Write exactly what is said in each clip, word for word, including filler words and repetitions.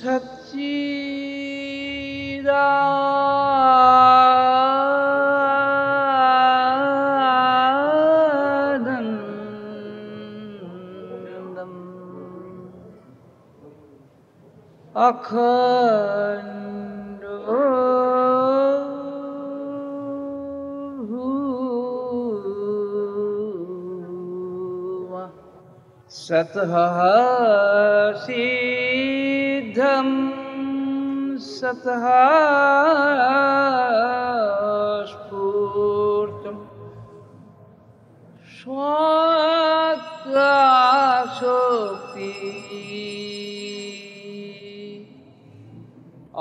सच्चिदानन्दं अखण्डो सतः सिद्धं सतः स्फूर्तं स्वाकाशोक्ति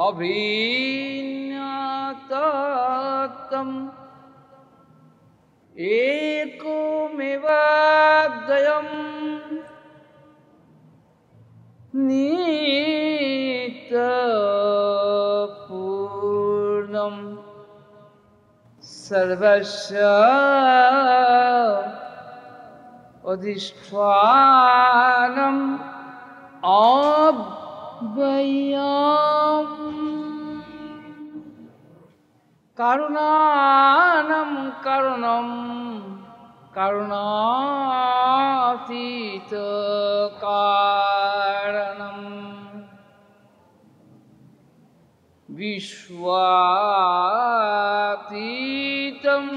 अभिज्ञातत्वं एकोमेव द्वयम् नित्यपूर्णं सर्वस्य अधिष्ठानं अव्ययम् करुणानं करुणं करुणातीत कारणं विश्वातीतं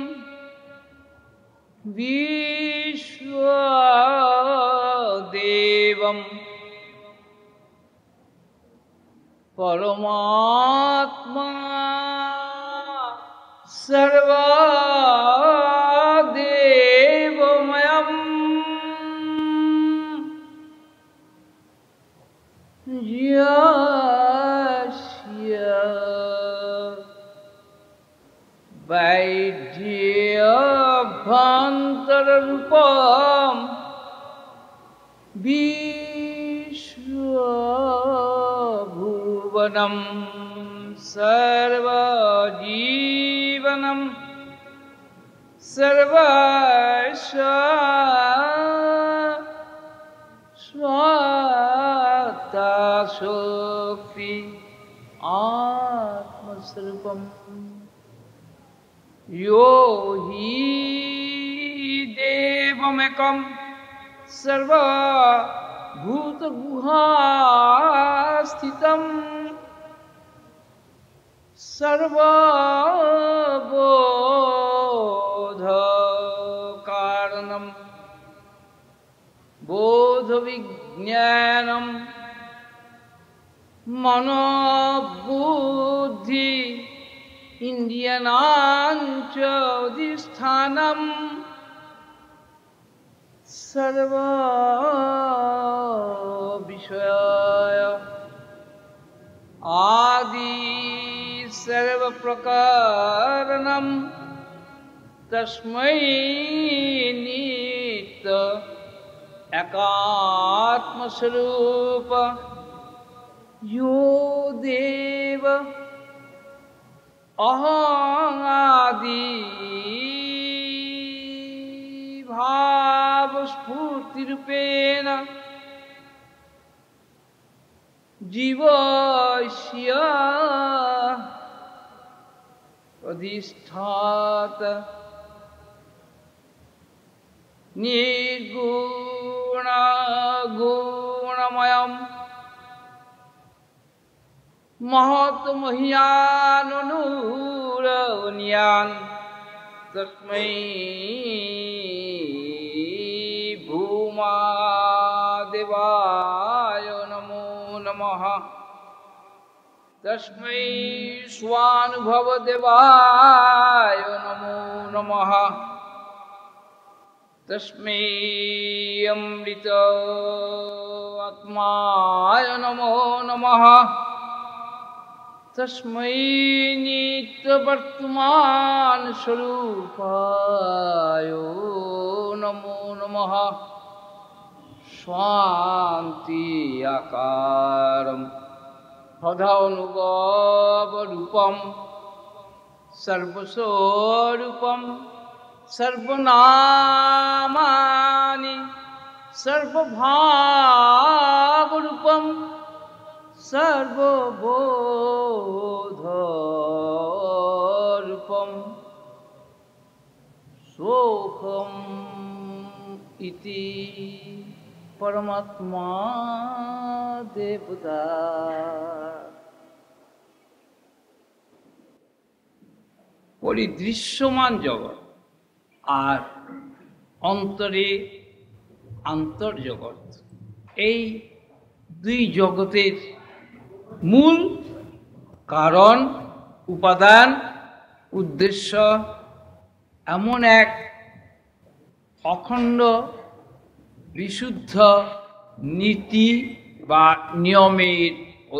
विश्वदेवं परमात्मा सर्वं यस्य वैद्यभान्तररूपं विश्वभुवनं सर्वजीवनं सर्वस्य शक्ति आत्मस्वरूपं यो हि देवमेकं सर्वभूतगुहास्थितं सर्वबोधकारणं बोधविज्ञानं मनोबुद्धि इन्द्रियाणाञ्च अधिष्ठानं सर्वविषय आदि सर्वप्रकारणं तस्मै नित्य एकात्मस्वरूप यो देव अहंगादि भावस्फूर्तिरूपेण जीवस्य अधिष्ठात निर्गुणगुणमयम् महत्मह्याननुरन्यान् तस्मै भूमा देवाय नमो नमः तस्मै स्वानुभवदेवाय नमो नमः तस्मै अमृत आत्माय नमो नमः तस्मै नित्यवर्तमानस्वरूपाय नमो नमः शान्ति आकारं हृदयानुभावरूपं सर्वस्वरूपं सर्वनामानि सर्वभावरूपं सर्वबोधार्पम सोहम इति परमात्मा देवता। दृश्यमान जगत और अंतरे अंतर जगत यही दुई जगतेर मूल कारण उपादान उद्देश्य एमन एक अखंड विशुद्ध नीति बा नियमेर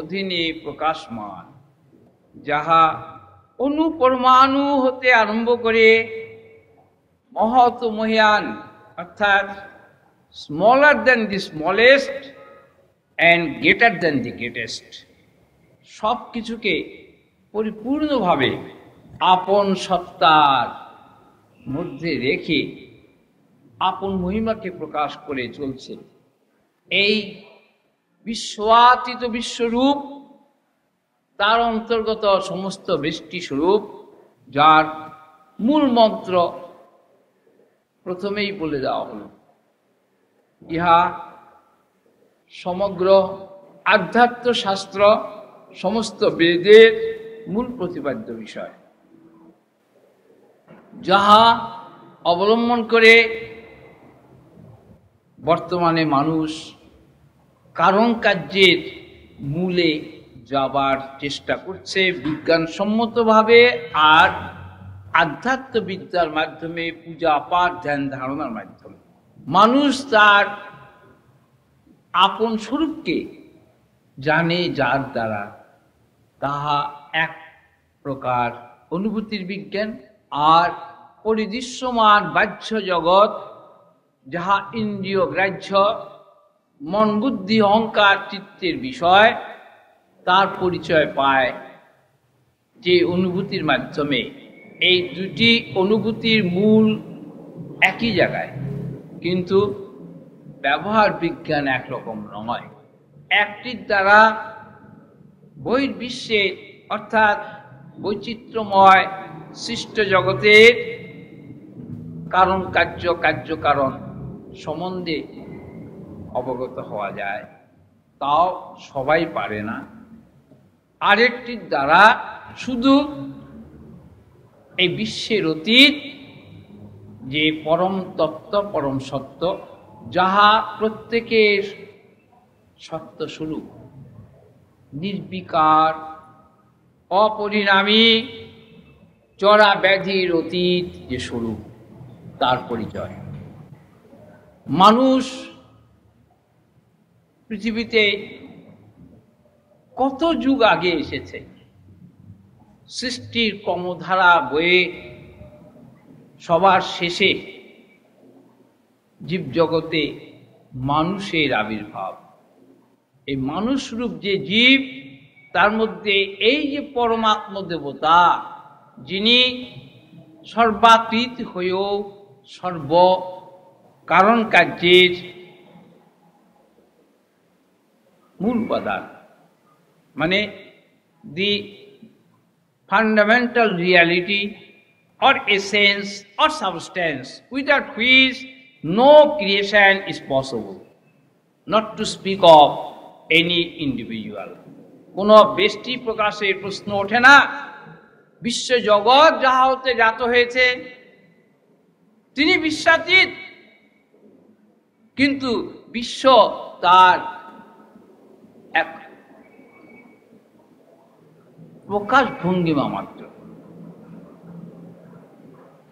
अधीने प्रकाशमान जहा अणु परमाणु होते आरम्भ करे महत महान अर्थात smaller than the smallest and greater than the greatest सब किछु के परिपूर्ण भावे आपन सत्तार मध्य रेखे आपन महिमा के प्रकाश करे चलछे। एई विश्वातीत विश्वरूप तार अंतर्गत समस्त बृष्टि स्वरूप जार मूल मंत्र प्रथमेई बोले देওয়া हलो। इहा समग्र आध्यात्म शास्त्र समस्त वेदेर मूल प्रतिपाद्य विषय जहा अवलम्बन करे बर्तमाने मानुष कारण कार्जेर मूले जाबार चेष्टा करछे विज्ञानसम्मत भावे और आध्यात्म विद्यार माध्यमे पूजा पाठ ध्यान धारणार माध्यमे मानुष तार आपन स्वरूप के जाने जार द्वारा ताहा एक प्रकार अनुभूतिर विज्ञान और परिदृश्यमान बाह्य जगत जहा इंद्रिय ग्राह्य मन बुद्धि अहंकार चित्तेर विषय तार परिचय पाए जे अनुभूतिर माध्यमे एई दुटी अनुभूतिर मूल एक ही जगह किन्तु व्यवहार विज्ञान एक रकम नय एकटिर द्वारा बहिर्विश्वे अर्थात वैचित्रमय सृष्ट जगतेर कारण कार्य कार्य कारण सम्बन्धे अवगत हवा जाए ताओ सबाई पारे ना। आरेकटी द्वारा शुधु ए विश्वेर अतीत जे परम तत्व परम सत्य जहा प्रत्येकेर सत्य स्वरूप निर्विकार अपरिणामी जरा व्याधिर अतीत जे स्वरूप तार परिचय मानुष पृथिवीते कत जुग आगे एसेছে सृष्टिर क्रमधारा बয়ে सबार शेषे जीव जगते मानुषेर आविर्भाव ए मानुष रूप जे जीव तार मध्ये ए जे परमात्मा देवता जिनि सर्वातीत হয়েও सर्व कारण কার্যের मूल पदार्थ माने the fundamental reality or essence or substance without which no creation is possible not to speak of any individual. कोनो बेष्टि प्रकाशे प्रश्न उठे ना विश्व जगत जहाँ होते जात হয়েছে তিনি বিশ্বতীত किन्तु विश्व तार प्रकाश भंगिमा मात्र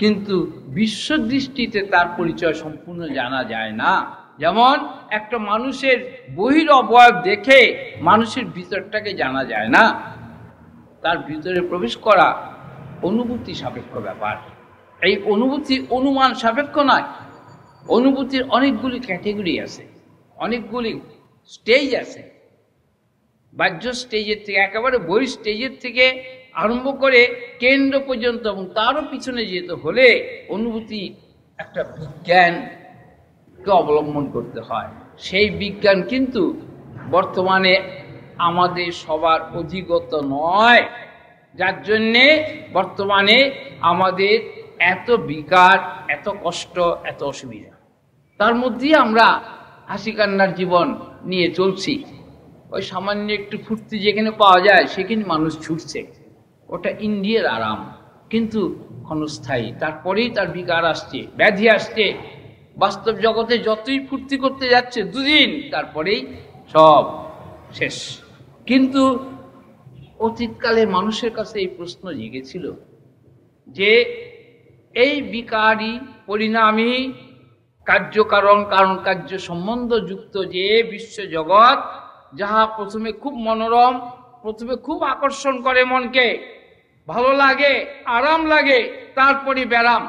किन्तु विश्व दृष्टिते तार परिचय सम्पूर्ण जाना जाए ना। যেমন একটা মানুষের বহির অবয়ব দেখে মানুষের ভিতরটাকে জানা যায় না তার ভিতরে প্রবেশ করা অনুভূতি সাপেক্ষ ব্যাপার। এই অনুভূতি অনুমান সাপেক্ষ নয় অনুভূতির অনেকগুলি ক্যাটাগরি আছে অনেকগুলি স্টেজ আছে बाह्य स्टेजर थेके एकेबारे बहिर स्टेजर थेके आरम्भ करे केंद्र पर्यन्त एबं तारो पिछने जेते होले अनुभूति एकटा विज्ञानके अवलम्बन करते हय। सेई विज्ञान किन्तु बर्तमाने आमादे सबार अधिगत नय जार जन्य बर्तमाने आमादेर एत बिकार एत कष्ट एत असुविधा तार मध्य आमरा हासि कान्नार जीवन निये चलछि ओई सामान्य एकटु फुर्ति जेखाने पाওয়া যায় সেখানে মানুষ ছুটছে ওটা ইন্ডিয়ার আরাম কিন্তু ক্ষণস্থায়ী তারপরেই তার বিকার আসছে ব্যাধি আসছে বাস্তব জগতে যতই ফুর্তি করতে যাচ্ছে দুদিন তারপরেই সব শেষ কিন্তু অতীতকালে মানুষের কাছে এই প্রশ্ন জেগেছিল যে এই বিকারী পরিণামী কার্যকারণ কারণ কার্য সম্বন্ধ যুক্ত যে বিশ্ব জগৎ যাহা প্রথমে খুব মনোরম প্রথমে খুব আকর্ষণ করে মনকে ভালো লাগে আরাম লাগে তারপরে ব্যারাম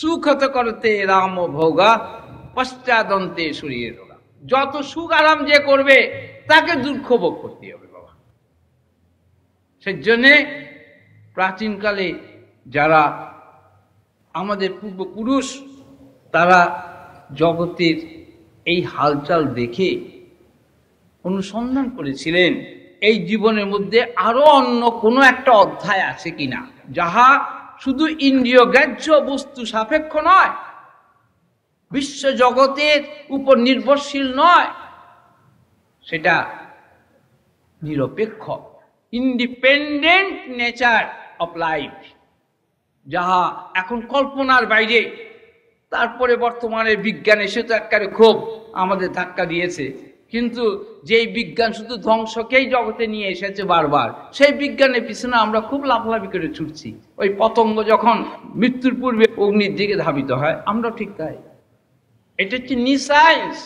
সুখত করতে রাম ভোগা পশ্চাদন্তে শরীরের রোগা যত সুখ আরাম যে করবে তাকে দুঃখ ভোগ করতে হবে বাবা সেজন্য প্রাচীনকালে যারা আমাদের পূর্বপুরুষ তারা জগতের এই হালচাল দেখে অনুসন্ধান করেছিলেন এই জীবনের মধ্যে আরো অন্য কোনো একটা অধ্যায় আছে কিনা যাহা শুধু ইন্দ্রিয় গ্রাহ্য বস্তু সাপেক্ষ নয় বিশ্ব জগতের উপর নির্ভরশীল নয় সেটা নিরপেক্ষ ইন্ডিপেন্ডেন্ট নেচার অফ লাইফ যাহা এখন কল্পনার বাইরে তারপরে বর্তমানে বিজ্ঞান এসে তো একবারে খুব আমাদের ধাক্কা দিয়েছে কিন্তু যেই বিজ্ঞান শুধু ধ্বংসকেই জগতে নিয়ে এসেছে বারবার সেই বিজ্ঞানের পিছনে আমরা খুব লাফলাফি করে ছুটছি ওই পতঙ্গ যখন মৃত্যুর পূর্বে অগ্নির দিকে ধাবিত হয় আমরা ঠিক তাই এটা হচ্ছে নি সায়েন্স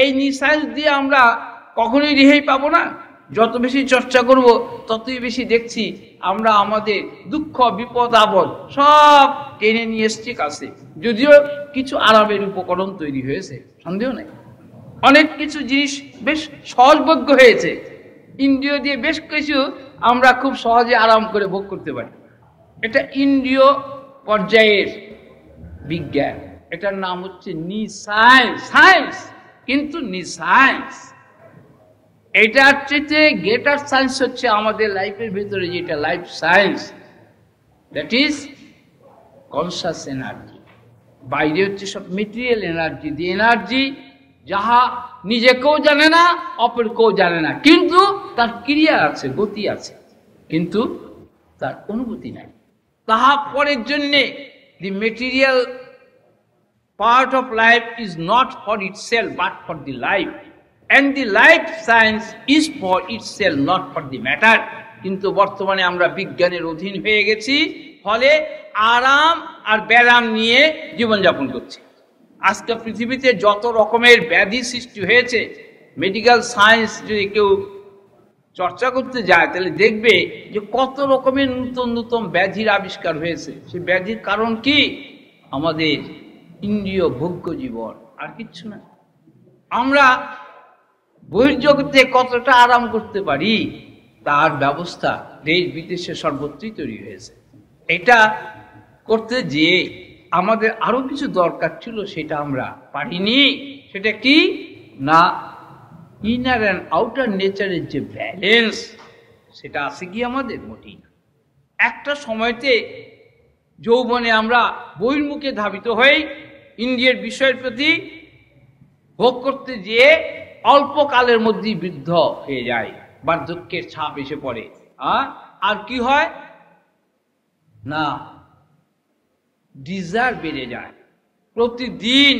এই নি সায়েন্স দিয়ে আমরা কখনোই রেহাই পাবো না যত বেশি চর্চা করব ততই বেশি দেখছি আমরা আমাদের দুঃখ বিপদ আপদ সব টেনে নিয়ে এসছি কাছে যদিও কিছু আরামের উপকরণ তৈরি হয়েছে সন্দেহ নেই অনেক কিছু জিনিস বেশ সহজবোধ্য হয়েছে ইন্দ্রিয় দিয়ে বেশ কিছু আমরা খুব সহজে আরাম করে ভোগ করতে পারি এটা ইন্দ্রিয় পর্যায়ের বিজ্ঞান এটার নাম হচ্ছে নি সায়েন্স সায়েন্স কিন্তু নি সায়েন্স এটার চেয়ে গ্রেটার সায়েন্স হচ্ছে আমাদের লাইফের ভিতরে যেটা life science that is conscious energy বাইরে হচ্ছে সব মেটেরিয়াল এনার্জি দি এনার্জি যাহা নিজেকেও জানে না অপরকেও জানে না কিন্তু তার ক্রিয়া আছে গতি আছে কিন্তু তার অনুভূতি নাই তাহা পরের জন্য the material part of life is not for itself but for the life and the life science is for itself not for the matter কিন্তু বর্তমানে আমরা বিজ্ঞানের অধীন হয়ে গেছি ফলে আরাম আর ব্যারাম নিয়ে জীবনযাপন করছি আজকে পৃথিবীতে যত রকমের ব্যাধি সৃষ্টি হয়েছে মেডিকেল সায়েন্স যদি কেউ চর্চা করতে যায় তাহলে দেখবে যে কত রকমের নতুন নতুন ব্যাধির আবিষ্কার হয়েছে সেই ব্যাধির কারণ কি আমাদের ইন্দ্রিয় ভোগ্য জীবন আর কিচ্ছু না আমরা বহির্জগতে কতটা আরাম করতে পারি তার ব্যবস্থা দেশ বিদেশে সর্বত্রই তৈরি হয়েছে এটা করতে যেয়ে আমাদের আরো কিছু দরকার ছিল সেটা আমরা পারিনি সেটা কি না ইনার অ্যান্ড আউটার নেচারের যে ব্যালেন্স সেটা আছে কি আমাদের মোটেই না একটা সময়তে যৌবনে আমরা বহির্মুখে ধাবিত হই ইন্দ্রিয়ের বিষয়ের প্রতি ভোগ করতে গিয়ে অল্প কালের মধ্যেই বৃদ্ধ হয়ে যায় বার্ধক্যের ছাপ এসে পড়ে আর কি হয় না ডিজায়ার বেড়ে যায় প্রতিদিন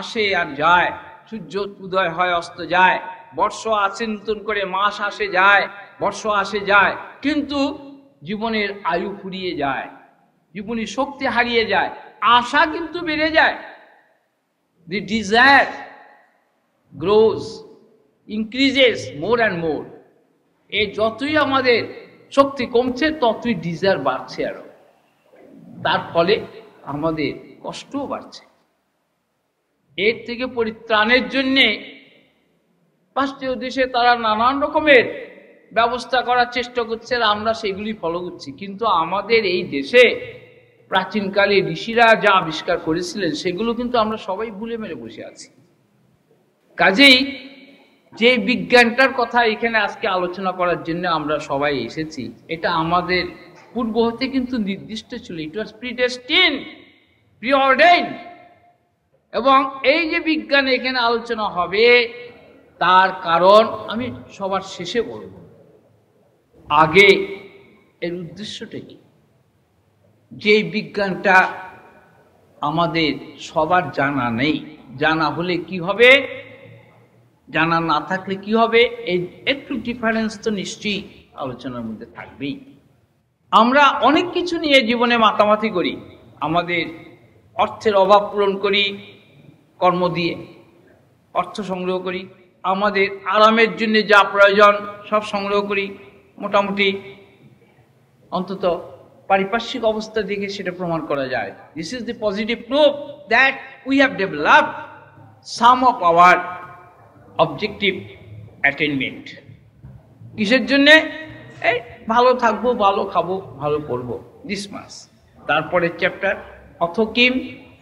আসে আর যায় সূর্য উদয় হয় অস্ত যায় বর্ষ আসে নতুন করে মাস আসে যায় বর্ষ আসে যায় কিন্তু জীবনের আয়ু ফুরিয়ে যায় জীবনের শক্তি হারিয়ে যায় আশা কিন্তু বেড়ে যায় the desire grows increases more and more এ যতই আমাদের শক্তি কমছে ততই ডিজায়ার বাড়ছে আরো তার ফলে আমাদের কষ্টও বাড়ছে এর থেকে পরিত্রাণের জন্যে পাশ্চাত্য দেশে তারা নানান রকমের ব্যবস্থা করার চেষ্টা করছে আমরা সেগুলি ফলো করছি কিন্তু আমাদের এই দেশে প্রাচীনকালে ঋষিরা যা আবিষ্কার করেছিলেন সেগুলো কিন্তু আমরা সবাই ভুলে মেরে বসে আছি কাজেই যে বিজ্ঞানটার কথা এখানে আজকে আলোচনা করার জন্য আমরা সবাই এসেছি, এটা আমাদের পূর্ব হতে কিন্তু নির্দিষ্ট ছিল। ইট ওয়াজ প্রিডেস্টিনড, প্রিঅর্ডাইন্ড। এবং এই যে বিজ্ঞান এখানে আলোচনা হবে তার কারণ আমি সবার শেষে বলব। আগে এর উদ্দেশ্যটা কি? যে বিজ্ঞানটা আমাদের সবার জানা নেই, জানা হলে কি হবে, জানা না থাকলে কি হবে, এই একটু ডিফারেন্স তো নিশ্চয়ই আলোচনার মধ্যে থাকবেই। আমরা অনেক কিছু নিয়ে জীবনে মাতামাতি করি, আমাদের অর্থের অভাব পূরণ করি কর্ম দিয়ে, অর্থ সংগ্রহ করি, আমাদের আরামের জন্য যা প্রয়োজন সব সংগ্রহ করি, মোটামুটি অন্তত পারিপার্শ্বিক অবস্থা দেখে সেটা প্রমাণ করা যায়। This is the positive proof that we have developed some of our objective attainment. কিসের জন্যে? এই ভালো থাকবো, ভালো খাবো, ভালো করবো, দিস মাস। তারপরে চ্যাপ্টার অথকিম,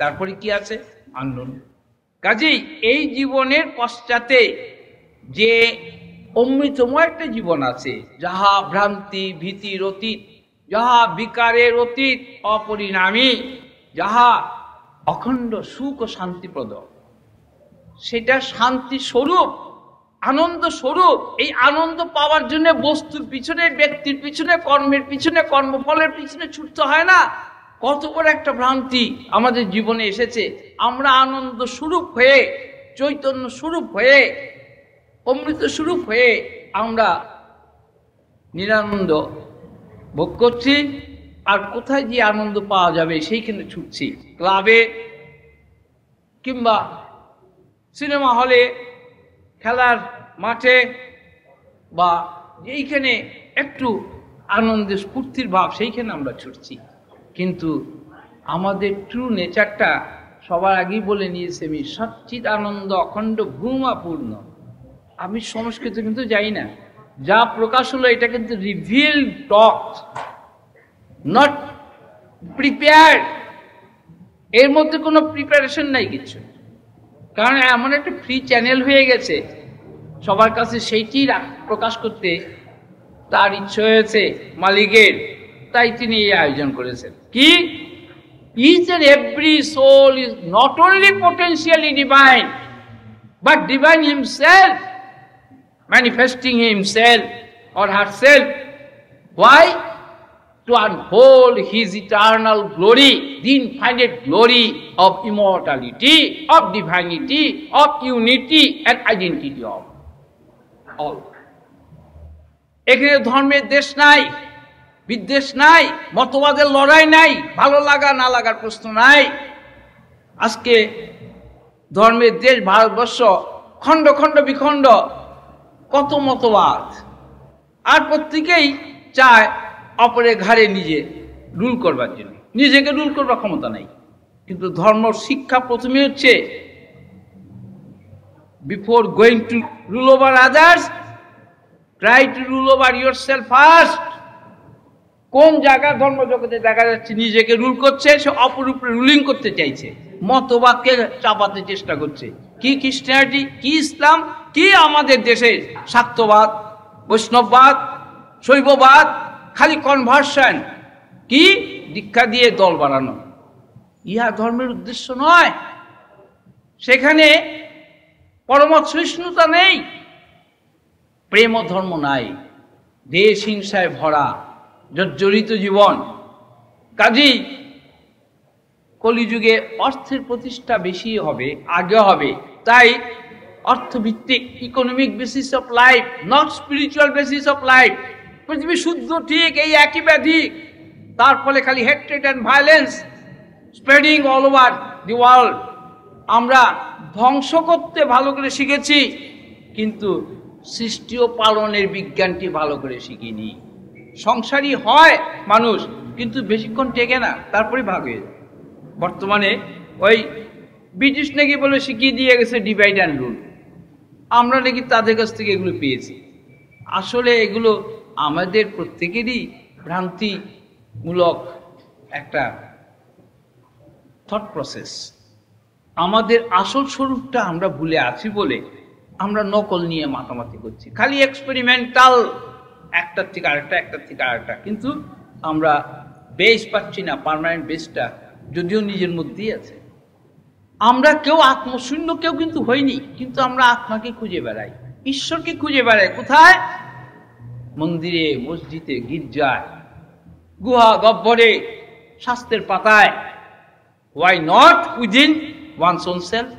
তারপরে কি আছে আনন্দ। কাজেই এই জীবনের পশ্চাতে যে অমৃতময় একটা জীবন আছে, যাহা ভ্রান্তি ভীতির অতীত, যাহা বিকারের অতীত, অপরিণামী, যাহা অখণ্ড সুখ ও শান্তিপ্রদ, সেটা শান্তি স্বরূপ, আনন্দ স্বরূপ। এই আনন্দ পাওয়ার জন্য বস্তুর পিছনে, ব্যক্তির পিছনে, কর্মের পিছনে, কর্মফলের পিছনে ছুটতে হয় না। কত বড় একটা ভ্রান্তি আমাদের জীবনে এসেছে। আমরা আনন্দ স্বরূপ হয়ে, চৈতন্য স্বরূপ হয়ে, অমৃত স্বরূপ হয়ে আমরা নিরানন্দ ভোগ করছি। আর কোথায় যে আনন্দ পাওয়া যাবে সেইখানে ছুটছি, ক্লাবে কিংবা সিনেমা হলে, খেলার মাঠে, বা এইখানে একটু আনন্দের স্ফূর্তির ভাব সেইখানে আমরা ছুটছি। কিন্তু আমাদের ট্রু নেচারটা সবার আগেই বলে নিয়েছে আমি সচ্চিত আনন্দ অখণ্ড ভূমাপূর্ণ। আমি সংস্কৃত কিন্তু যাই না, যা প্রকাশ হলো এটা কিন্তু রিভিল টক, নট প্রিপেয়ার্ড। এর মধ্যে কোনো প্রিপারেশন নাই কিছু, কারণ এমন একটা ফ্রি চ্যানেল হয়ে গেছে সবার কাছে, সেইটি প্রকাশ করতে তার ইচ্ছে হয়েছে মালিকের, তাই তিনি এই আয়োজন করেছেন। কি each and every soul is not only potentially divine but divine himself, manifesting himself or herself. Why? To unfold his eternal glory, the infinite glory of immortality, of divinity, of unity and identity of all. এখানে ধর্মের দেশ নাই, বিদ্বেষ নাই, মতবাদের লড়াই নাই, ভালো লাগা না লাগার প্রশ্ন নাই। আজকে ধর্মের দেশ ভারতবর্ষ, খণ্ড খণ্ড বিখণ্ড, কত মতবাদ, আর প্রত্যেকেই চায় অপরের ঘাড়ে নিজে রুল করবার জন্য। নিজেকে রুল করবার ক্ষমতা নাই। কিন্তু ধর্ম শিক্ষা প্রথমে হচ্ছে before going to rule over others, try to rule over yourself first. কোন জায়গা ধর্মজগতে দেখা যাচ্ছে নিজেকে রুল করছে, সে অপর উপরে রুলিং করতে চাইছে, মতবাদকে চাপাতে চেষ্টা করছে। কি খ্রিস্টানিটি, কি ইসলাম, কি আমাদের দেশের শাক্তবাদ, বৈষ্ণববাদ, শৈববাদ, খালি কনভার্সন, কি দীক্ষা দিয়ে দল বাড়ানো, ইহা ধর্মের উদ্দেশ্য নয়। সেখানে পরমত সহিষ্ণুতা নেই, প্রেম ধর্ম নাই, দেশ হিংসায় ভরা জর্জরিত জীবন। কাজেই কলিযুগে অর্থের প্রতিষ্ঠা বেশি হবে, আগে হবে। তাই অর্থভিত্তিক economic basis of life, not spiritual basis of life. পৃথিবী শুদ্ধ ঠিক এই একই ব্যাধি, তার ফলে খালি hatred and violence spreading all over the world. আমরা ধ্বংস করতে ভালো করে শিখেছি, কিন্তু সৃষ্টি ও পালনের বিজ্ঞানটি ভালো করে শিখিনি। সংসারী হয় মানুষ, কিন্তু বেশিক্ষণ টেকে না, তারপরে ভাগ হয়ে যায়। বর্তমানে ওই ব্রিটিশ নাকি বলে শিখিয়ে দিয়ে গেছে ডিভাইড অ্যান্ড রুল, আমরা নাকি তাদের কাছ থেকে এগুলো পেয়েছি। আসলে এগুলো আমাদের প্রত্যেকেরই ভ্রান্তিমূলক একটা থট প্রসেস। আমাদের আসল স্বরূপটা আমরা ভুলে আছি বলে আমরা নকল নিয়ে মাতামাতি করছি, খালি এক্সপেরিমেন্টাল একটার থেকে আরেকটা একটার থেকে আরেকটা, কিন্তু আমরা বেস পাচ্ছি না, পার্মানেন্ট বেসটা যদিও নিজের মধ্যেই আছে। আমরা কেউ আত্মশূন্য কেউ কিন্তু হইনি, কিন্তু আমরা আত্মাকে খুঁজে বেড়াই, ঈশ্বরকে খুঁজে বেড়াই। কোথায়? মন্দিরে, মসজিদে, গির্জায়, গুহা গহ্বরে, শাস্ত্রের পাতায়। Why not within oneself?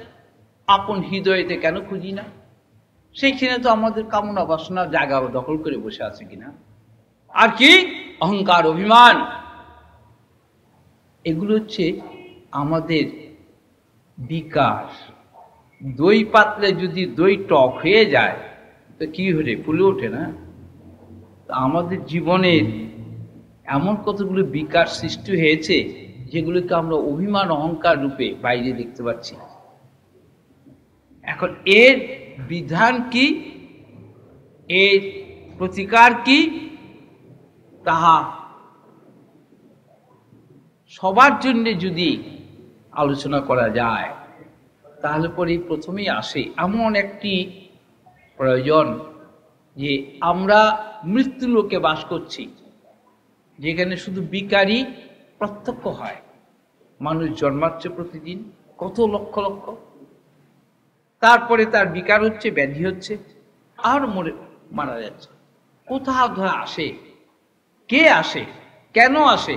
আপন হৃদয়েতে কেন খুঁজি না? সেইখানে তো আমাদের কামনা বাসনা জায়গা দখল করে বসে আছে কিনা, আর কি অহংকার, অভিমান, এগুলো হচ্ছে আমাদের বিকাশ। দই পাতলে যদি দই টক হয়ে যায় তো কি হলে ফুলে ওঠে না? আমাদের জীবনের এমন কতগুলো বিকাশ সৃষ্টি হয়েছে যেগুলোকে আমরা অভিমান, অহংকার রূপে বাইরে দেখতে পাচ্ছি। এখন এর বিধান কি, এর প্রতিকার কি, তাহা সবার জন্যে যদি আলোচনা করা যায় তাহলে পরে প্রথমেই আসে এমন একটি প্রয়োজন যে আমরা মৃত্যু লোকে বাস করছি, যেখানে শুধু বিকারই প্রত্যক্ষ হয়। মানুষ জন্মাচ্ছে প্রতিদিন কত লক্ষ লক্ষ, তারপরে তার বিকার হচ্ছে, ব্যাধি হচ্ছে, আর মরে মারা যাচ্ছে। কোথাও ধরা আসে, কে আসে, কেন আসে,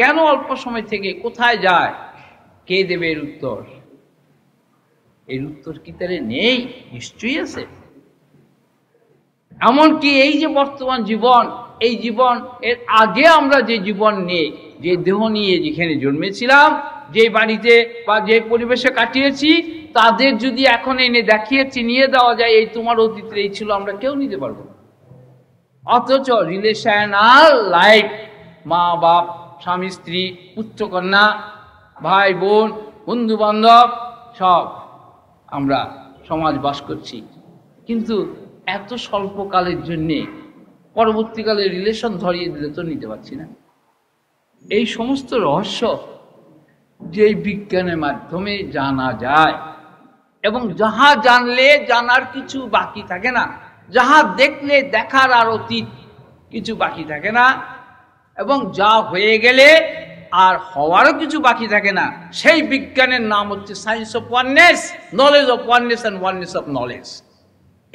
কেন অল্প সময় থেকে কোথায় যায়, কে দেবে এর উত্তর? এর উত্তর কি তারে নেই? নিশ্চয়ই আছে। এমনকি এই যে বর্তমান জীবন, এই জীবন এর আগে আমরা যে জীবন নিয়ে, যে দেহ নিয়ে যেখানে জন্মেছিলাম, যে বাড়িতে বা যে পরিবেশে কাটিয়েছি, তাদের যদি এখন এনে দেখিয়ে চিনিয়ে দেওয়া যায় এই তোমার অতীতের এই ছিল, আমরা কেউ নিতে পারবো না। অথচ রিলেশনাল লাইফ, মা বাপ, স্বামী স্ত্রী, পুত্রকন্যা, ভাই বোন, বন্ধু বান্ধব, সব আমরা সমাজ বাস করছি, কিন্তু এত স্বল্পকালের জন্যে পরবর্তীকালে রিলেশন ধরিয়ে দিলে তো নিতে পারছি না। এই সমস্ত রহস্য যে বিজ্ঞানের মাধ্যমে জানা যায়, এবং যাহা জানলে জানার কিছু বাকি থাকে না, যাহা দেখলে দেখার আর অতীত কিছু বাকি থাকে না, এবং যা হয়ে গেলে আর হওয়ারও কিছু বাকি থাকে না। সেই বিজ্ঞানের নাম হচ্ছে science of oneness, knowledge of oneness and oneness of knowledge.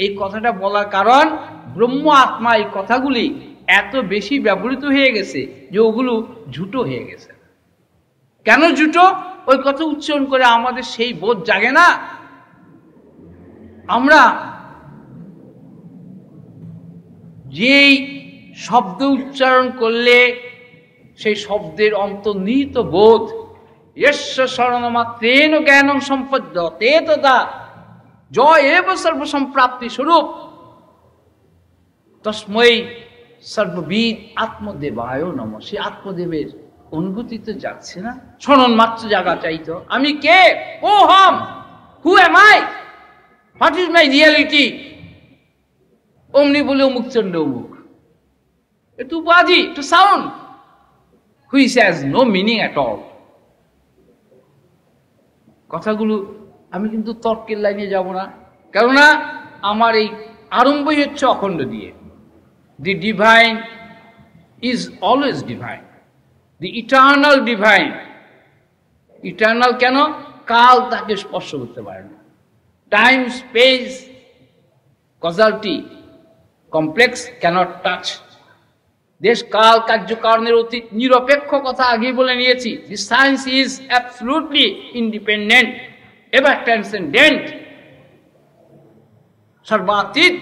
এই কথাটা বলার কারণ ব্রহ্ম, আত্মা, এই কথাগুলি এত বেশি ব্যবহৃত হয়ে গেছে যে ওগুলো ঝুটো হয়ে গেছে। কেন ঝুটো? ওই কথা উচ্চারণ করে আমাদের সেই বোধ জাগে না। আমরা যেই শব্দ উচ্চারণ করলে সেই শব্দের অন্তর্নিহিত বোধ, এস্য শরণমাত্রেণ জ্ঞানং সম্পদ্যতে তদা জয় এব সর্বসম্প্রাপ্তি স্বরূপ তস্মৈ সর্ববিদ আত্মদেবায় নমঃ। সে আত্মদেবের অনুভূতি তো যাচ্ছে না, স্মরণ মাত্র জাগা চাইতো আমি কে, ও হাম, who am I, what is my reality, অমনি বলে অমুক চন্ড অমুক, এটা উপাধি, এটা sound which has no meaning at all. কথাগুলো আমি কিন্তু তর্কের লাইনে যাব না, কেননা আমার এই আরম্ভই হচ্ছে অখণ্ড দিয়ে। The divine is always divine. The eternal divine. Eternal কেন? কাল তাকে স্পর্শ করতে পারে না। Time, space, causality, complex cannot touch. দেশ কাল কার্যকারণের অতীত নিরপেক্ষ কথা আগেই বলে নিয়েছি। This science is absolutely independent, ever transcendent, সর্বাতীত,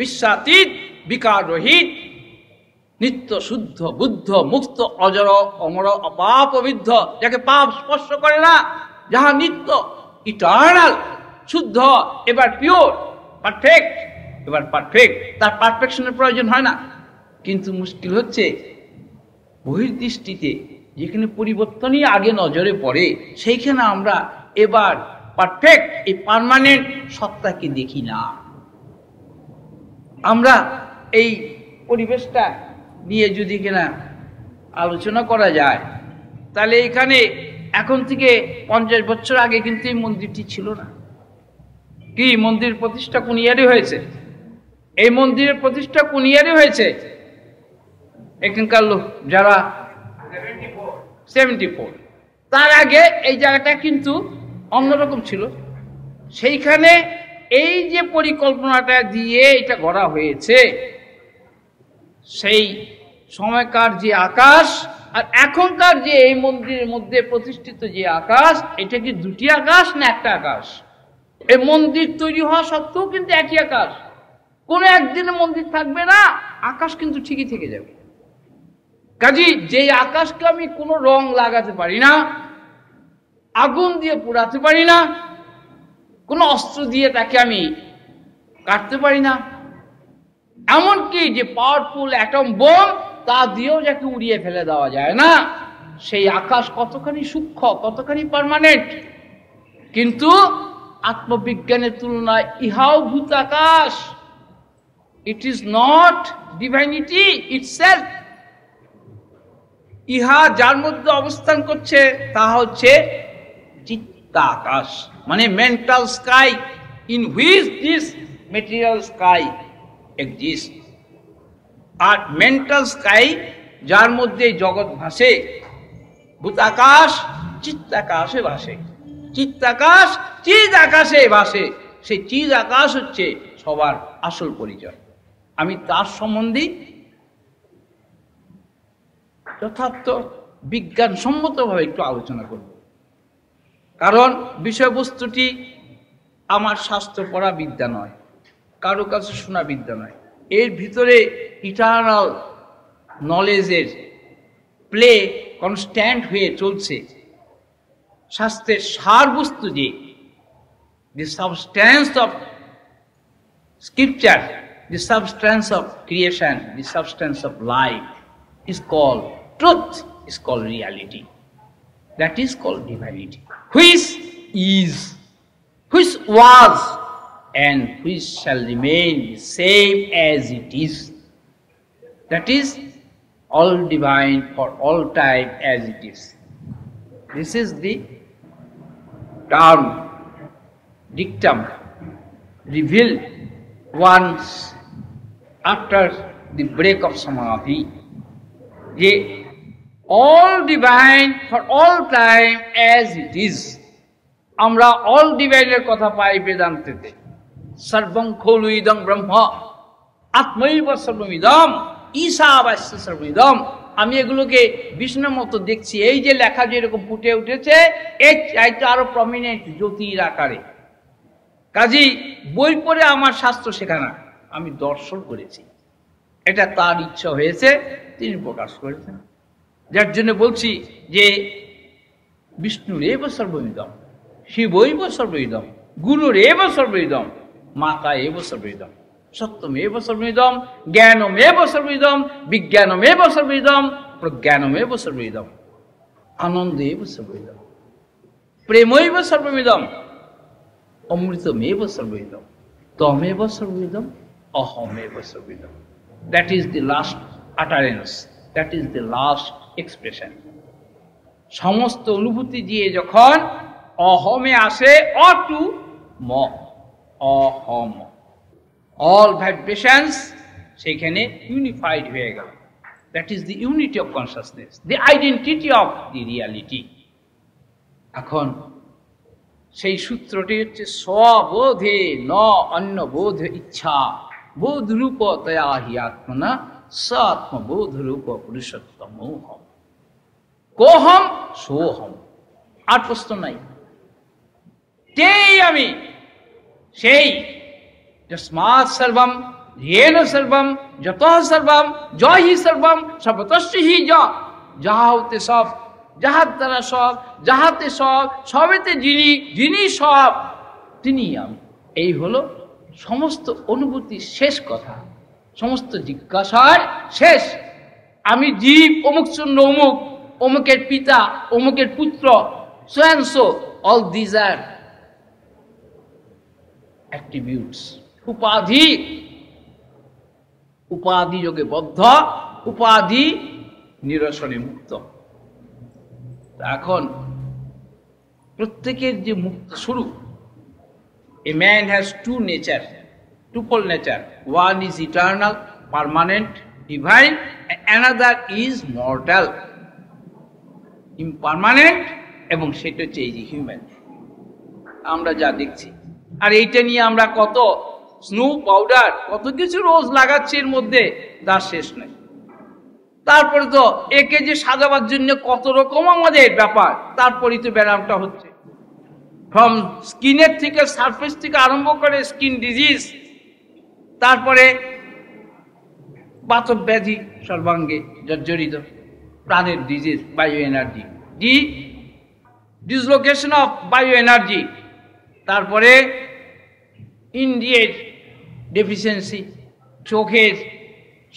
বিশ্বাতীত, বিকার রহিত, নিত্য শুদ্ধ, বুদ্ধ, মুক্ত, অজর, অমর, অপাপ, অবিদ্ধ, যাকে পাপ স্পর্শ করে না, যাহা নিত্য, ইটারনাল, শুদ্ধ, এবার পিওর, পারফেক্ট, এবার পারফেক্ট। তার পারফেকশনের প্রয়োজন হয় না। কিন্তু মুশকিল হচ্ছে বহির্দৃষ্টিতে যেখানে পরিবর্তনই আগে নজরে পড়ে, সেইখানে আমরা এবার পারফেক্ট, এই পার্মানেন্ট সত্তাকে দেখি না। আমরা এই পরিবেশটা নিয়ে যদি কিনা আলোচনা করা যায়, তাহলে এখানে এখন থেকে পঞ্চাশ বছর আগে কিন্তু এই মন্দিরটি ছিল না। कि मंदिर प्रतिष्ठा कुनियारे হয়েছে এই মন্দিরের প্রতিষ্ঠা কুনিয়ারে হয়েছে এখানকার লোক যারা সেভেন্টি ফোর তার আগে এই জায়গাটা কিন্তু অন্যরকম ছিল সেইখানে এই যে পরিকল্পনাটা দিয়ে এটা গড়া হয়েছে সেই সময়কার যে আকাশ আর এখনকার যে এই মন্দিরের মধ্যে প্রতিষ্ঠিত যে আকাশ এটা কি দুটি আকাশ না একটা আকাশ এই মন্দির তৈরি হওয়া সত্ত্বেও কিন্তু একই আকাশ কোন একদিন মন্দির থাকবে না আকাশ কিন্তু ঠিকই থেকে যাবে কাজী যে আকাশকে আমি কোনো রং লাগাতে পারি না আগুন দিয়ে পোড়াতে পারি না কোনো অস্ত্র দিয়ে তাকে আমি কাটতে পারি না এমন কি যে পাওয়ারফুল অ্যাটম বোম তা দিয়েও যাকে উড়িয়ে ফেলে দেওয়া যায় না সেই আকাশ কতখানি সূক্ষ্ম কতখানি পার্মানেন্ট কিন্তু আত্মবিজ্ঞানের তুলনায় ইহাও ভূত আকাশ It is not divinity itself. ইহা যার মধ্যে অবস্থান করছে তা হচ্ছে চিত্তাকাশ মানে mental sky in which this material sky exist আর মেন্টাল স্কাই যার মধ্যে জগৎ ভাসে ভূতাকাশ চিত্তাকাশে ভাসে চিত্তাকাশ চিদ আকাশে ভাসে সেই চিদ আকাশ হচ্ছে সবার আসল পরিচয় আমি তার সম্বন্ধে যথার্থ বিজ্ঞানসম্মতভাবে একটু আলোচনা করব কারণ বিষয়বস্তুটি আমার শাস্ত্র পড়া বিদ্যা নয় কারো কাছে শোনা বিদ্যা নয় এর ভিতরে ইটারনাল নলেজের প্লে কনস্ট্যান্ট হয়ে চলছে শাস্ত্রের সারবস্তু যে the substance of scripture The substance of creation, the substance of life is called truth, is called reality. That is called divinity. Which is, which was, and which shall remain the same as it is. That is all divine for all time as it is. This is the term, dictum, revealed once. After the break of samadhi, ye all divine for all time as it is. Amra all divine er kotha pai Vedantete. Sarvam kholu idam Brahma, atmaiva sarvamidam, isha avasya sarvamidam. Ami egulo ke Vishnu moto dekchi. Ei je lekha je erokom pute uteche. Ei chaite aro prominent jyotir akare. Kaji boi pore amar shastro shekhana. আমি দর্শন করেছি এটা তার ইচ্ছা হয়েছে তিনি প্রকাশ করেছেন যার জন্য বলছি যে বিষ্ণুর এব সর্ববিদম শিবৈব সর্ববিদম গুরুর এব সর্ববিদম মাতা এব সর্ববিদম সত্যমেব সর্ববিদম জ্ঞানমেব সর্ববিদম বিজ্ঞানমেব সর্ববিদম প্রজ্ঞানমেব সর্ববিদম আনন্দেব সর্ববিদম প্রেমৈব সর্ববিদম অমৃতমেব সর্ববিদম তমেব সর্ববিদম That is the last utterance. That is the last expression. সমস্ত অনুভূতি দিয়ে যখন অহমে আসে অটু ম অহম All vibrations সেখানে unified হয়ে গেল That is the unity of consciousness, the identity of the reality. এখন সেই সূত্রটি হচ্ছে স্ববোধে ন অন্য বোধ ইচ্ছা बोध रूप तया ही आत्मना सात्म बोध रूप पुरुषोत्तमो हम को हम सो हम আর প্রশ্ন নাই যেই আমি সেই যস্মাৎ সর্বম येन सर्वम যতঃ सर्वम জয়হি सर्वम সবতস্য হি য যাহতে সব যাহার দ্বারা সব যাহাতে সব সবেতে যিনি যিনি সব তিনি আমি এই হলো সমস্ত অনুভূতি শেষ কথা সমস্ত জিজ্ঞাসার শেষ আমি জীব অমুক চন্দ্র অমুক অমুকের পিতা অমুকের পুত্র so and so all these are attributes উপাধি উপাধি যোগে বদ্ধ উপাধি নিরসনে মুক্ত এখন প্রত্যেকের যে মুক্ত স্বরূপ A man has two natures, twofold nature. One is eternal, permanent, divine, and another is mortal, impermanent, এবং সেটা হচ্ছে এই হিউম্যান। আমরা যা দেখছি, আর এইটা নিয়ে আমরা কত স্নো পাউডার কত কিছু রোজ লাগাচ্ছি, এর মধ্যে তার শেষ নেই। তারপরে তো একে যে সাজাবার জন্য কত রকম আমাদের ব্যাপার, তারপরেই তো ব্যায়ামটা হচ্ছে। ফ্রম স্কিনের থেকে সারফেস থেকে আরম্ভ করে স্কিন ডিজিজ, তারপরে বাতক ব্যাধি সর্বাঙ্গে জর্জরিত, প্রাণের ডিজিজ, বায়ো এনার্জি, ডি ডিসলোকেশন অফ বায়ো এনার্জি, তারপরে ইন্ডিয়ার ডেফিসিয়েন্সি, চোখের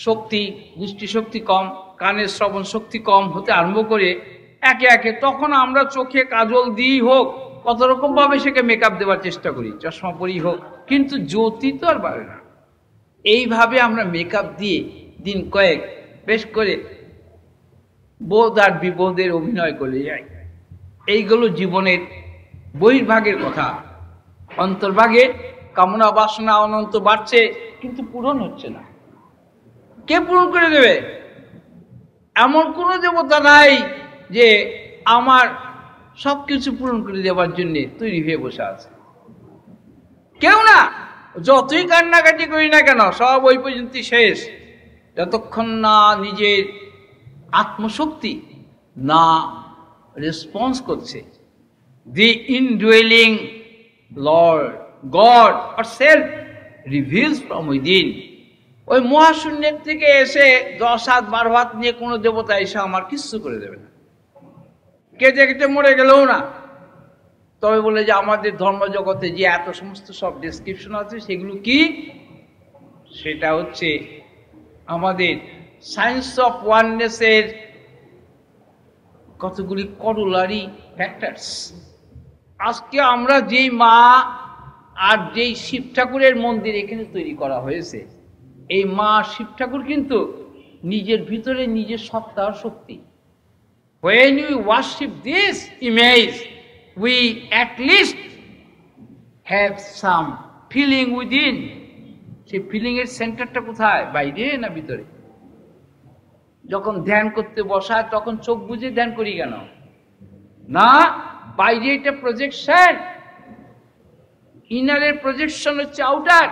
শক্তি দৃষ্টিশক্তি কম, কানের শ্রবণ শক্তি কম হতে আরম্ভ করে একে একে। তখন আমরা চোখে কাজল দিই হোক, কত রকমভাবে সেকে মেকআপ দেওয়ার চেষ্টা করি, চশমা পরি হোক, কিন্তু জ্যোতি তো আর বাড়ে না। এইভাবে আমরা মেকআপ দিয়ে দিন কয়েক বেশ করে বোধ আর বিবোধের অভিনয় করে যাই। এইগুলো জীবনের বহির্ভাগের কথা। অন্তর্ভাগে কামনা বাসনা অনন্ত বাড়ছে, কিন্তু পূরণ হচ্ছে না। কে পূরণ করে দেবে? এমন কোনো দেবতা নাই যে আমার সব কিছু পূরণ করে দেওয়ার জন্য তৈরি হয়ে বসে আছে, কেউ না। যতই কান্নাকাটি করি না কেন, সব ওই পর্যন্ত শেষ, যতক্ষণ না নিজের আত্মশক্তি না রেসপন্স করছে। The indwelling lord god or self reveals from within. ওই মহাশূন্যের থেকে এসে দশ হাত বারো হাত নিয়ে কোনো দেবতা এসে আমার কিচ্ছু করে দেবে না, কেটে কেটে মরে গেলেও না। তবে বলে যে আমাদের ধর্মজগতে যে এত সমস্ত সব ডেসক্রিপশন আছে, সেগুলো কি? সেটা হচ্ছে আমাদের সায়েন্স অফ ওয়াননেসের কতগুলি করোলারি ফ্যাক্টরস। আজকে আমরা যেই মা আর যেই শিব ঠাকুরের মন্দির এখানে তৈরি করা হয়েছে, এই মা শিব ঠাকুর কিন্তু নিজের ভিতরে নিজের সত্তা শক্তি। When we worship this image, we at least have some feeling within. সেই ফিলিং এর সেন্টারটা কোথায়? বাইরে না ভিতরে? যখন ধ্যান করতে বসায় তখন চোখ বুঝে ধ্যান করি কেন? না, বাইরে এটা প্রজেকশন, ইনারের প্রজেকশন হচ্ছে আউটার।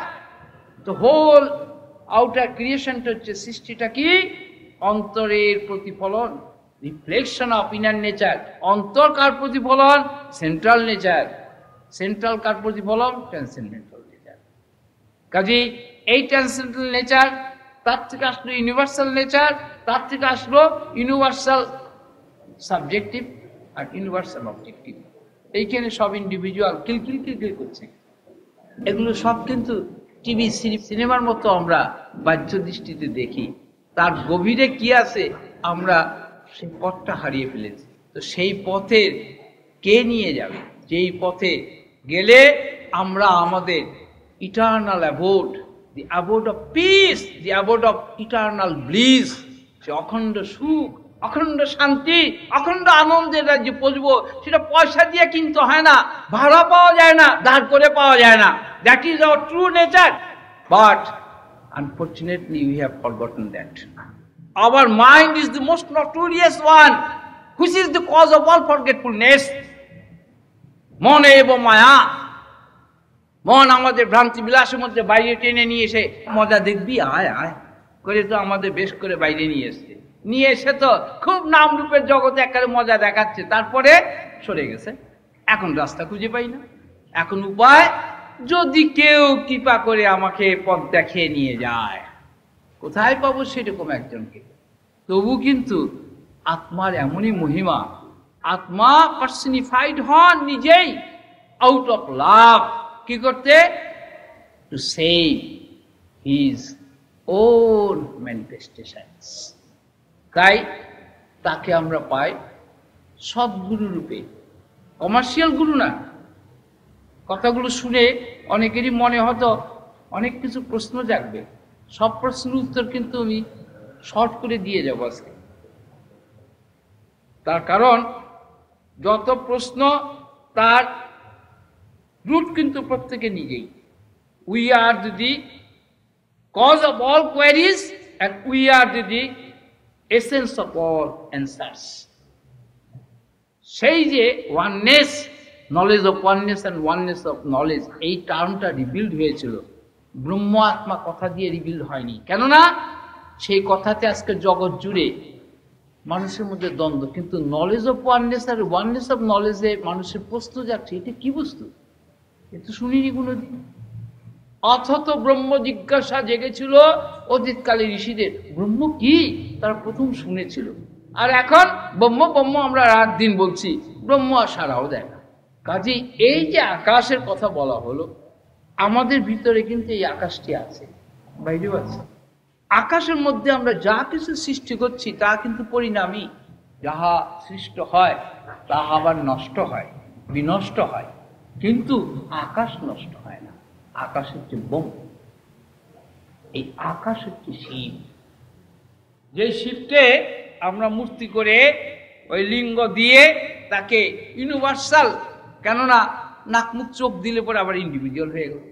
তো হোল আউটার ক্রিয়েশনটা হচ্ছে, সৃষ্টিটা কি? অন্তরের প্রতিফলন, রিফ্লেকশন অফ ইনার নেচার। অন্তর কার প্রতিফলন? Central nature. সেন্ট্রাল কার প্রতিফলন? Transcendental nature. কাজেই এই ট্রান্সেন্ডেন্টাল নেচার, তার থেকে আসলো ইউনিভার্সাল নেচার, তার থেকে আসলো ইউনিভার্সাল সাবজেক্টিভ আর ইউনিভার্সাল অবজেক্টিভ। এইখানে সব ইন্ডিভিজুয়াল কিলকিল কিলকিল করছে। এগুলো সব কিন্তু টিভি সিনেমার মতো আমরা বাহ্য দৃষ্টিতে দেখি, তার গভীরে কি আছে আমরা সেই পথটা হারিয়ে ফেলেছি। তো সেই পথে কে নিয়ে যাবে? যেই পথে গেলে আমরা আমাদের eternal abode, the abode of peace, the abode of eternal bliss, সে অখণ্ড সুখ, অখণ্ড শান্তি, অখণ্ড আনন্দের রাজ্যে পৌঁছবো। সেটা পয়সা দিয়ে কিনতে হয় না, ভাড়া পাওয়া যায় না, ধার করে পাওয়া যায় না। That is our true nature, but unfortunately we have forgotten that. Our mind is the most notorious one, which is the cause of all forgetfulness. মন এব মায়া, মন আমাদের ভ্রান্তি বিলাসের মধ্যে বাইরে টেনে নিয়ে এসে মজা দেখবি আয় আয় করে তো আমাদের বেশ করে বাইরে নিয়ে এসছে, নিয়ে এসে তো খুব নাম রূপের জগতে একেবারে মজা দেখাচ্ছে, তারপরে সরে গেছে। এখন রাস্তা খুঁজে পাই না, এখন উপায়, যদি কেউ কৃপা করে আমাকে পথ দেখিয়ে নিয়ে যায়। কোথায় পাবো সেরকম একজনকে? তবু কিন্তু আত্মার এমনই মহিমা, আত্মা পার্সনিফাইড হন নিজেই আউট অফ লাভ। কি করতে? To save his own manifestations. তাই তাকে আমরা পাই সদ্গুরু রূপে, কমার্শিয়াল গুরু না। কথাগুলো শুনে অনেকেরই মনে হতো অনেক কিছু প্রশ্ন জাগবে, সব প্রশ্নের উত্তর কিন্তু আমি শর্ট করে দিয়ে যাব আজকে। তার কারণ যত প্রশ্ন তার root kintu pratyeke nijei. We are the cause of all queries and we are the essence of all answers. Say je oneness, knowledge of oneness and oneness of knowledge, ei term ta revealed hoyechilo. Brahma atma kotha diye revealed hoyni. Keno na sei kothate ajke jagat jure মানুষের মধ্যে দ্বন্দ্ব, কিন্তু knowledge of oneness আর oneness of নলেজে মানুষের বস্তু যাচ্ছে, এটা কি বস্তু এটা শুনিনি কোনোদিন। অথচ ব্রহ্ম জিজ্ঞাসা জেগেছিল অতীতকালে ঋষিদের, ব্রহ্ম কি তারা প্রথম শুনেছিল, আর এখন ব্রহ্ম ব্রহ্ম আমরা রাত দিন বলছি, ব্রহ্ম আর সারাও দেয় না। কাজেই এই যে আকাশের কথা বলা হলো, আমাদের ভিতরে কিন্তু এই আকাশটি আছে, বাইরেও আছে। আকাশের মধ্যে আমরা যা কিছু সৃষ্টি করছি তা কিন্তু পরিণামী, যাহা সৃষ্ট হয় তাহা আবার নষ্ট হয়, বিনষ্ট হয়, কিন্তু আকাশ নষ্ট হয় না। আকাশ হচ্ছে ব্রহ্ম, এই আকাশ হচ্ছে শিব। যে শিবকে আমরা মূর্তি করে ওই লিঙ্গ দিয়ে তাকে ইউনিভার্সাল, কেননা নাক মুখ চোখ দিলে পরে আবার ইন্ডিভিজুয়াল হয়ে গেল,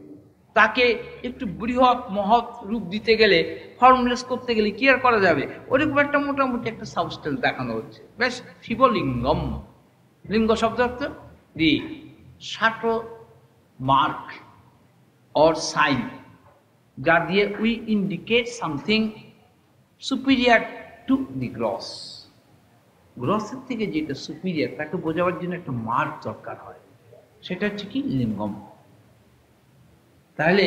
তাকে একটু বৃহৎ মহৎ রূপ দিতে গেলে ফর্মুলেস করতে গেলে কি আর করা যাবে, ওরকম একটা মোটামুটি একটা সাবস্টেন্স দেখানো হচ্ছে, বেশ শিবলিঙ্গম। লিঙ্গ শব্দ অর্থ the subtle mark or sign, যা দিয়ে we indicate something superior to the gross. গ্রসের থেকে যেটা সুপিরিয়ার তাকে বোঝাবার জন্য একটা মার্ক দরকার হয়, সেটা হচ্ছে কি লিঙ্গম। তাহলে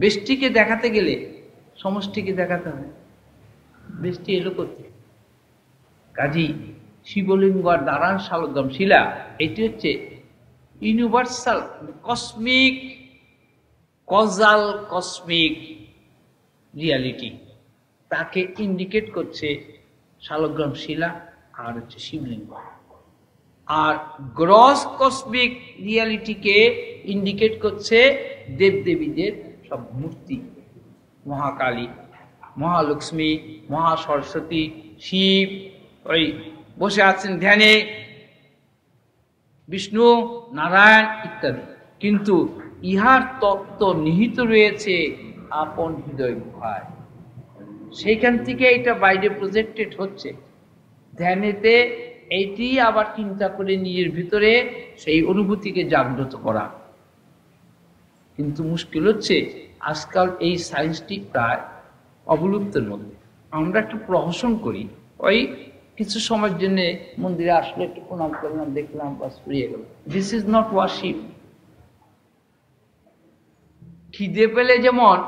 বৃষ্টিকে দেখাতে গেলে সমষ্টিকে দেখাতে হবে, বৃষ্টি এলো করতে। কাজী শিবলিঙ্গ আর দারান শালগ্রাম শিলা এটি হচ্ছে universal cosmic causal cosmic reality, তাকে ইন্ডিকেট করছে শালগ্রাম শিলা আর হচ্ছে শিবলিঙ্গ। আর গ্রস কসমিক রিয়ালিটিকে ইন্ডিকেট করছে দেবদেবীদের সব মূর্তি, মহাকালী, মহালক্ষ্মী, মহা সরস্বতী, শিব ওই বসে আছেন ধ্যানে, বিষ্ণু, নারায়ণ ইত্যাদি। কিন্তু ইহার তত্ত্ব নিহিত রয়েছে আপন হৃদয় গুহায়, সেইখান থেকে এটা বাইরে প্রজেক্টেড হচ্ছে। ধ্যানেতে এইটি আবার চিন্তা করে নিজের ভিতরে সেই অনুভূতিকে জাগ্রত করা। কিন্তু মুশকিল হচ্ছে আজকাল এই সায়েন্সটি প্রায় অবলুপ্তের মধ্যে। আমরা একটু প্রহসন করি, ওই কিছু সময়ের জন্যে মন্দিরে আসলে একটু প্রণাম করলাম, দেখলাম, বাস ফুরিয়ে গেল। This is not worship. খিদে পেলে যেমন,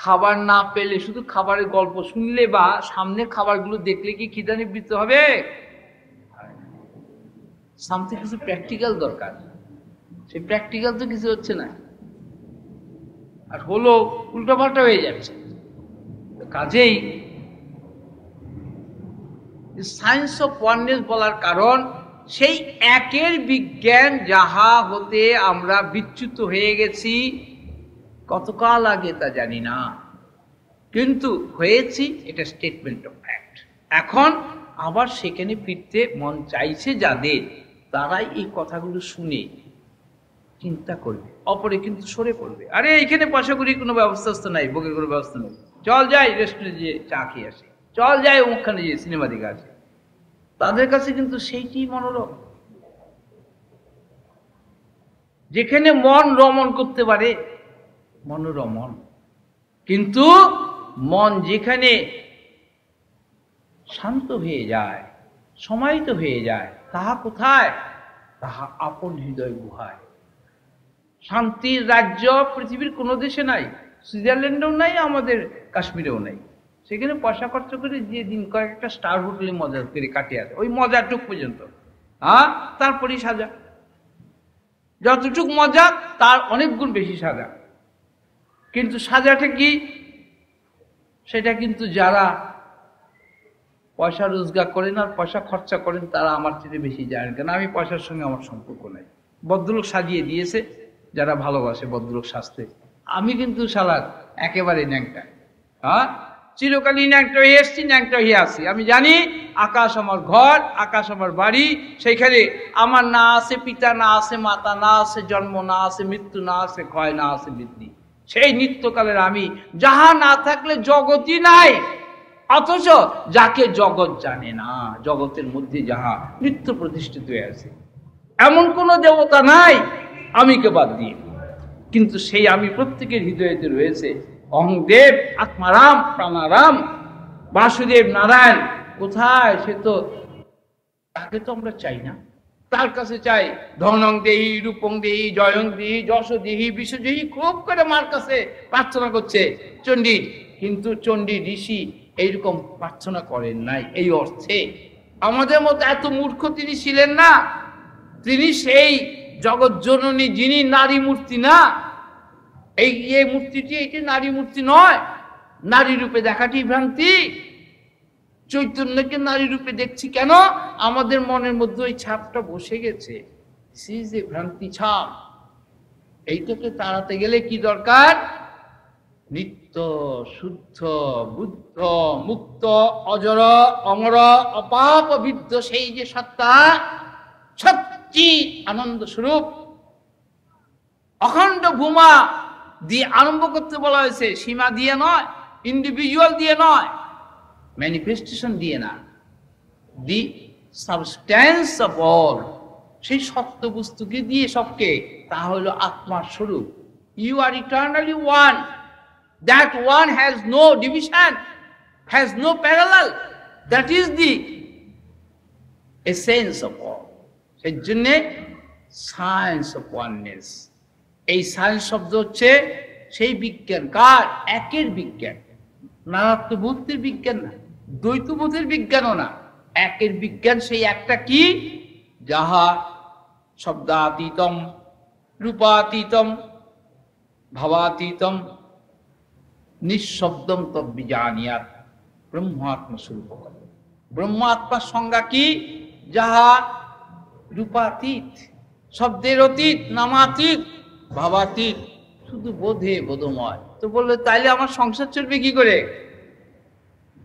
খাবার না পেলে শুধু খাবারের গল্প শুনলে বা সামনের খাবারগুলো দেখলে কি খিদা নিবৃত্ত হবে? সামথিং কিছু প্র্যাকটিক্যাল দরকার, সেই প্র্যাকটিক্যাল তো কিছু হচ্ছে না, আর হলো উল্টাপাল্টা হয়ে যাচ্ছে। কাজেই সায়েন্স অফ ওয়াননেস বলার কারণ, সেই একের বিজ্ঞান যাহা হতে আমরা বিচ্যুত হয়ে গেছি, কতকাল আগে তা জানি না, কিন্তু হয়েছি, এটা স্টেটমেন্ট অফ ফ্যাক্ট। এখন আবার সেখানে ফিরতে মন চাইছে যাদের, তারাই এই কথাগুলো শুনে চিন্তা করবে, অপরে কিন্তু সরে পড়বে। আরে এখানে পয়সা করি কোনো ব্যবস্থা তো নাই, বকের কোনো ব্যবস্থা নেই, চল যাই রেস্টুরেন্টে যেয়ে চা খেয়ে আসে, চল যাই ওখানে যেয়ে সিনেমা দেখে আসে। তাদের কাছে কিন্তু সেইটি মনোলোভ, যেখানে মন রমন করতে পারে, মনোরমন। কিন্তু মন যেখানে শান্ত হয়ে যায়, সমাহিত হয়ে যায়, তাহা কোথায়? তাহা আপন হৃদয় গুহায়। শান্তির রাজ্য পৃথিবীর কোনো দেশে নাই, সুইজারল্যান্ডেও নাই, আমাদের কাশ্মীরেও নাই। সেখানে পয়সা খরচ করে যে দিন কয়েকটা স্টার হোটেলে মজা করে কাটিয়ে আসে, ওই মজাটুক পর্যন্ত, হ্যাঁ তারপরেই সাজা, যতটুক মজা তার অনেক গুণ বেশি সাজা। কিন্তু সাজাটা কি, সেটা কিন্তু যারা পয়সা রোজগার করেন আর পয়সা খরচা করেন তারা আমার চেয়ে বেশি জানেন, কেন আমি পয়সার সঙ্গে আমার সম্পর্ক নাই। ভদ্রলোক সাজিয়ে দিয়েছে যারা ভালোবাসে ভদ্রলোক সাজতে, আমি কিন্তু শালা একেবারে ন্যাংটা, হ্যাঁ चिरकालीन एक एसछेन एक आछि आमि जानि आकाश आमार घर आकाश आमार बाड़ी सेइखाने आमार ना आछे पिता ना आछे माता ना आछे जन्म ना आछे मृत्यु ना आछे क्षय ना आछे बृद्धि सेइ नित्यकालेर आमि जाहा ना थाकले जगतई नाई अथच जाके जगत जाने ना जगतेर मध्य जाहा नित्य प्रतिष्ठित हये आछे एमन कोनो देवता नाई आमिके बाद दिये किन्तु सेइ आमि प्रत्येकेर हृदयेते रयेछे অহংদেব আত্মারাম প্রাণারাম বাসুদেব নারায়ণ কোথায় সে তো তাকে তো আমরা চাই না তার কাছে চাই ধনং দেহি রূপং দেহি জয়ং দেহি যশ দেহি বিশ্বজয়ী খুব করে মার কাছে প্রার্থনা করছে চণ্ডী কিন্তু চণ্ডী ঋষি এইরকম প্রার্থনা করেন নাই এই অর্থে আমাদের মতো এত মূর্খ তিনি ছিলেন না তিনি সেই জগৎ জননী যিনি নারী মূর্তি না ये मूर्ति नारी मूर्ति नय नारी रूपे देखाटी भ्रांति चैतन्य के नारी रूपे देखी केन आमादेर मनेर मध्ये छापटा बसे गेछे भ्रांति छाप एइटाके ताड़ाते गेले कि दरकार नित्य शुद्ध बुद्ध मुक्त अजर अमर अपाप बिद्ध सेइ जे सत्ता सच्ची आनंद स्वरूप अखंड भूमा दिए आरम्भ करते बला हयेछे सीमा दिए नय इंडिविजुअल दिए नय मैनिफेस्टेशन दिए ना दि सबस्टैंस अफ ऑल सेइ सत्य वस्तुके दिए सबके ता हलो आत्मा स्वरूप you are eternally one that one has no division has no parallel that is the essence of all सेइ जन्य साइंस अफ वननेस এই সায়েন্স শব্দ হচ্ছে সেই বিজ্ঞান কার একের বিজ্ঞান নানাত্ববোধের বিজ্ঞান না দ্বৈতবোধের বিজ্ঞানও না একের বিজ্ঞান সেই একটা কি যাহা শব্দাতীতম রূপাতীতম ভাবাতীতম নিঃশব্দম তদ্বিজানিয়াত ব্রহ্মাত্ম স্বরূপ ব্রহ্মাত্মার সংজ্ঞা কি যাহা রূপাতীত শব্দের অতীত নামাতীত भावातीत शुद्ध बोधे बोधमय तो बोले ताइले आमार संसार चलबे कि करे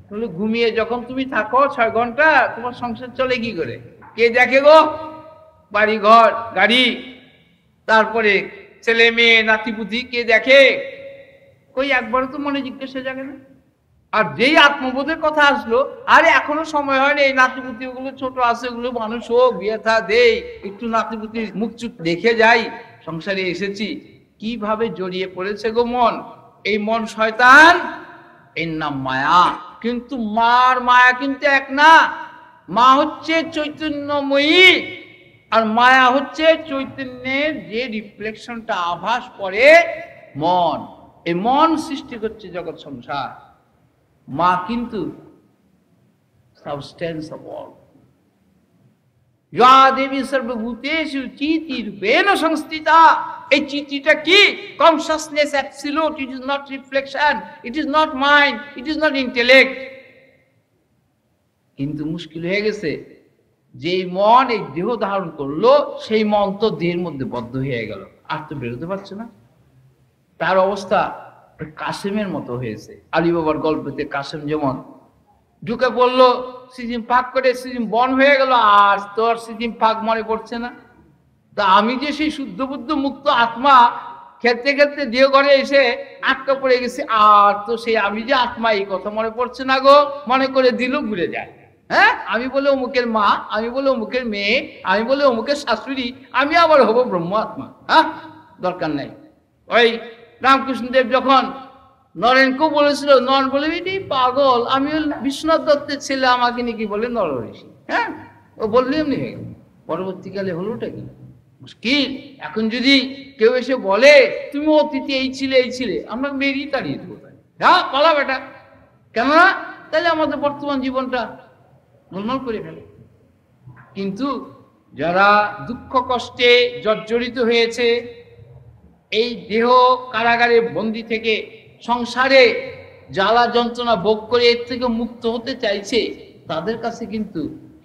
बोले घुमिए जखन तुमी थाको छय घंटा तुम्हार संसार चले कि करे के देखे गो बाड़ी घर गाड़ी तारपरे छेले मेये नातिपुति के देखे कोई एकबार तो मने जिज्ञासा जागे ना আর যেই আত্মবোধের কথা আসলো আর এখনো সময় হয়নি এই নাতিপুতিগুলো ছোট আছে ওগুলো মানুষ হোক বিয়েথা দেই একটু নাতিপুতির মুখ চুপ দেখে যাই সংসারে এসেছি কিভাবে জড়িয়ে পড়েছে গো মন এই মন শয়তান এর নাম মায়া কিন্তু মার মায়া কিন্তু এক না মা হচ্ছে চৈতন্যময়ী আর মায়া হচ্ছে চৈতন্যের যে রিফ্লেকশনটা আভাস পড়ে মন এই মন সৃষ্টি করছে জগৎ সংসার মা কিন্তু সাবস্ট্যান্স অফ অল ইয়া দেবী সর্বভূতেষু চিতি রূপেণ সংস্থিতা এই চিতিটা কি consciousness absolute it is not reflection it is not mind it is not intellect কিন্তু মুশকিল হয়ে গেছে যে মন এই দেহ ধারণ করলো সেই মন তো দেহের মধ্যে বদ্ধ হয়ে গেল আর তো বেরোতে পারছে না তার অবস্থা কাসেমের মতো হয়েছে আলী বাবার গল্পতে কাসেম যেমন ঢুকে বললো সিজিম পাক করে সিজিম বন হয়ে গেল আর তোর সিজিম পাক মনে পড়ছে না তা আমি যে সেই শুদ্ধ বুদ্ধ মুক্ত আত্মা খেলতে খেলতে দেহ ঘরে এসে আটকা পড়ে গেছে আর তো সেই আমি যে আত্মা এই কথা মনে পড়ছে না গো মনে করে দিল ঘুরে যায় হ্যাঁ আমি বলে অমুকের মা আমি বলে অমুকের মেয়ে আমি বলে অমুকের শাশুড়ি আমি আবার হব ব্রহ্ম আত্মা হ্যাঁ দরকার নাই ওই রামকৃষ্ণদেব যখন নরেনকে বলেছিল নন বলে এটি পাগল আমি বিষ্ণু দত্তের ছেলে আমাকে নাকি বলে নরঋষি হ্যাঁ ও বললে এমনি হয়ে গেল পরবর্তীকালে হলোটা কি মুশকিল এখন যদি কেউ এসে বলে তুমি অতীতে এই ছিলে এই ছিলে আমরা মেরিয়ে তাড়িয়ে দেবো তাই হ্যাঁ বলা বেটা কেননা তাহলে আমাদের বর্তমান জীবনটা গোলমাল করে ফেলে কিন্তু যারা দুঃখ কষ্টে জর্জরিত হয়েছে এই দেহ কারাগারে বন্দী থেকে সংসারে জ্বালা যন্ত্রণা ভোগ করে এর থেকে মুক্ত হতে চাইছে তাদের কাছে কিন্তু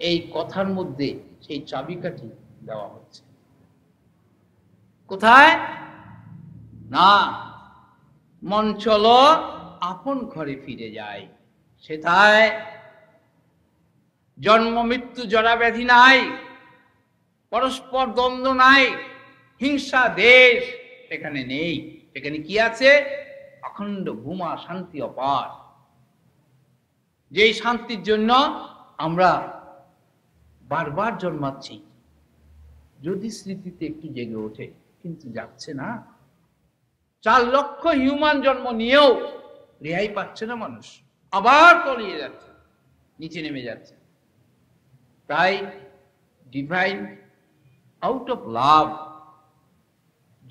এই কথার মধ্যে সেই চাবিকাঠি দেওয়া হচ্ছে কোথায় না মন চলো আপন ঘরে ফিরে যায়। সেথায় জন্ম মৃত্যু জরা ব্যাধি নাই, পরস্পর দ্বন্দ্ব নাই, হিংসা দেশ সেখানে নেই। সেখানে কি আছে? অখণ্ড ভূমা শান্তি অপার, যেই শান্তির জন্য আমরা বারবার জন্মাচ্ছি। যদি স্মৃতিতে একটু জেগে ওঠে, কিন্তু যাচ্ছে না। চার লক্ষ হিউম্যান জন্ম নিয়েও রেহাই পাচ্ছে না মানুষ, আবার তলিয়ে যাচ্ছে, নিচে নেমে যাচ্ছে। তাই ডিভাইন আউট অফ লাভ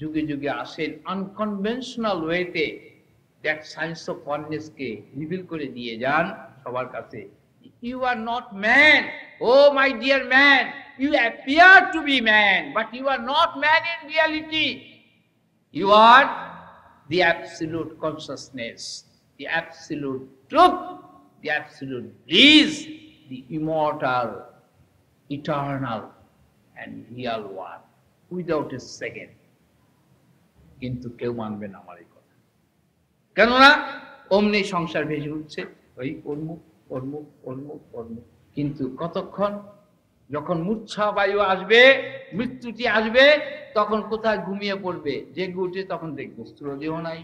যুগে যুগে আসেন আনকনভেনশনাল ওয়েতে, দ্যাট সায়েন্স অফ ওয়াননেসকে রিভিল করে দিয়ে যান সবার কাছে। You are not man, O my dear man, you appear to be man, but you are not man in reality. You are the absolute consciousness, the absolute truth, the absolute bliss, the immortal, eternal and real one, without a second. Kintu keu manbe na amar ei kotha, kenona omni সংসার ভেসে উঠছে ওই উন্মুখ উন্মুখ উন্মুখ উন্মুখ। কিন্তু কতক্ষণ? যখন মূর্ছা বায়ু আসবে, মৃত্যুটি আসবে, তখন কোথায় ঘুমিয়ে পড়বে? জেগে উঠে তখন দেখবে স্থূল দেহ নাই,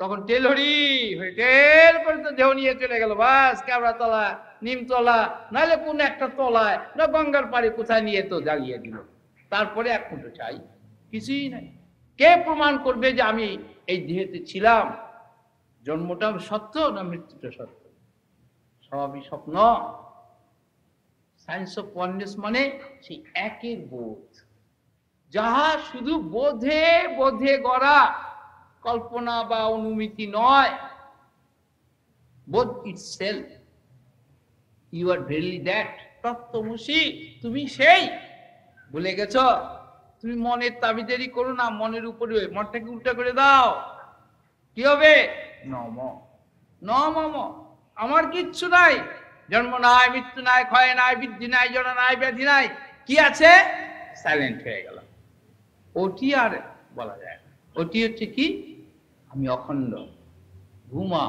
তখন টেলহরি হয়ে টেল পর্যন্ত দেহ নিয়ে চলে গেল। বাস কেওড়াতলা, নিমতলা, নাহলে কোন একটা তলায়, না গঙ্গার পাড়ে কোথায় নিয়ে তো জ্বালিয়ে দিল। তারপরে এক মুঠো চাই, কিছুই নাই। কে প্রমাণ করবে যে আমি এই দেহেতে ছিলাম? জন্মটা সত্য না মৃত্যুটা সত্য? সবই স্বপ্ন। সায়েন্স অফ ওয়াননেস মানে সেই একের বোধ, যাহা শুধু বোধে বোধে গড়া, কল্পনা বা অনুমিতি নয়। বোধ itself, you are verily that. তত্ত্বমসি, তুমি সেই। ভুলে গেছ? তুমি মনের তাবিদেরই করো না, মনের উপরে মনটাকে উল্টা করে দাও। কি হবে? নম নম, আমার কিচ্ছু নাই। জন্ম নাই, মৃত্যু নাই, ক্ষয় নাই, বৃদ্ধি নাই, জড় নাই, ব্যাধি নাই। কি আছে? সাইলেন্ট হয়ে গেল। ওটি আর বলা যায় না। ওটি হচ্ছে কি? আমি অখণ্ড ভূমা।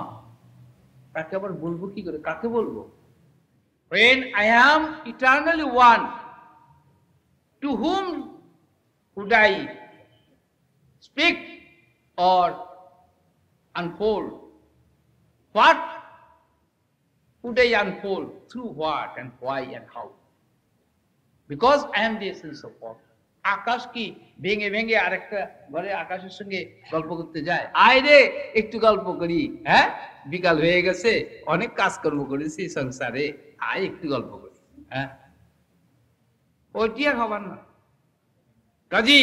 তাকে আবার বলবো কি করে? কাকে বলবো? When I am eternally one, to whom would I speak or unfold? What would I unfold? Through what and why and how? Because I am the essence of all. আকাশ কি ভেঙে ভেঙে আরেকটা ঘরে আকাশের সঙ্গে গল্প করতে যায়? আয় রে একটু গল্প করি, হ্যাঁ বিকাল হয়ে গেছে, অনেক কাজকর্ম করেছি সংসারে, আয় একটু গল্প করি। হ্যাঁ, ওইটি আর হবার না। কাজী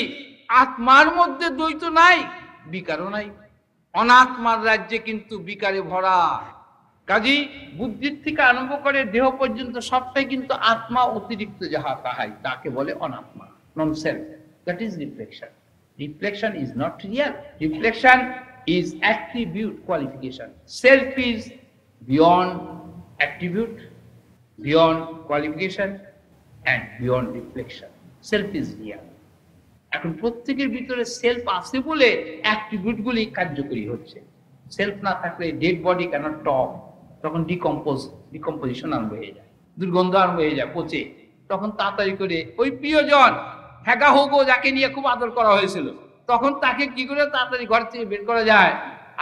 আত্মার মধ্যে দ্বৈত নাই, বিকারও নাই। অনাত্মার রাজ্যে কিন্তু বিকারে ভরা। কাজী বুদ্ধির থেকে আরম্ভ করে দেহ পর্যন্ত সবটাই কিন্তু আত্মা অতিরিক্ত যাহা তাহাই, তাকে বলে অনাত্মা, nonself. That is reflection. Reflection is not real. Reflection is attribute qualification. Self is beyond attribute, beyond qualification and beyond reflection. Self is real. এখন প্রত্যেকের ভিতরে সেলফ আছে বলে অ্যাট্রিবিউট গুলি কার্যকরী হচ্ছে। সেলফ না থাকলে ডেড বডি ক্যানট টক। তখন ডিকম্পোজ ডিকম্পোজিশন আরম্ভ হয়ে যায়, দুর্গন্ধ আরম্ভ হয়ে যায়, পচে। তখন তাড়াতাড়ি করে ওই প্রিয়জন হ্যাগা হোগো, যাকে নিয়ে খুব আদর করা হয়েছিল, তখন তাকে কি করে তাড়াতাড়ি ঘর থেকে বের করা যায়?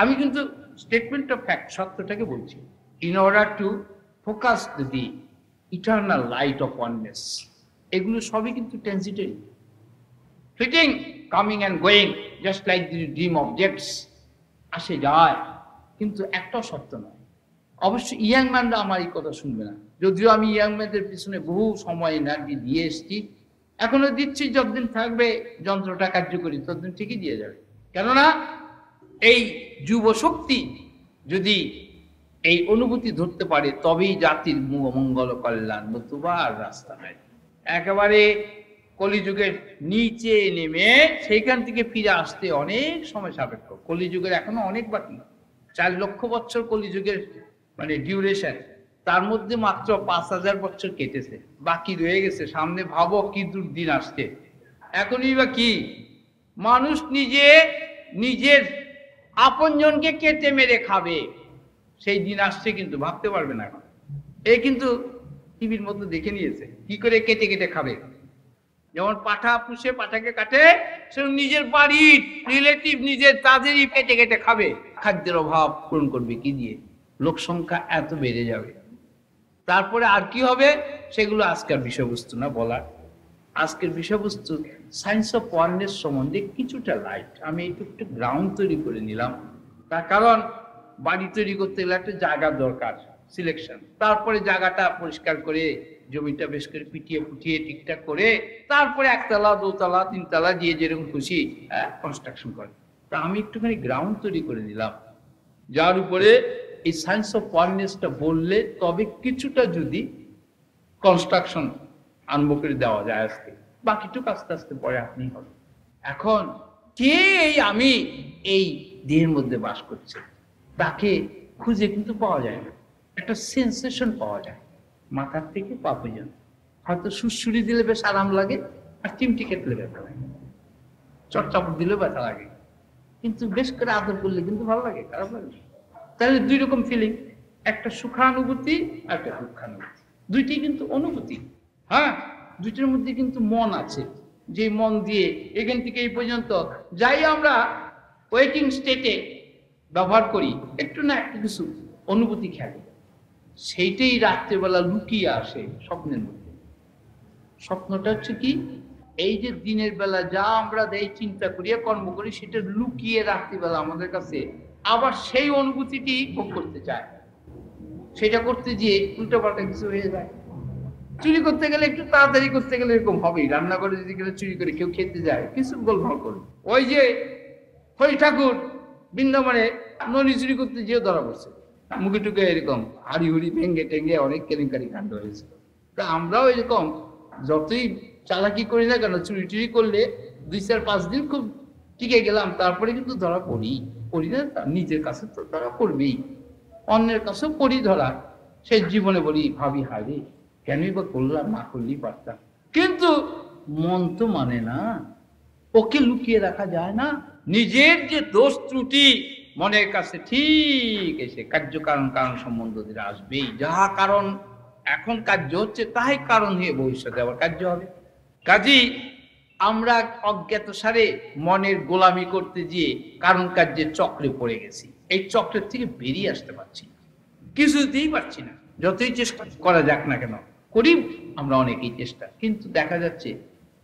আমি কিন্তু স্টেটমেন্ট অফ ফ্যাক্ট, সত্যটাকে বলছি। In order to focus the eternal light of oneness, এগুলো সবই কিন্তু transitory, fitting, coming and going, just like the dream objects, আসে যায়, কিন্তু একটাও সত্য নয়। অবশ্য ইয়াংম্যানরা আমার এই কথা শুনবে না, যদিও আমি ইয়াংম্যানদের পিছনে বহু সময় এনার্জি দিয়ে এসছি, এখনো দিচ্ছি। যতদিন থাকবে যন্ত্রটা কার্যকরী ততদিন ঠিকই দিয়ে যাবে। কেননা এই যুব শক্তি যদি এই অনুভূতি ধরতে পারে, তবেই জাতির মঙ্গল কল্যাণ, নতুবা আর রাস্তা নাই। একেবারে কলিযুগের নিচে নেমে সেইখান থেকে ফিরে আসতে অনেক সময় সাপেক্ষ। কলিযুগের এখনো অনেক বাকি। চার লক্ষ বছর কলিযুগের মানে ডিউরেশন, তার মধ্যে মাত্র পাঁচ হাজার বছর কেটেছে, বাকি রয়ে গেছে। সামনে ভাবো কি দুর্দিন আসছে। এখনই বা কি মানুষ নিজে নিজের আপনজনকে কেটে মেরে খাবে? সেই দিন আসছে কিন্তু ভাবতে পারবে না। এই কিন্তু টিভির মধ্যে দেখে নিয়েছে কি করে কেটে কেটে খাবে। যেমন পাঠা পুষে পাঠাকে কাটে, সে নিজের বাড়ির রিলেটিভ নিজের তাদেরই কেটে কেটে খাবে। খাদ্যের অভাব পূরণ করবে কি দিয়ে? লোক সংখ্যা এত বেড়ে যাবে, তারপরে আর কি হবে সেগুলো আজকের বিষয়বস্তু না বলা। আজকের বিষয়বস্তু সায়েন্স অফ ওয়াননেস সম্বন্ধে কিছুটা লাইট, আমি একটু গ্রাউন্ড তৈরি করে নিলাম। তার কারণ বাড়ি তৈরি করতে গেলে একটা জায়গা দরকার, সিলেকশন, তারপরে জায়গাটা পরিষ্কার করে জমিটা বেশ করে পিটিয়ে পুটিয়ে ঠিকঠাক করে তারপরে একতলা দোতলা তিনতলা দিয়ে যেরকম খুশি কনস্ট্রাকশন করে। তা আমি একটুখানি গ্রাউন্ড তৈরি করে নিলাম, যার উপরে এই সায়েন্স অফ ওয়াননেসটা বললে তবে কিছুটা যদি কনস্ট্রাকশন আরম্ভ করে দেওয়া যায় আজকে, বাকিটুকু আস্তে আস্তে পরে আপনি হবে। এখন কে এই আমি এই দেহের মধ্যে বাস করছে তাকে খুঁজে কিন্তু পাওয়া যায় না, একটা সেন্সেশন পাওয়া যায় মাথার থেকে পা পর্যন্ত। হয়তো সুড়সুড়ি দিলে বেশ আরাম লাগে, আর চিমটি কেটলে ব্যথা লাগে, চটচাপড় দিলেও ব্যথা লাগে, কিন্তু বেশ করে আদর করলে কিন্তু ভালো লাগে, খারাপ লাগে। তাহলে দুই রকম ফিলিং, একটা সুখানুভূতি আর একটা দুঃখানুভূতি, দুইটি কিন্তু অনুভূতি। হ্যাঁ, দুইটার মধ্যে কিন্তু মন আছে, যে মন দিয়ে এখান থেকে এই পর্যন্ত যাই আমরা ওয়েটিং স্টেটে ব্যবহার করি, একটু না একটু কিছু অনুভূতি খেলে, সেইটাই রাত্রেবেলা লুকিয়ে আসে স্বপ্নের মধ্যে। স্বপ্নটা হচ্ছে কি, এই যে দিনের বেলা যা আমরা দেই চিন্তা করি কর্ম করি, সেটা লুকিয়ে রাত্রিবেলা আমাদের কাছে আবার সেই অনুভূতিটি ভোগ করতে চায়, সেটা করতে গিয়ে উল্টো পাল্টা কিছু হয়ে যায়। চুরি করতে গেলে একটু তাড়াতাড়ি করতে গেলে এরকম হবেই, রান্না করে যদি গেলে চুরি করে কেউ খেতে যায় কিছু গোলমাল করবে। ওই যে হরি ঠাকুর বৃন্দাবনে ননি চুরি করতে যেও ধরা পড়ছে, মুখে টুকে এরকম হাড়ি হুড়ি ভেঙে টেঙ্গে অনেক কেলেঙ্কারি কাণ্ড হয়েছিল। তা আমরাও এরকম যতই চালাকি করি না কেন, চুরি টুরি করলে দুই চার পাঁচ দিন খুব টিকে গেলাম, তারপরে কিন্তু ধরা পড়ি। পড়ি না নিজের কাছে তো ধরা পড়বেই, অন্যের কাছেও পড়ি ধরা। সে জীবনে বলি ভাবি হারে কেনই বা করলাম, না করলেই পারতাম, কিন্তু মন তো মানে না, ওকে লুকিয়ে রাখা যায় না। নিজের যে দোষ ত্রুটি মনের কাছে ঠিক এসে কার্যকারণ কারণ সম্বন্ধ যেটা আসবেই, যাহা কারণ এখন কার্য হচ্ছে তাই কারণ হয়ে ভবিষ্যতে আবার কার্য হবে। কাজী আমরা অজ্ঞাত সারে মনের গোলামি করতে গিয়ে কারণ কার্যের চক্রে পড়ে গেছি, এই চক্রের থেকে বেরিয়ে আসতে পারছি না, কিছুতেই পারছি না। যতই চেষ্টা করা যাক না কেন, করি আমরা অনেকেই চেষ্টা, কিন্তু দেখা যাচ্ছে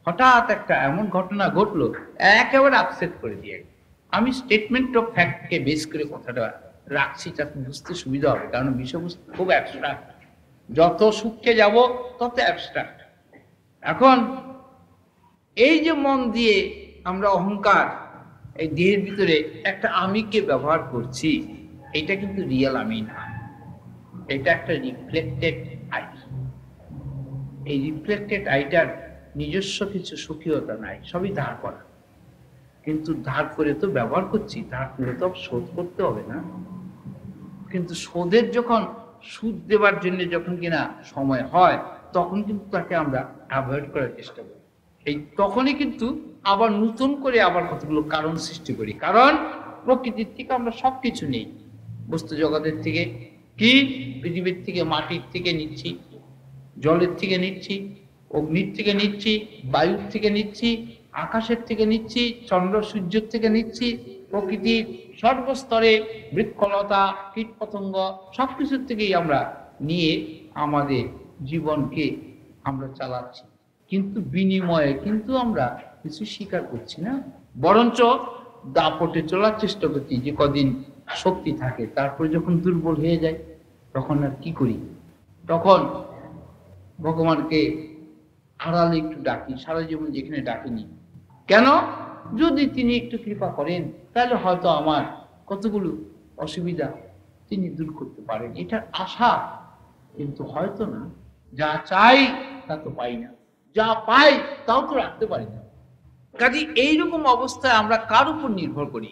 হঠাৎ একটা এমন ঘটনা ঘটলো একেবারে আপসেট করে দিয়ে। আমি স্টেটমেন্ট অফ ফ্যাক্টকে বেস করে কথাটা রাখছি, তাতে বুঝতে সুবিধা হবে, কারণ বিষয়বস্তু খুব অ্যাবস্ট্রাক্ট, যত সূক্ষ্মে যাব তত অ্যাবস্ট্রাক্ট। এখন এই যে মন দিয়ে আমরা অহংকার এই দেহের ভিতরে একটা আমিকে ব্যবহার করছি, এটা কিন্তু রিয়েল আমি না, এটা একটা রিফ্লেক্টেড আই। এই রিফ্লেক্টেড আইটার নিজস্ব কিছু সুখীয়তা নাই, সবই ধার করা, কিন্তু ধার করে তো ব্যবহার করছি, ধার করে তো শোধ করতে হবে না। কিন্তু শোধের যখন সুদ দেওয়ার জন্য যখন কিনা সময় হয়, তখন কিন্তু তাকে আমরা অ্যাভয়েড করার চেষ্টা করি। এই তখনই কিন্তু আবার নতুন করে আবার কতগুলো কারণ সৃষ্টি করি, কারণ প্রকৃতির থেকে আমরা সব কিছু নেই, বস্তু জগতের থেকে, কি পৃথিবীর থেকে, মাটির থেকে নিচ্ছি, জলের থেকে নিচ্ছি, অগ্নির থেকে নিচ্ছি, বায়ুর থেকে নিচ্ছি, আকাশের থেকে নিচ্ছি, চন্দ্র সূর্যের থেকে নিচ্ছি, প্রকৃতির সর্বস্তরে বৃক্ষলতা কীট পতঙ্গ সব কিছুর থেকেই আমরা নিয়ে আমাদের জীবনকে আমরা চালাচ্ছি, কিন্তু বিনিময়ে কিন্তু আমরা কিছু স্বীকার করছি না, বরঞ্চ দাপটে চলার চেষ্টা করছি। যে কদিন শক্তি থাকে তারপরে যখন দুর্বল হয়ে যায় তখন আর কি করি, তখন ভগবানকে আড়ালে একটু ডাকি, সারা জীবন যেখানে ডাকিনি কেন, যদি তিনি একটু কৃপা করেন তাহলে হয়তো আমার কতগুলো অসুবিধা তিনি দূর করতে পারেন, এটা আশা। কিন্তু হয়তো না, যা চাই তা তো পাই না, যা পাই তাও তো রাখতে পারি না। কাজে এইরকম অবস্থায় আমরা কার উপর নির্ভর করি?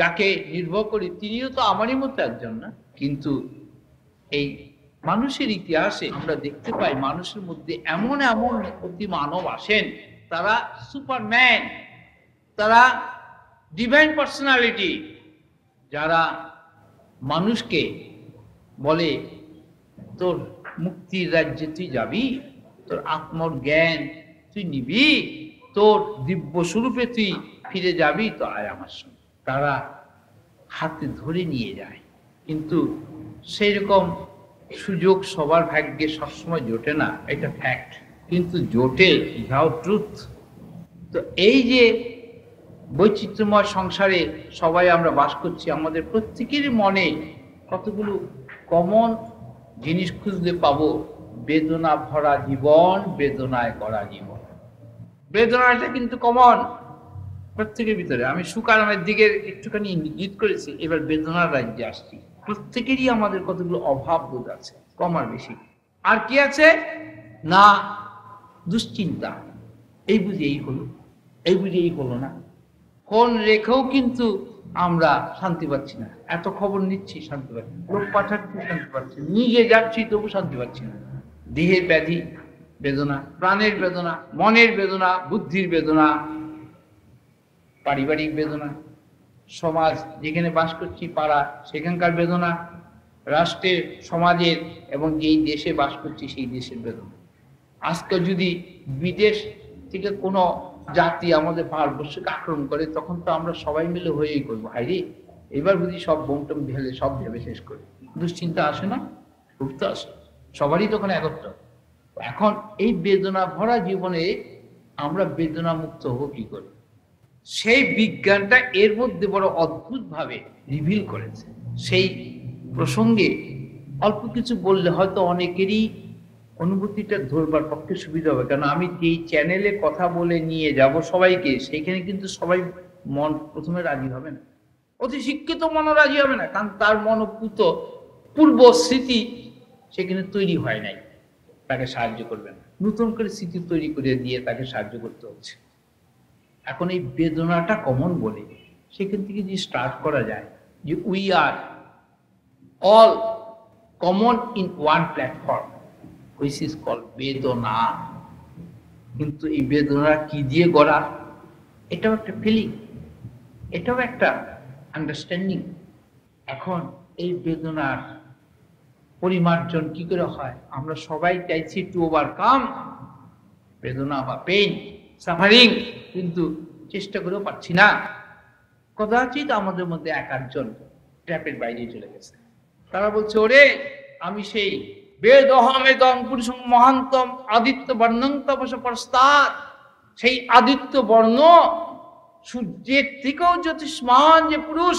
যাকে নির্ভর করি তিনিও তো আমারই মতো একজন না। কিন্তু এই মানুষের ইতিহাসে আমরা দেখতে পাই মানুষের মধ্যে এমন এমন অতি মানব আসেন, তারা সুপারম্যান, তারা ডিভাইন পার্সোনালিটি, যারা মানুষকে बोले तो मुक्ति राज्य तु जाबी तोर आत्मर ज्ञान तु निबी तोर दिव्य स्वरूपे तु फिरे जाबी तो आय आमार संगे तारा हाथे धरे निये जाए किन्तु सेई रकम सुयोग सबार भाग्ये सब समय जोटे ना एटा फैक्ट किन्तु जोटे इहाओ ट्रुथ। तो एई जे वैचित्रमय संसारे सबाई आमरा बास करछि आमादेर प्रत्येकेर मने कतगुलो कमन जिनिस खुजले पाबो बेदना भरा जीवन बेदनाय गड़ा जीवन बेदनाटा किन्तु कमन प्रत्येकेर भितरे आमि सुख आरामेर दिके एकटुखानि इंगित करेछि एबार बेदनार राज्ये आसछि प्रत्येकेरই आमादेर कतगुलो अभाव बोध आछे कम आर बेशि आर कि आछे ना दुश्चिंता এই বুঝি এই হলো এই বুঝি এই হলো না ফোন রেখেও কিন্তু আমরা শান্তি পাচ্ছি না এত খবর নিচ্ছি শান্তি পাচ্ছি না লোক পাঠাচ্ছি শান্তি পাচ্ছি না নিজে যাচ্ছি তবু শান্তি পাচ্ছি না দেহের ব্যাধি বেদনা প্রাণের বেদনা মনের বেদনা বুদ্ধির বেদনা পারিবারিক বেদনা সমাজ যেখানে বাস করছি পাড়া সেখানকার বেদনা রাষ্ট্রের সমাজের এবং যেই দেশে বাস করছি সেই দেশের বেদনা আজকে যদি বিদেশ থেকে কোনো জাতি আমাদের ভারতবর্ষকে আক্রমণ করে তখন তো আমরা সবাই মিলে হয়েই করব হাইরে এবার বুঝি সব বমটম ভেলে সব ভেবে শেষ করে দুশ্চিন্তা আসে না উঠতে আসে সবারই তখন একত্র। এখন এই বেদনা ভরা জীবনে আমরা বেদনা মুক্ত হব কি করে সেই বিজ্ঞানটা এর মধ্যে বড় অদ্ভুতভাবে রিভিল করেছে। সেই প্রসঙ্গে অল্প কিছু বললে হয়তো অনেকেরই অনুভূতিটা ধরবার পক্ষে সুবিধা হবে কারণ আমি যেই চ্যানেলে কথা বলে নিয়ে যাব সবাইকে সেখানে কিন্তু সবাই মন প্রথমে রাজি হবে না অতি শিক্ষিত মনও রাজি হবে না কারণ তার মনোপুত পূর্ব স্মৃতি সেখানে তৈরি হয় নাই তাকে সাহায্য করবে না নতুন করে স্মৃতি তৈরি করে দিয়ে তাকে সাহায্য করতে হচ্ছে। এখন এই বেদনাটা কমন বলে সেখান থেকে যে স্টার্ট করা যায় যে we are all common in one platform which is called বেদনা কিন্তু এই বেদনা কি দিয়ে গড়া এটাও একটা ফিলিং এটাও একটা আন্ডারস্ট্যান্ডিং। এখন এই বেদনার পরিমার্জন কি করে হয় আমরা সবাই চাইছি টু ওভারকাম বেদনা বা পেইন সাফারিং কিন্তু চেষ্টা করেও পাচ্ছি না কদাচিৎ আমাদের মধ্যে এক আধজন ট্র্যাপের বাইরে চলে গেছে তারা বলছে ওরে আমি সেই বেদহমেদং পুরুষং মহান্তম আদিত্য বর্ণং তপস প্রস্তার সেই আদিত্য বর্ণ সূর্যের থেকেও জ্যোতিষ্মান যে পুরুষ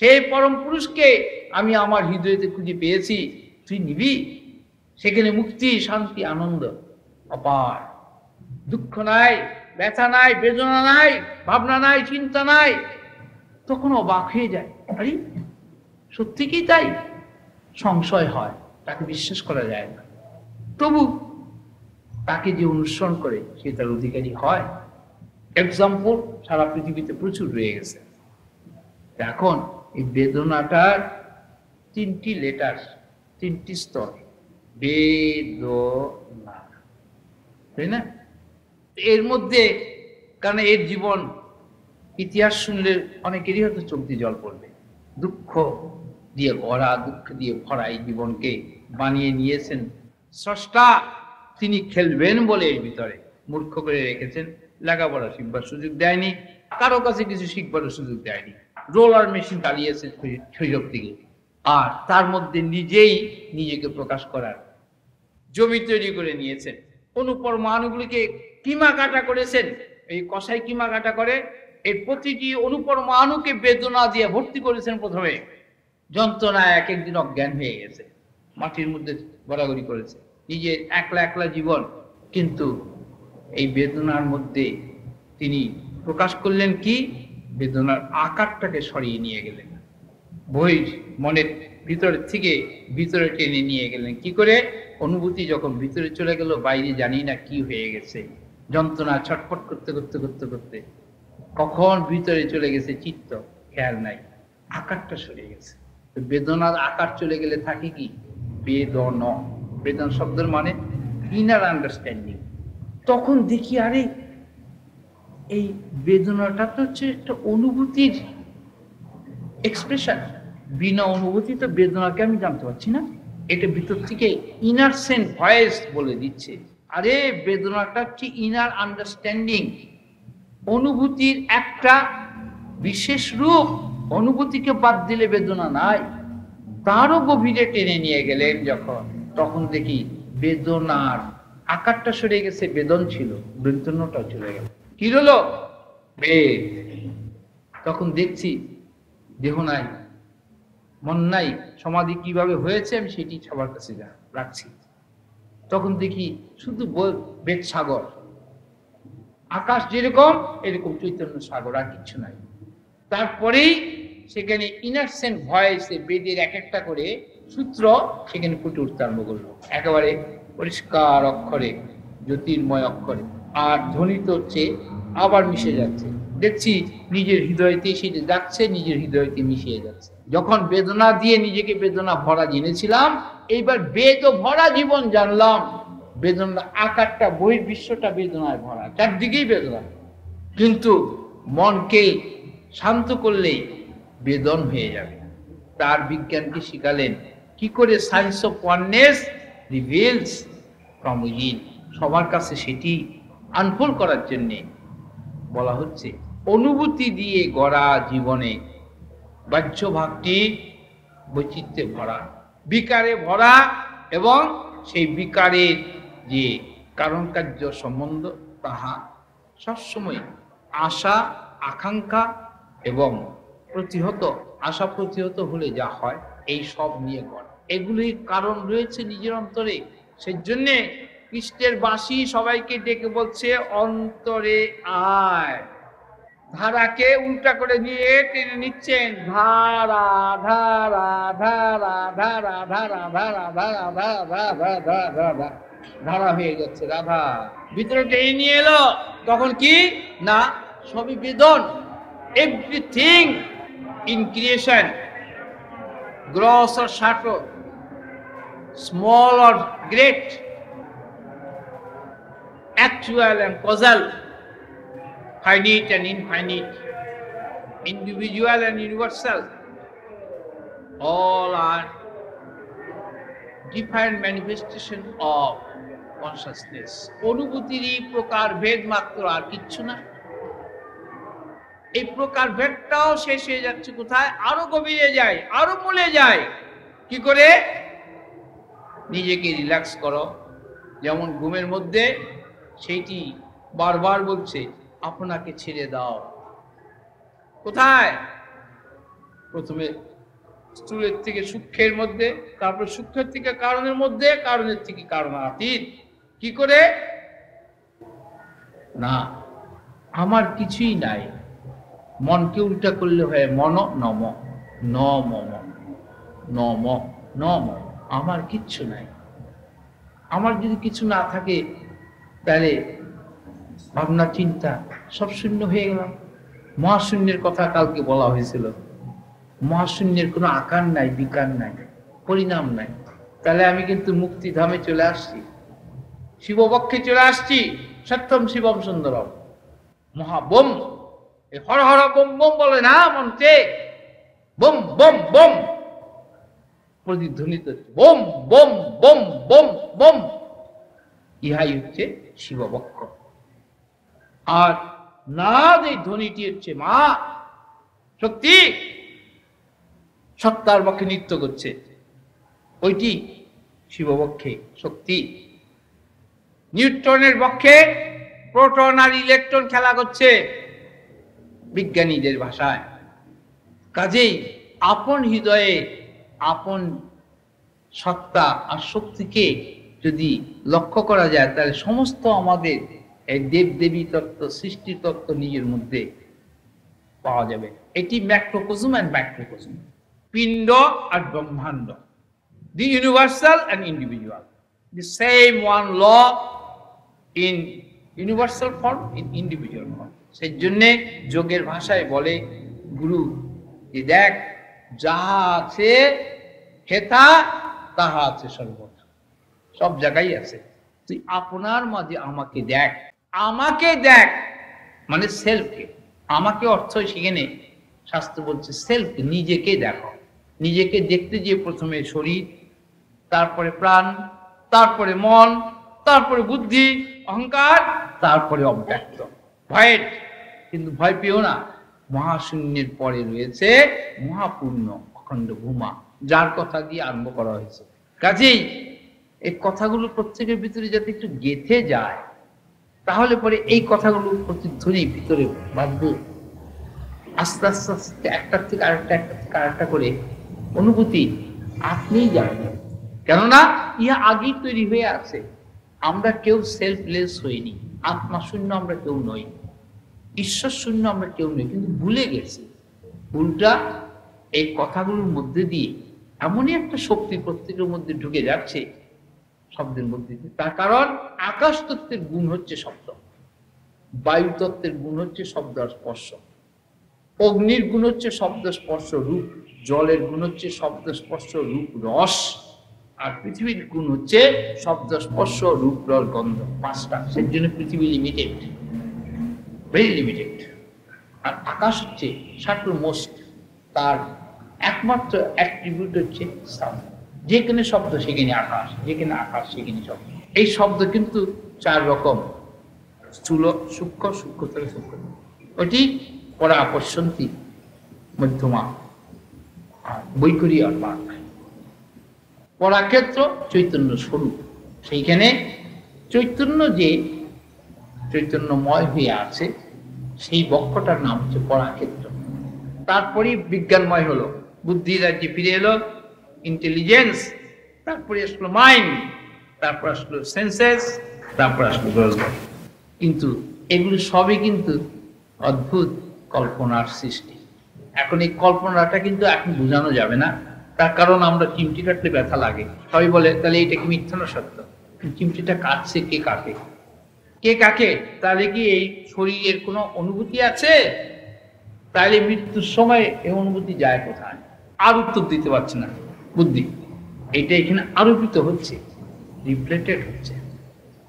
সেই পরম পুরুষকে আমি আমার হৃদয়তে খুঁজে পেয়েছি তুই নিবি সেখানে মুক্তি শান্তি আনন্দ অপার দুঃখ নাই ব্যথা নাই বেদনা নাই ভাবনা নাই চিন্তা নাই তখন অবাক হয়ে যায় আরে সত্যি কি তাই সংশয় হয় তাকে বিশ্বাস করা যায় না তবু তাকে যে অনুসরণ করে সে তার অধিকারী হয় এক্সাম্পল সারা পৃথিবীতে প্রচুর রয়ে গেছে। এখন এই বেদনাটার তিনটি লেটার তিনটি স্তর বেদনা তাই না এর মধ্যে কারণ এর জীবন ইতিহাস শুনলে অনেকেরই হয়তো চোখ দিয়ে জল পড়বে দুঃখ দিয়ে ভরা দুঃখ দিয়ে ভরা এই জীবনকে বানিয়ে নিয়েছেন স্রষ্টা তিনি খেলবেন বলে এর ভিতরে মূর্খ করে রেখেছেন লেখাপড়া শিখবার সুযোগ দেয়নি কারো কাছে কিছু শিখবার সুযোগ দেয়নি রোলার মেশিন চালিয়েছেন শৈশব থেকে আর তার মধ্যে নিজেই নিজেকে প্রকাশ করার জমি তৈরি করে নিয়েছেন অনুপরমাণুগুলিকে কিমা কাটা করেছেন এই কষাই কিমা কাটা করে এর প্রতিটি অনুপরমাণুকে বেদনা দিয়ে ভর্তি করেছেন প্রথমে যন্ত্রণায় এক একদিন অজ্ঞান হয়ে গেছে মাটির মধ্যে গড়াগড়ি করেছে নিজের একলা একলা জীবন কিন্তু এই বেদনার মধ্যে তিনি প্রকাশ করলেন কি বেদনার আকারটাকে সরিয়ে নিয়ে গেলেন বই মনের ভিতর থেকে ভিতরে টেনে নিয়ে গেলেন কি করে অনুভূতি যখন ভিতরে চলে গেল বাইরে জানি না কি হয়ে গেছে যন্ত্রণা ছটফট করতে করতে করতে করতে কখন ভিতরে চলে গেছে চিত্ত খেয়াল নাই আকারটা সরে গেছে বেদনার আকার চলে গেলে থাকে কি বেদনা বেদনা শব্দের মানে ইনার আন্ডারস্ট্যান্ডিং তখন দেখি আরে এই বেদনাটা তো হচ্ছে একটা অনুভূতির এক্সপ্রেশন बिना अनुभूति तो वेदना के जानते ना ये भीतर के इनारसेंट वॉइस बोले दिच्छे अरे वेदनाटा कि इनार अंडरस्टैंडिंग अनुभूतिर एकटा विशेष रूप अनुभूति के बाद दिले वेदना नाई तारो गभीरे टेने निये गेलेन जखन तखन देखी वेदनार आकारटा सरे गेछे वेदन छिलो वेदनाटा चले गेल कि हलो बेद तखन देखछि देह नाई मन नाई समाधि किभाबे हयेछे आमि सेटी सबार काछे जा राखछि तखन देखी शुद्ध बेद सागर आकाश जे रकम ए रकम चैतन्य सागर आर किछु नाई तारपरेই সেখানে ইনারসেন্ট ভয়েসে বেদের এক একটা করে সূত্র সেখানে ফুটে উঠতে আরম্ভ করলো একেবারে পরিষ্কার অক্ষরে জ্যোতির্ময় অক্ষরে আর ধ্বনিত হচ্ছে আবার মিশে যাচ্ছে দেখছি নিজের হৃদয়তে সেটা যাচ্ছে নিজের হৃদয়তে মিশিয়ে যাচ্ছে যখন বেদনা দিয়ে নিজেকে বেদনা ভরা জেনেছিলাম এইবার বেদ ভরা জীবন জানলাম বেদনা আকারটা বহির বিশ্বটা বেদনায় ভরা চারদিকেই বেদনা কিন্তু মনকে শান্ত করলেই বেদন হয়ে যাবে তার বিজ্ঞানকে শিখালেন কি করে science of oneness reveals from within সবার কাছে সেটি আনফোল্ড করার জন্য বলা হচ্ছে অনুভূতি দিয়ে গড়া জীবনে বাহ্য ভাবটি বৈচিত্র্যে ভরা বিকারে ভরা এবং সেই বিকারের যে কারণ কার্য সম্বন্ধ তাহা সবসময় আশা আকাঙ্ক্ষা এবং প্রতিহত আশা প্রতিহত হলে যা হয় এই সব নিয়ে গড়া এগুলির কারণ রয়েছে নিজের অন্তরে সেজন্য কৃষ্ণের বাসী সবাইকে ডেকে বলছে অন্তরে আয় ধারাকে উল্টা করে নিয়ে টেনে নিচ্ছেন ধারা ধারা ধারা ধারা ধারা ধারা ধারা ধারা ধারা ধারা ধারা হয়ে যাচ্ছে রাধা ভিতরে টেনে নিয়ে এলো তখন কি না সবই বেদন everything in creation gross or subtle small or great actual and causal finite and infinite, individual and universal, all are different manifestations of consciousness. Onubhutiri prakar bhed matra ar kichhu na. Ei prakar bhed tao shesh hoye jacche kothay aro gobire jay, aro mule jay. Ki kore nijeke relax koro. Jemon ghumer moddhe sheti bar bar bolche. আপনাকে ছেড়ে দাও কোথায় প্রথমে স্থূলের থেকে সূক্ষ্মের মধ্যে তারপর সূক্ষ্মের থেকে কারণের মধ্যে কারণের থেকে কারণাতীত কি করে না আমার কিছুই নাই মনকে উল্টা করলে হয় মন নম নম নম নম আমার কিচ্ছু নাই আমার যদি কিছু না থাকে তাহলে ভাবনা চিন্তা সব শূন্য হয়ে গেল মহাশূন্যের কথা কালকে বলা হয়েছিল মহাশূন্যের কোনো আকার নাই বিকার নাই পরিণাম নাই তাহলে আমি কিন্তু মুক্তিধামে চলে আসছি শিববক্ষে চলে আসছি সত্যম শিবম সুন্দরম মহাবোম এই হর হর বোম বোম বলে না মন্ত্রে বোম বোম বোম প্রতিধ্বনিত বোম বোম বোম বোম বোম ইহাই হচ্ছে শিববক্ষ আর নাদ এই ধ্বনিটি হচ্ছে মা শক্তি সত্তার পক্ষে নৃত্য করছে ওইটি শিববক্ষে শক্তি নিউট্রনের পক্ষে প্রোটন আর ইলেকট্রন খেলা করছে বিজ্ঞানীদের ভাষায় কাজেই আপন হৃদয়ে আপন সত্তা আর শক্তিকে যদি লক্ষ্য করা যায় তাহলে সমস্ত আমাদের এই দেবদেবী তত্ত্ব সৃষ্টি তত্ত্ব নিজের মধ্যে পাওয়া যাবে এটি ম্যাক্রোকোজম এন্ড ম্যাক্রোকোজম পিণ্ড আর ব্রহ্মাণ্ড the universal and individual the same one law in universal form in individual form সেই জন্যে যোগের ভাষায় বলে গুরু যে দেখ যাহা আছে হেতা তাহা আছে সর্বদা সব জায়গায় আছে তুই আপনার মাঝে আমাকে দেখ আমাকে দেখ মানে সেলফকে আমাকে অর্থ সেখানে শাস্ত্র বলছে সেলফ নিজেকে দেখো निजेके देखते जे प्रथमे शरीर तारपरे प्राण तारपरे मन तारपरे बुद्धि अहंकार तारपरे अव्यक्त भय किन्तु भय पेओ ना महाशून्येर परे रयेछे महापूर्ण अखंड भूमा जार कथा दिये आरम्भ करा हयेछे। काजेई এই কথাগুলো প্রত্যেকের ভিতরে যাতে একটু গেঁথে যায় তাহলে পরে এই কথাগুলো প্রতিধ্বনি ভিতরে বাঁধবে। আস্তে আস্তে আস্তে একটা থেকে আরেকটা একটা থেকে আরেকটা করে অনুভূতি আপনিই জানবেন, কেননা ইহা আগেই তৈরি হয়ে আছে। আমরা কেউ সেলফলেস হইনি, আত্মা শূন্য আমরা কেউ নই, ঈশ্বর শূন্য আমরা কেউ নই, কিন্তু ভুলে গেছি। উল্টা এই কথাগুলোর মধ্যে দিয়ে এমনই একটা শক্তি প্রত্যেকের মধ্যে ঢুকে যাচ্ছে শব্দের মধ্যে। তার কারণ আকাশ তত্ত্বের গুণ হচ্ছে শব্দ, বায়ু তত্ত্বের গুণ হচ্ছে শব্দ আর স্পর্শ, অগ্নির গুণ হচ্ছে শব্দ স্পর্শ রূপ, জলের গুণ হচ্ছে শব্দ স্পর্শ রূপ রস, আর পৃথিবীর গুণ হচ্ছে শব্দ স্পর্শ রূপ রস গন্ধ, পাঁচটা। সেই জন্য পৃথিবী লিমিটেড, ভেরি লিমিটেড। আর আকাশ হচ্ছে শাটল মোস্ট, তার একমাত্র অ্যাট্রিবিউট হচ্ছে সাউন্ড। যেখানে শব্দ সেখানে আকাশ, যেখানে আকাশ সেখানে শব্দ। এই শব্দ কিন্তু চার রকম, স্থূল সূক্ষ্ম, সূক্ষ্মতর সূক্ষ্ম, ওইটি পরা আকর্ষণটি মধ্যমা আর বৈকরী আর বাক। পরাক্ষেত্র চৈতন্য স্বরূপ, সেইখানে চৈতন্য যে চৈতন্যময় হয়ে আছে সেই বক্ষটার নাম হচ্ছে পরাক্ষেত্র। তারপরেই বিজ্ঞানময় হলো, বুদ্ধি রাজ্যে ফিরে এলো, ইন্টেলিজেন্স, তারপরে আসলো মাইন্ড, তারপর আসলো সেন্সেস, তারপর আসলো রজগণ। কিন্তু এগুলো সবই কিন্তু অদ্ভুত কল্পনার সৃষ্টি। এখন এই কল্পনাটা কিন্তু এখন বোঝানো যাবে না, তার কারণ আমরা চিমটি কাটলে ব্যথা লাগে। সবাই বলে তাহলে এটা কি মিথ্যা না সত্য? চিমটিটা কাটছে কে কাকে, কে কাকে? তাহলে কি এই শরীরের কোনো অনুভূতি আছে? তাহলে মৃত্যুর সময় এই অনুভূতি যায় কোথায়? আর উত্তর দিতে পারছে না বুদ্ধি। এটা এখানে আরোপিত হচ্ছে, রিফ্লেক্টেড হচ্ছে।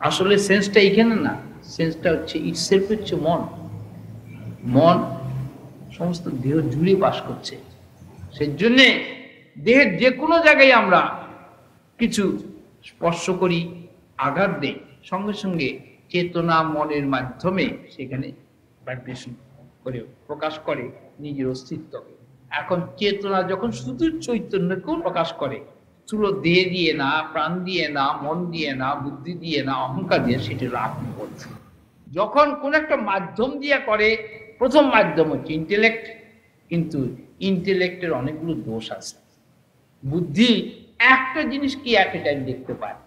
আসলে সেন্সটা এখানে না, সেন্সটা হচ্ছে ইটসেলফ হচ্ছে মন। মন সমস্ত দেহ জুড়ে বাস করছে, সেই জন্যে দেহের যে কোনো জায়গায় আমরা কিছু স্পর্শ করি, আঘাত দিই, সঙ্গে সঙ্গে চেতনা মনের মাধ্যমে সেখানে ভাইব্রেশন করে প্রকাশ করে নিজের অস্তিত্বকে। এখন চেতনা যখন শুধু চৈতন্যকেও প্রকাশ করে, স্থূল দেহ দিয়ে না, প্রাণ দিয়ে না, মন দিয়ে না, বুদ্ধি দিয়ে না, অহংকার দিয়ে, সেটা রাগ করছে। যখন কোন একটা মাধ্যম দিয়ে করে, প্রথম মাধ্যম হচ্ছে ইন্টেলেক্ট, কিন্তু ইন্টেলেক্টের অনেকগুলো দোষ আছে। বুদ্ধি একটা জিনিস কি এট এ টাইম দেখতে পায়,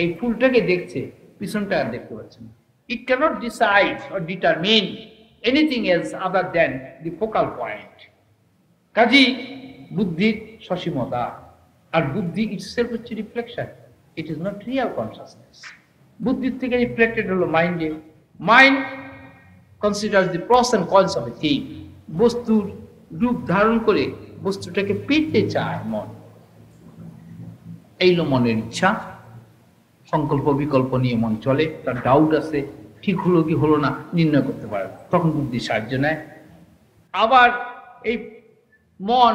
এই ফুলটাকে দেখছে, পিছনটা আর দেখতে পাচ্ছে না। It cannot decide or determine anything else other than the focal point. কাজী বুদ্ধির সসীমতা, আর বুদ্ধি ইটসেলফ হচ্ছে reflection, it is not real consciousness. বুদ্ধির থেকে রিফ্লেক্টেড হলো মাইন্ডে। Mind considers the pros and cons of a thing, বস্তুর রূপ ধারণ করে বস্তুটাকে পেতে চায় মন। এই হলো মনের ইচ্ছা। সংকল্প বিকল্প নিয়ে মন চলে, তার ডাউট আছে, ঠিক হলো কি হলো না নির্ণয় করতে পারে না, তখন বুদ্ধি সাহায্য নেয়। আবার এই মন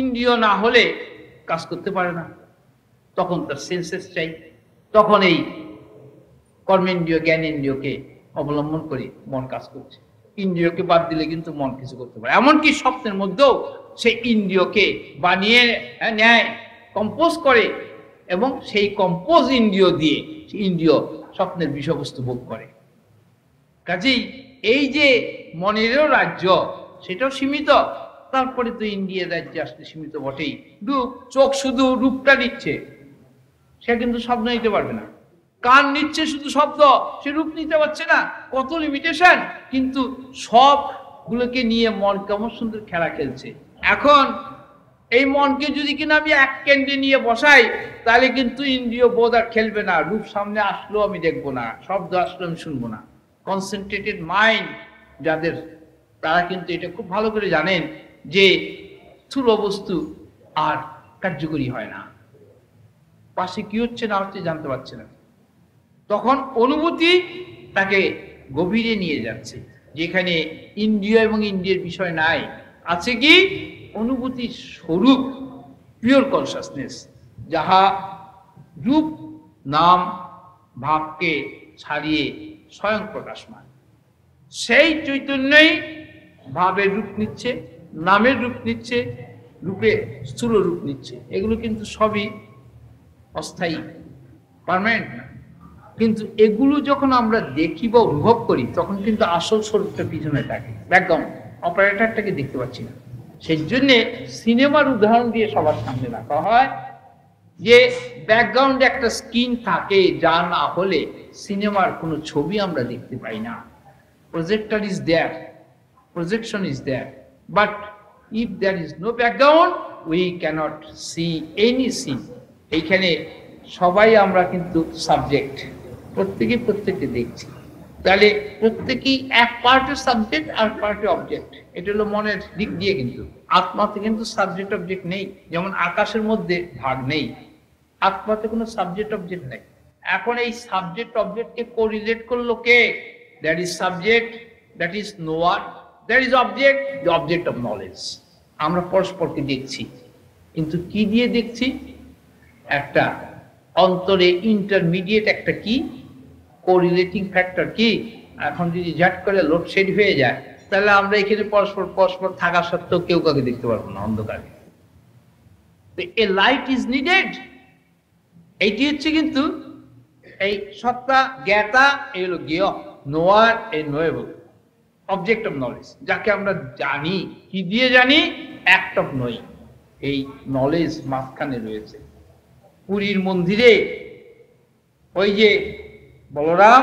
ইন্দ্রিয় না হলে কাজ করতে পারে না, তখন তার সেন্সেস চাই, তখন এই কর্মেন্দ্রিয় জ্ঞানেন্দ্রিয়কে অবলম্বন করে মন কাজ করছে। ইন্দ্রিয়কে বাদ দিলে কিন্তু মন কিছু করতে পারে, এমনকি স্বপ্নের মধ্যেও সে ইন্দ্রিয়কে বানিয়ে নেয়, কম্পোজ করে, এবং সেই কম্পোজ ইন্দ্রিয় দিয়ে ইন্দ্রিয় স্বপ্নের বিষয়বস্তু ভোগ করে। কাজেই এই যে মনেরও রাজ্য সেটাও সীমিত। তারপরে তো ইন্ডিয়ার রাজ্যে আসতে সীমিত বটেই। রূপ, চোখ শুধু রূপটা নিচ্ছে, সে কিন্তু শব্দ নিতে পারবে না। কান নিচ্ছে শুধু শব্দ, সে রূপ নিতে পারছে না। কত লিমিটেশন! কিন্তু সবগুলোকে নিয়ে মন কেমন সুন্দর খেলা খেলছে। এখন এই মনকে যদি কিনা আমি এক কেন্দ্রে নিয়ে বসাই, তাহলে কিন্তু ইন্দ্রিয় বোধ আর খেলবে না। রূপ সামনে আসলেও আমি দেখবো না, শব্দ আসলেও আমি শুনবো না। কনসেন্ট্রেটেড মাইন্ড যাদের, তারা কিন্তু এটা খুব ভালো করে জানেন যে স্থূল বস্তু আর কার্যকরী হয় না, পাশে কি হচ্ছে না হচ্ছে জানতে পারছে না। তখন অনুভূতি তাকে গভীরে নিয়ে যাচ্ছে, যেখানে ইন্দ্রিয় এবং ইন্দ্রিয়ের বিষয় নাই, আছে কি অনুভূতি স্বরূপ प्योर कॉन्शसनेस, जहाँ रूप नाम भाव के छाड़िए स्वयं प्रकाशमान, से चैतन्य भाव रूप निच्छे, नाम रूप निच्छे, रूपे स्थूल रूप निच्छे। एगुलो किन्तु सभी अस्थायी, परमानेंट ना, किन्तु एगुलो जखन आमरा देखी बा अनुभव करी तखन किन्तु आसल स्वरूपटा पिछने थाके, बैकग्राउंड अपरेटरटाके देखते पाच्छि ना। सेइजन्य सिनेमार उदाहरण दिए सबार सामने रखा हय जे बैकग्राउंड एकटा स्क्रीन थाके, जा ना होले सिनेमार कोनो छवि आमरा देखते पाई ना। Projector is there, projection is there, but if there is no background, we cannot see any scene. এখানে সবাই আমরা কিন্তু সাবজেক্ট, প্রত্যেকই প্রত্যেককে দেখছি, তাহলে প্রত্যেকই এক পার্টে সাবজেক্ট আর পার্টে অবজেক্ট। এটা হলো মনের দিক দিয়ে, কিন্তু আত্মাতে কিন্তু সাবজেক্ট অবজেক্ট নেই। যেমন আকাশের মধ্যে ভাগ নেই, আত্মাতে কোনো সাবজেক্ট অবজেক্ট নেই। এখন এই সাবজেক্ট অবজেক্টকে কোরিলেট করলো কে? That is subject, that is knower, that is object, the object of knowledge. আমরা পরস্পরকে দেখছি, কিন্তু কি দিয়ে দেখছি? একটা অন্তরে ইন্টারমিডিয়েট একটা কি কোরিলেটিং ফ্যাক্টর কি। এখন যদি ঝাট করে লোডশেড হয়ে যায় তাহলে আমরা এখানে পরস্পর পরস্পর থাকা সত্ত্বেও কেউ কাউকে দেখতে পারবো না অন্ধকারে। তো এ লাইট ইজ নিডেড। এইটি হচ্ছে কিন্তু এই সত্তা জ্ঞাতা, এই হলো জ্ঞেয়, knower and knowable, object of knowledge, যাকে আমরা জানি। কি দিয়ে জানি? act of knowing। এই knowledge মাঝখানে রয়েছে। পুরীর মন্দিরে ওই যে বলরাম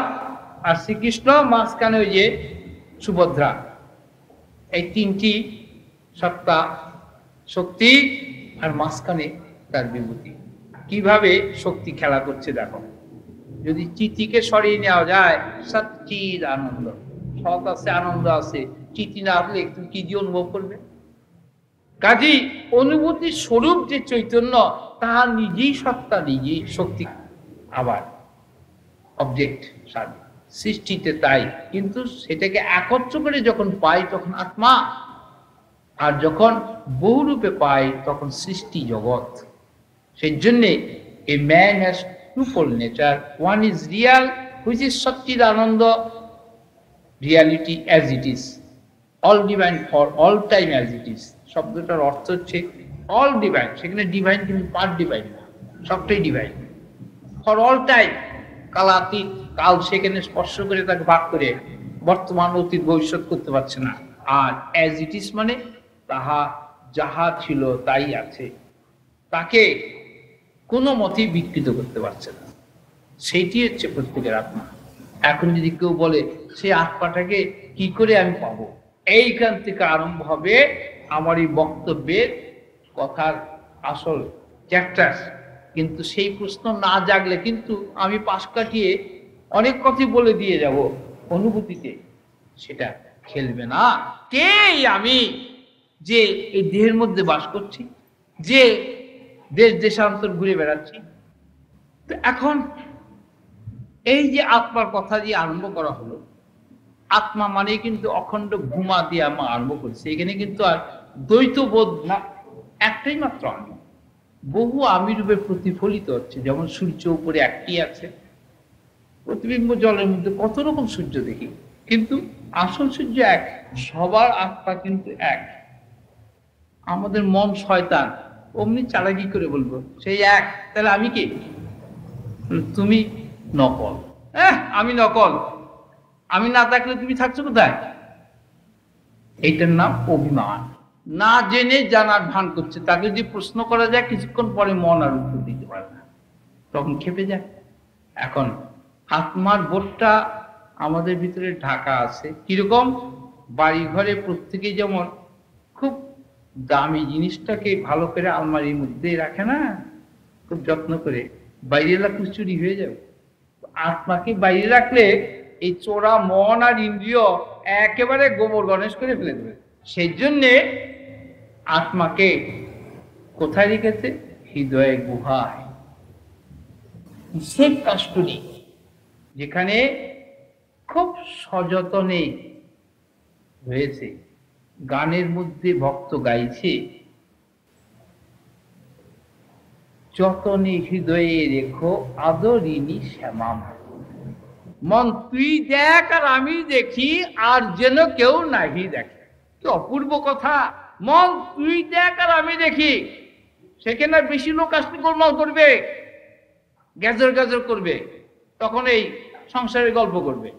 আর শ্রীকৃষ্ণ, মাঝখানে ওই যে সুভদ্রা, এই তিনটি সত্তা শক্তি, আর মাঝখানে তার বিভূতি। কিভাবে শক্তি খেলা করছে দেখো। যদি চিতিকে সরিয়ে নেওয়া যায়, সচ্চিদ আনন্দ, সৎ আছে, আনন্দ আছে, চিতি না হলে তুমি কি দিয়ে অনুভব করবে? কাজেই অনুভূতি স্বরূপ যে চৈতন্য, তাহা নিজেই সত্তা, নিজেই শক্তি, আবার অবজেক্ট সাধন সৃষ্টিতে। তাই কিন্তু সেটাকে একত্র করে যখন পাই তখন আত্মা, আর যখন বহুরূপে পাই তখন সৃষ্টি জগৎ। সেই জন্যে এই man has twofold nature. One is real, which is Satchid Ananda, reality as it is, all divine for all time as it is. Shabdatar artha hocche all divine, sekhane divine kintu part divine na, sobtai divine for all time. Kalatit kal sekhane sparsho kore take bhag kore bortoman otit bhoishot korte parche na, ar as it is mane taha jaha chilo tai ache, take কোনো মতেই বিকৃত করতে পারছে না। সেইটি হচ্ছে প্রত্যেকের আত্মা। এখন যদি কেউ বলে সেই আত্মাটাকে কি করে আমি পাবো, এইখান থেকে আরম্ভ হবে আমার এই বক্তব্যের কথার আসল চ্যাপ্টার। কিন্তু সেই প্রশ্ন না জাগলে কিন্তু আমি পাশ কাটিয়ে অনেক কথাই বলে দিয়ে যাব, অনুভূতিতে সেটা খেলবে না। কে আমি যে এই দেহের মধ্যে বাস করছি, যে দেশ দেশান্তর ঘুরে বেড়াচ্ছি? তো এখন এই যে আত্মার কথা দিয়ে আরম্ভ করা হলো, আত্মা মানে কিন্তু অখণ্ড ঘুমা দিয়ে আমরা আরম্ভ করছি। এখানে কিন্তু আর দ্বৈত বোধ না, একটাই মাত্র আমি, বহু আমি রূপে প্রতিফলিত হচ্ছে। যেমন সূর্য উপরে একটি আছে, প্রতিবিম্ব জলের মধ্যে কত রকম সূর্য দেখি, কিন্তু আসল সূর্য এক। সবার আত্মা কিন্তু এক। আমাদের মন শয়তান, অমনি চালাকি করে বলবো সেই এক, তাহলে আমি কি? তুমি নকল। হ্যাঁ, আমি নকল, আমি না থাকলে তুমি থাকছো কোথায়? এইটার নাম অভিমান। না জেনে জানার ভান করছে, তাকে যদি প্রশ্ন করা যায় কিছুক্ষণ পরে মন আর উত্তর দিতে পারে না, তখন খেপে যায়। এখন আত্মার বোধটা আমাদের ভিতরে ঢাকা আছে। কিরকম? বাড়ি ঘরে প্রত্যেকে যেমন খুব দামি জিনিসটাকে ভালো করে আলমারির মধ্যে রাখে না, খুব যত্ন করে, বাইরে রাখলে চুরি হয়ে যাবে। আত্মাকে বাইরে রাখলে এই চোরা মন আর ইন্দ্রিয় একেবারে গোবর গণেশ করে ফেলে দেবে। সেই জন্যে আত্মাকে কোথায় রেখেছে? হৃদয়ে গুহায়, সেফ কাস্টডি, যেখানে খুব সযতনে রয়েছে। গানের মধ্যে ভক্ত গাইছে, যতনে হৃদয়ে রেখো আদরিণী শ্যামা। মন তুই দেখ আর আমি দেখি, আর যেন কেউ নাহি দেখে। কি অপূর্ব কথা! মন তুই দেখ আর আমি দেখি, সেখানে বেশি লোক আসতে গোলমাল করবে, গ্যাজর গ্যাজর করবে, তখন এই সংসারে গল্প করবে,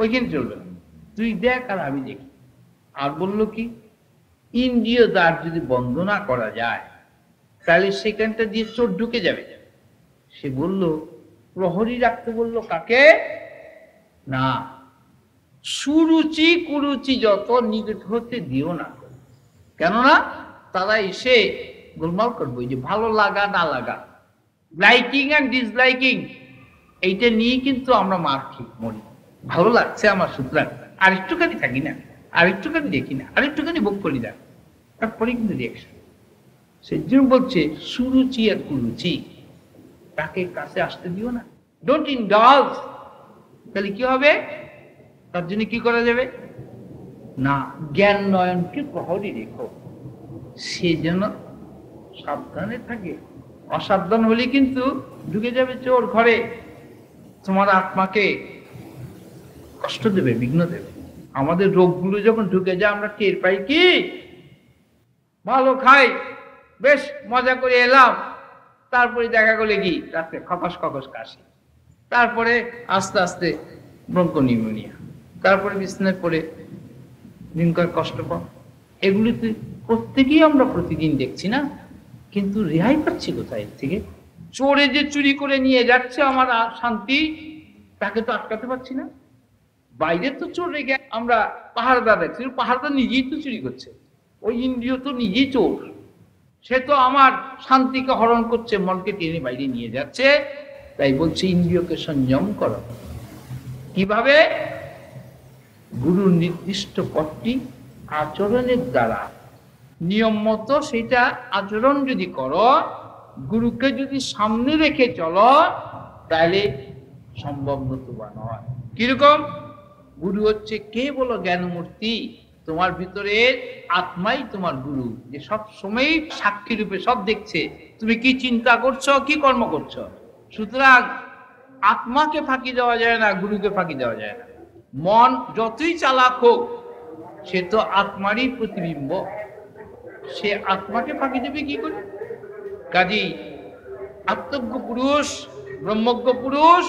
ওইখানে চলবে না। তুই দেখ আর আমি দেখি। আর বললো কি, ইন্দ্রিয় দ্বার যদি বন্ধ না করা যায় তাহলে সেখানটা দিয়ে চোর ঢুকে যাবে। সে বলল, প্রহরী রাখতে বললো কাকে? না, সুরুচি কুরুচি যত নিকট হতে দিও না, কেননা তারা এসে গোলমাল করবো। যে ভালো লাগা না লাগা, লাইকিং অ্যান্ড ডিসলাইকিং, এইটা নিয়ে কিন্তু আমরা মার ঠিক মরি। ভালো লাগছে আমার, সুতরাং আর একটুখানি থাকি না, আর একটুখানি দেখি না, আর একটুখানি ভোগ করি না, তারপরে কিন্তু রিয়াকশন। সেজন্য বলছে সুরুচি আর কুরুচি, তাকে কাছে আসতে দিও না, ডোন্ট ইনডলজ। তাহলে কি হবে? তার জন্য কি করা যাবে না, জ্ঞান নয়নকে প্রহরী রেখো, সে যেন সাবধানে থাকে। অসাবধান হলে কিন্তু ঢুকে যাবে চোর ঘরে, তোমার আত্মাকে কষ্ট দেবে, বিঘ্ন দেবে। আমাদের রোগগুলো যখন ঢুকে যায় আমরা টের পাই। কি ভালো খাই, বেশ মজা করে এলাম, তারপরে দেখা গেলে কি রাতে খকস খকস কাশি, তারপরে আস্তে আস্তে ব্রঙ্কো নিউমোনিয়া, তারপরে বিছনায় পড়ে দিনকার কষ্ট পাও। এগুলি তুই প্রত্যেকেই আমরা প্রতিদিন দেখছি না, কিন্তু রেহাই পাচ্ছি কোথায় এর থেকে? চোরে যে চুরি করে নিয়ে যাচ্ছে আমার শান্তি, তাকে তো আটকাতে পারছি না। বাইরে তো চোর রেখে আমরা পাহাড়দার রাখছি, পাহাড়দার নিজেই তো চুরি করছে, ওই ইন্দ্রিয় তো নিজেই চোর, সে তো আমার শান্তিকে হরণ করছে, মনকে টেনে বাইরে নিয়ে যাচ্ছে। তাই বলছে ইন্দ্রিয়কে সংযম করো। কিভাবে? গুরুর নির্দিষ্ট পথটি আচরণের দ্বারা, নিয়ম মতো সেটা আচরণ যদি করো, গুরুকে যদি সামনে রেখে চলো, তাহলে সম্ভব নতু বা নয়। কিরকম? গুরু হচ্ছে কে বলো? জ্ঞানমূর্তি। তোমার ভিতরে আত্মাই তোমার গুরু, যে সব সময় সাক্ষী রূপে সব দেখছে, তুমি কি চিন্তা করছো, কি কর্ম করছো। সুতরাং আত্মাকে ফাঁকি দেওয়া যায় না, গুরুকে ফাঁকি দেওয়া যায় না। মন যতই চালাক হোক, সে তো আত্মারই প্রতিবিম্ব, সে আত্মাকে ফাঁকি দেবে কি করে? কাজেই আত্মজ্ঞ পুরুষ, ব্রহ্মজ্ঞ পুরুষ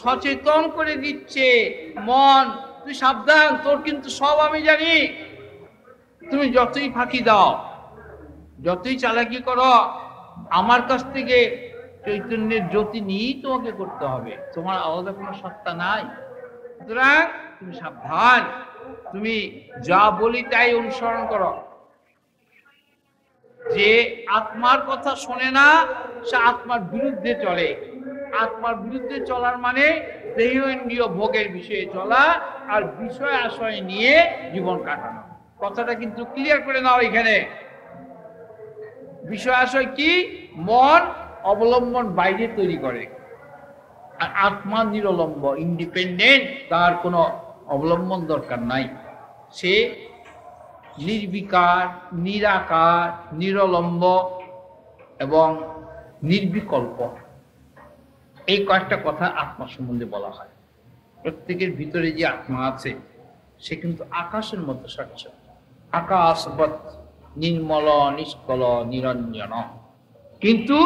সচেতন করে দিচ্ছে, মন তুই সাবধান, তোর কিন্তু সব আমি জানি। তুমি যতই ফাঁকি দাও, যতই চালাকি করো, আমার কাছ থেকে চৈতন্যের জ্যোতি নিয়েই তোমাকে করতে হবে, তোমার আলাদা কোনো সত্তা নাই। সুতরাং তুমি সাবধান, তুমি যা বলি তাই অনুসরণ করো। যে আত্মার কথা শোনে না, সে আত্মার বিরুদ্ধে চলে। আত্মার বিরুদ্ধে চলার মানে দেহ ইন্দ্রিয় ভোগের বিষয়ে চলা, আর বিষয় আশয় নিয়ে জীবন কাটানো। কথাটা কিন্তু ক্লিয়ার করে নাও এখানে। বিষয় আশয় কি? মন অবলম্বন বাইরে তৈরি করে, আর আত্মা নিরলম্ব, ইন্ডিপেন্ডেন্ট, তার কোনো অবলম্বন দরকার নাই। সে নির্বিকার, নিরাকার, নিরলম্ব এবং নির্বিকল্প। এই কয়েকটা কথা আত্মা সম্বন্ধে বলা হয়। প্রত্যেকের ভিতরে যে আত্মা আছে, সে কিন্তু আকাশের মতো স্বচ্ছ, আকাশবৎ নির্মল নিষ্কল নিরঞ্জন। কিন্তু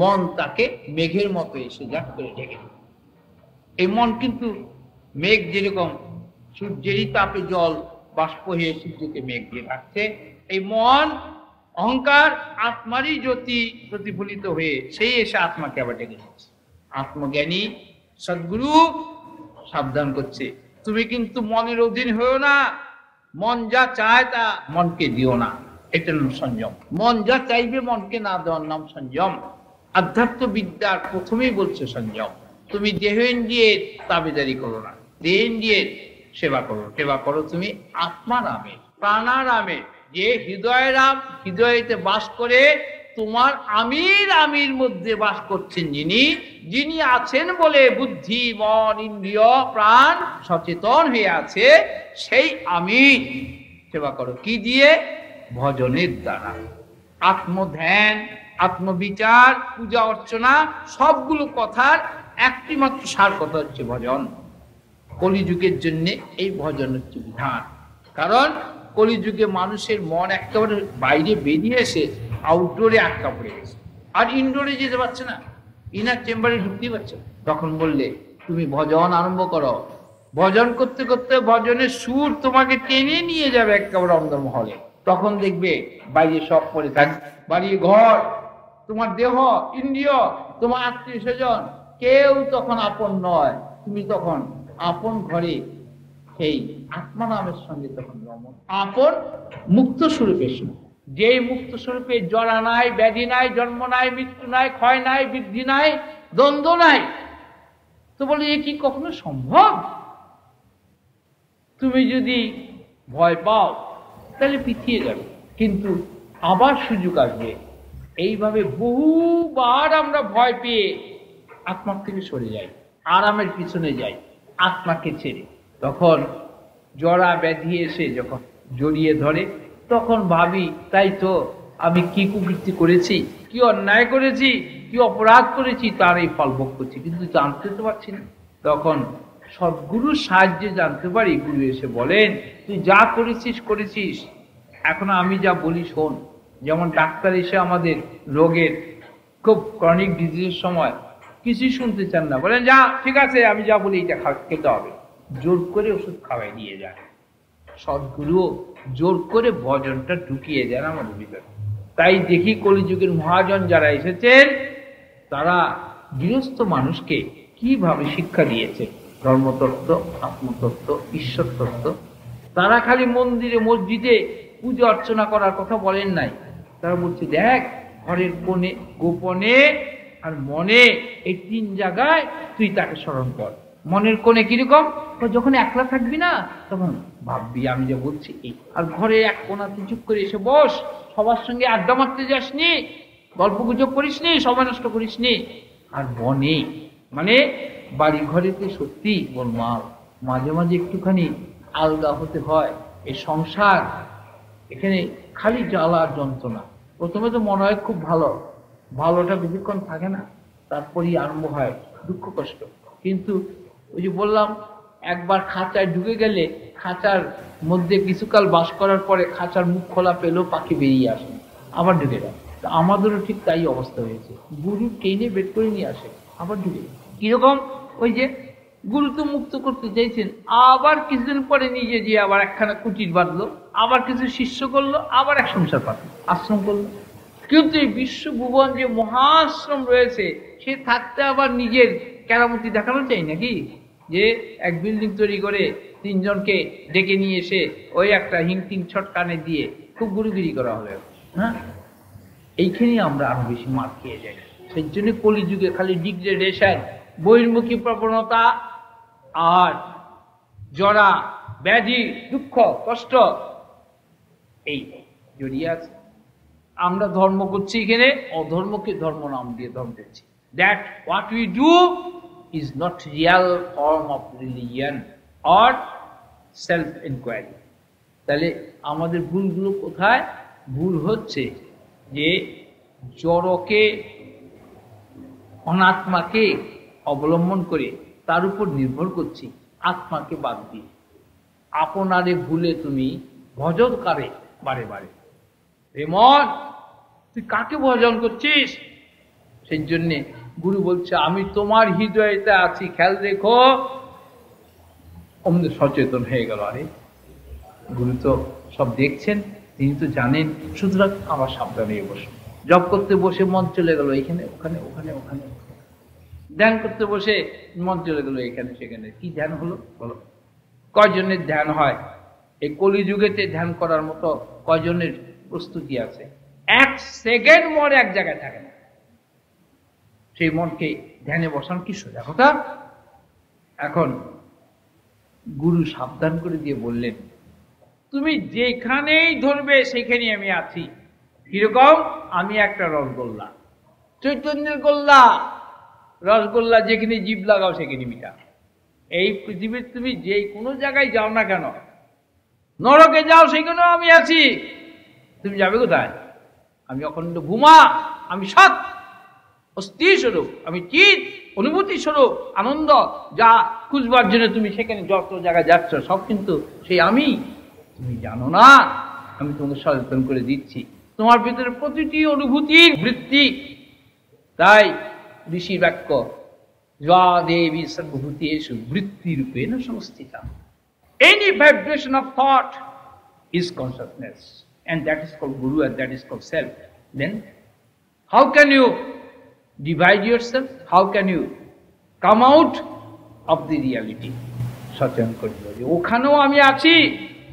মন তাকে মেঘের মতো এসে জাট করে ঢেকে। এই মন কিন্তু মেঘ, যেরকম সূর্যেরই তাপে জল বাষ্প হয়ে সূর্যকে মেঘ দিয়ে রাখছে, এই মন অহংকার আত্মারই জ্যোতি প্রতিফলিত হয়ে সেই এসে আত্মাকে আবার ডেকে নিচ্ছে। আত্মজ্ঞানী সদ্গুরু সাবধান করছে, তুমি কিন্তু মনের অধীন হয়েও না, মন যা চায় তা মনকে দিও না, এটা নাম সংযম। মন যা চাইবে মনকে না দেওয়ার নাম সংযম। আধ্যাত্ম বিদ্যার প্রথমেই বলছে সংযম। তুমি দেহ ইন্দ্রিয়ের তাবেদারি করো না, দেহ ইন্দ্রিয়ের সেবা করো। সেবা করো তুমি আত্মা রামে, প্রাণা রামে, যে হৃদয় রাম, হৃদয়েতে বাস করে তোমার আমির আমির মধ্যে বাস করছেন যিনি, যিনি আছেন বলে বুদ্ধি মন ইন্দ্রিয় প্রাণ সচেতন হয়ে আছে, সেই আমির সেবা করো। কি দিয়ে? ভজনের দ্বারা, আত্মধ্যান, आत्मविचार पूजा अर्चना सबगुलो कथार एकटी मात्र सार कथा हच्छे भजन। कलिजुगेर जन्य एई भजन हच्छे विधान। कारण कलिजुगे मानुषेर मन एकेबारे बाइरे बेरिये एसे आउटडोरे आटका पड़े गेछे और इनडोरे जेते पारछे ना, इनार चेम्बारे ढुकते पारछे ना। तखन बोलले तुमी भजन आरम्भ करो। भजन करते करते भजने सुर तुम्हें टेने निये जाबे एकेबारे अंधमहले। तखन देखबे बाइरे सब पड़े थाकबे, बाड़ी घर तुम्हार देह इंद्रिय तुम्हार आत्मीय स्वजन केउ तखन आपन नय। तुमि तखन आपन घरे সেই আত্মা নামের সঙ্গে তখন রমণ। আপন মুক্ত স্বরূপে, যেই মুক্ত স্বরূপে জরা নাই, ব্যাধি নাই, জন্ম নাই, মৃত্যু নাই, ক্ষয় নাই, বৃদ্ধি নাই, দ্বন্দ্ব নাই। তো বলে এ কি কখনো সম্ভব? তুমি যদি ভয় পাও তাহলে পিছিয়ে যাবে, কিন্তু আবার সুযোগ আসবে। এইভাবে বহুবার আমরা ভয় পেয়ে আত্মার থেকে সরে যাই, আরামের পিছনে যাই, আত্মাকে ছেড়ে। তখন জরা ব্যাধি এসে যখন জড়িয়ে ধরে তখন ভাবি তাই তো আমি কি কুকৃতি করেছি, কি অন্যায় করেছি, কি অপরাধ করেছি, তার এই ফল ভোগ করছি, কিন্তু জানতে তো পারছি না। তখন সদ্গুরুর সাহায্যে জানতে পারি। গুরু এসে বলেন তুই যা করেছিস করেছিস, এখন আমি যা বলি শোন। যেমন ডাক্তার এসে আমাদের রোগের খুব ক্রনিক ডিজিজের সময় কিছুই শুনতে চান না, বলেন যা ঠিক আছে আমি যা বলি এটা খেতে হবে, জোর করে ওষুধ খাওয়াই দিয়ে যান। সদ্গুরুও জোর করে ভজনটা ঢুকিয়ে দেন আমাদের ভিতরে। তাই দেখি কলিযুগের মহাজন যারা এসেছেন তারা গৃহস্থ মানুষকে কিভাবে শিক্ষা দিয়েছে ধর্মতত্ত্ব, আত্মতত্ত্ব, ঈশ্বর তত্ত্ব। তারা খালি মন্দিরে মসজিদে পূজা অর্চনা করার কথা বলেন নাই, তারা বলছে দেখ ঘরের কোণে, গোপনে আর মনে, এই তিন জায়গায় তুই তাকে স্মরণ কর। মনের কোণে কিরকম? যখন একলা থাকবি না তখন ভাববি আমি যে বলছি এই। আর ঘরে এক কোণাতে চুপ করে এসে বস, সবার সঙ্গে আড্ডা মারতে যাসনি, গল্প গুজব করিসনি, সময় নষ্ট করিসনি। আর মনে মানে বাড়ি ঘরেতে সত্যি গোলমাল, মাঝে মাঝে একটুখানি আলগা হতে হয়। এই সংসার এখানে খালি জ্বালা যন্ত্রণা। প্রথমে তো মনে হয় খুব ভালো, ভালোটা বেশিক্ষণ থাকে না, তারপরেই আরম্ভ হয় দুঃখ কষ্ট। কিন্তু ওই যে বললাম একবার খাঁচায় ঢুকে গেলে খাঁচার মধ্যে কিছুকাল বাস করার পরে খাঁচার মুখ খোলা পেলেও পাখি বেরিয়ে আসে, আবার ঢুকে যায়। তো আমাদেরও ঠিক তাই অবস্থা হয়েছে। গুরু টেনে বের করে নিয়ে আসে, আবার ঢুকে যায়। কিরকম? ওই যে গুরু তো মুক্ত করতে চাইছেন, আবার কিছুদিন পরে নিজে যে আবার একখানা কুটির বাঁধলো, আবার কিছু শিষ্য করলো, আবার এক সংসার পাতল, আশ্রম করলো। কিন্তু এই বিশ্ব ভুবন যে মহাশ্রম রয়েছে সে থাকতে আবার নিজের কেরামতি দেখানো চাই নাকি? যে এক বিল্ডিং তৈরি করে তিনজনকে ডেকে নিয়ে এসে ওই একটা হিংটিং ছট কানে দিয়ে খুব গুরুগিরি করা হলো। হ্যাঁ, এইখানেই আমরা আরো বেশি মার খেয়ে যাই। সেই জন্য কলিযুগে খালি ডিগ্রেডেশন, বহির্মুখী প্রবণতা আর জরা ব্যাধি, দুঃখ কষ্ট এই জড়িয়ে আছে। আমরা ধর্ম করছি এখানে, অধর্মকে ধর্ম নাম দিয়ে ধর্ম করছি। That what we do is not real form of religion or self-inquiry. তাহলে আমাদের ভুলগুলো কোথায়? ভুল হচ্ছে যে জড়কে, অনাত্মাকে অবলম্বন করে তার উপর নির্ভর করছি, আত্মাকে বাদ দিয়ে। আপনারে ভুলে তুমি ভজন করে বারে বারে। রেমন তুই কাকে ভজন করছিস? সেই জন্যে গুরু বলছে আমি তোমার হৃদয়তে আছি, খেয়াল রেখো। আমাদের সচেতন হয়ে গেল, আরে গুরু তো সব দেখছেন, তিনি তো জানেন, সুতরাং আমার সাবধানে বসে জপ করতে বসে মন চলে গেল এখানে ওখানে ওখানে ওখানে, ধ্যান করতে বসে মন চলে গেল এখানে সেখানে। কি ধ্যান হলো বলো? কয়জনের ধ্যান হয় এই কলিযুগেতে? ধ্যান করার মতো কয়জনের প্রস্তুতি আছে? এক সেকেন্ড মন এক জায়গায় থাকে না। সেই মনকে ধ্যানে বসানো কি সোজা কথা? এখন গুরু সাবধান করে দিয়ে বললেন তুমি যেখানেই ধরবে সেখানে আমি আছি। কিরকম? আমি একটা রসগোল্লা, চৈতন্যের গোল্লা। রসগোল্লা যেখানে জিভ লাগাও সেখানে মিঠা। এই পৃথিবীর তুমি যে কোনো জায়গায় যাও না কেন, নরকে যাও সেখানেও আমি আছি। তুমি যাবে কোথায়? আমি অখণ্ড ভূমা, আমি সৎ, অস্থি স্বরূপ, আমি চিত, অনুভূতি স্বরূপ আনন্দ, যা খুঁজবার জন্য তুমি সেখানে যত জায়গায় যাচ্ছ সব কিন্তু সেই আমি। তুমি জানো না, আমি তোমাকে সচেতন করে দিচ্ছি, তোমার ভিতরে প্রতিটি অনুভূতির বৃত্তি। তাই ঋষি বাক্য যা দেবী সর্বভূতি এসু বৃত্তি রূপে না সংস্থিতা। Any vibration of thought is consciousness, and that is called Guru, and that is called self. Then how can you divide yourself? How can you come out of the reality? Satyam kori okhano ami achi,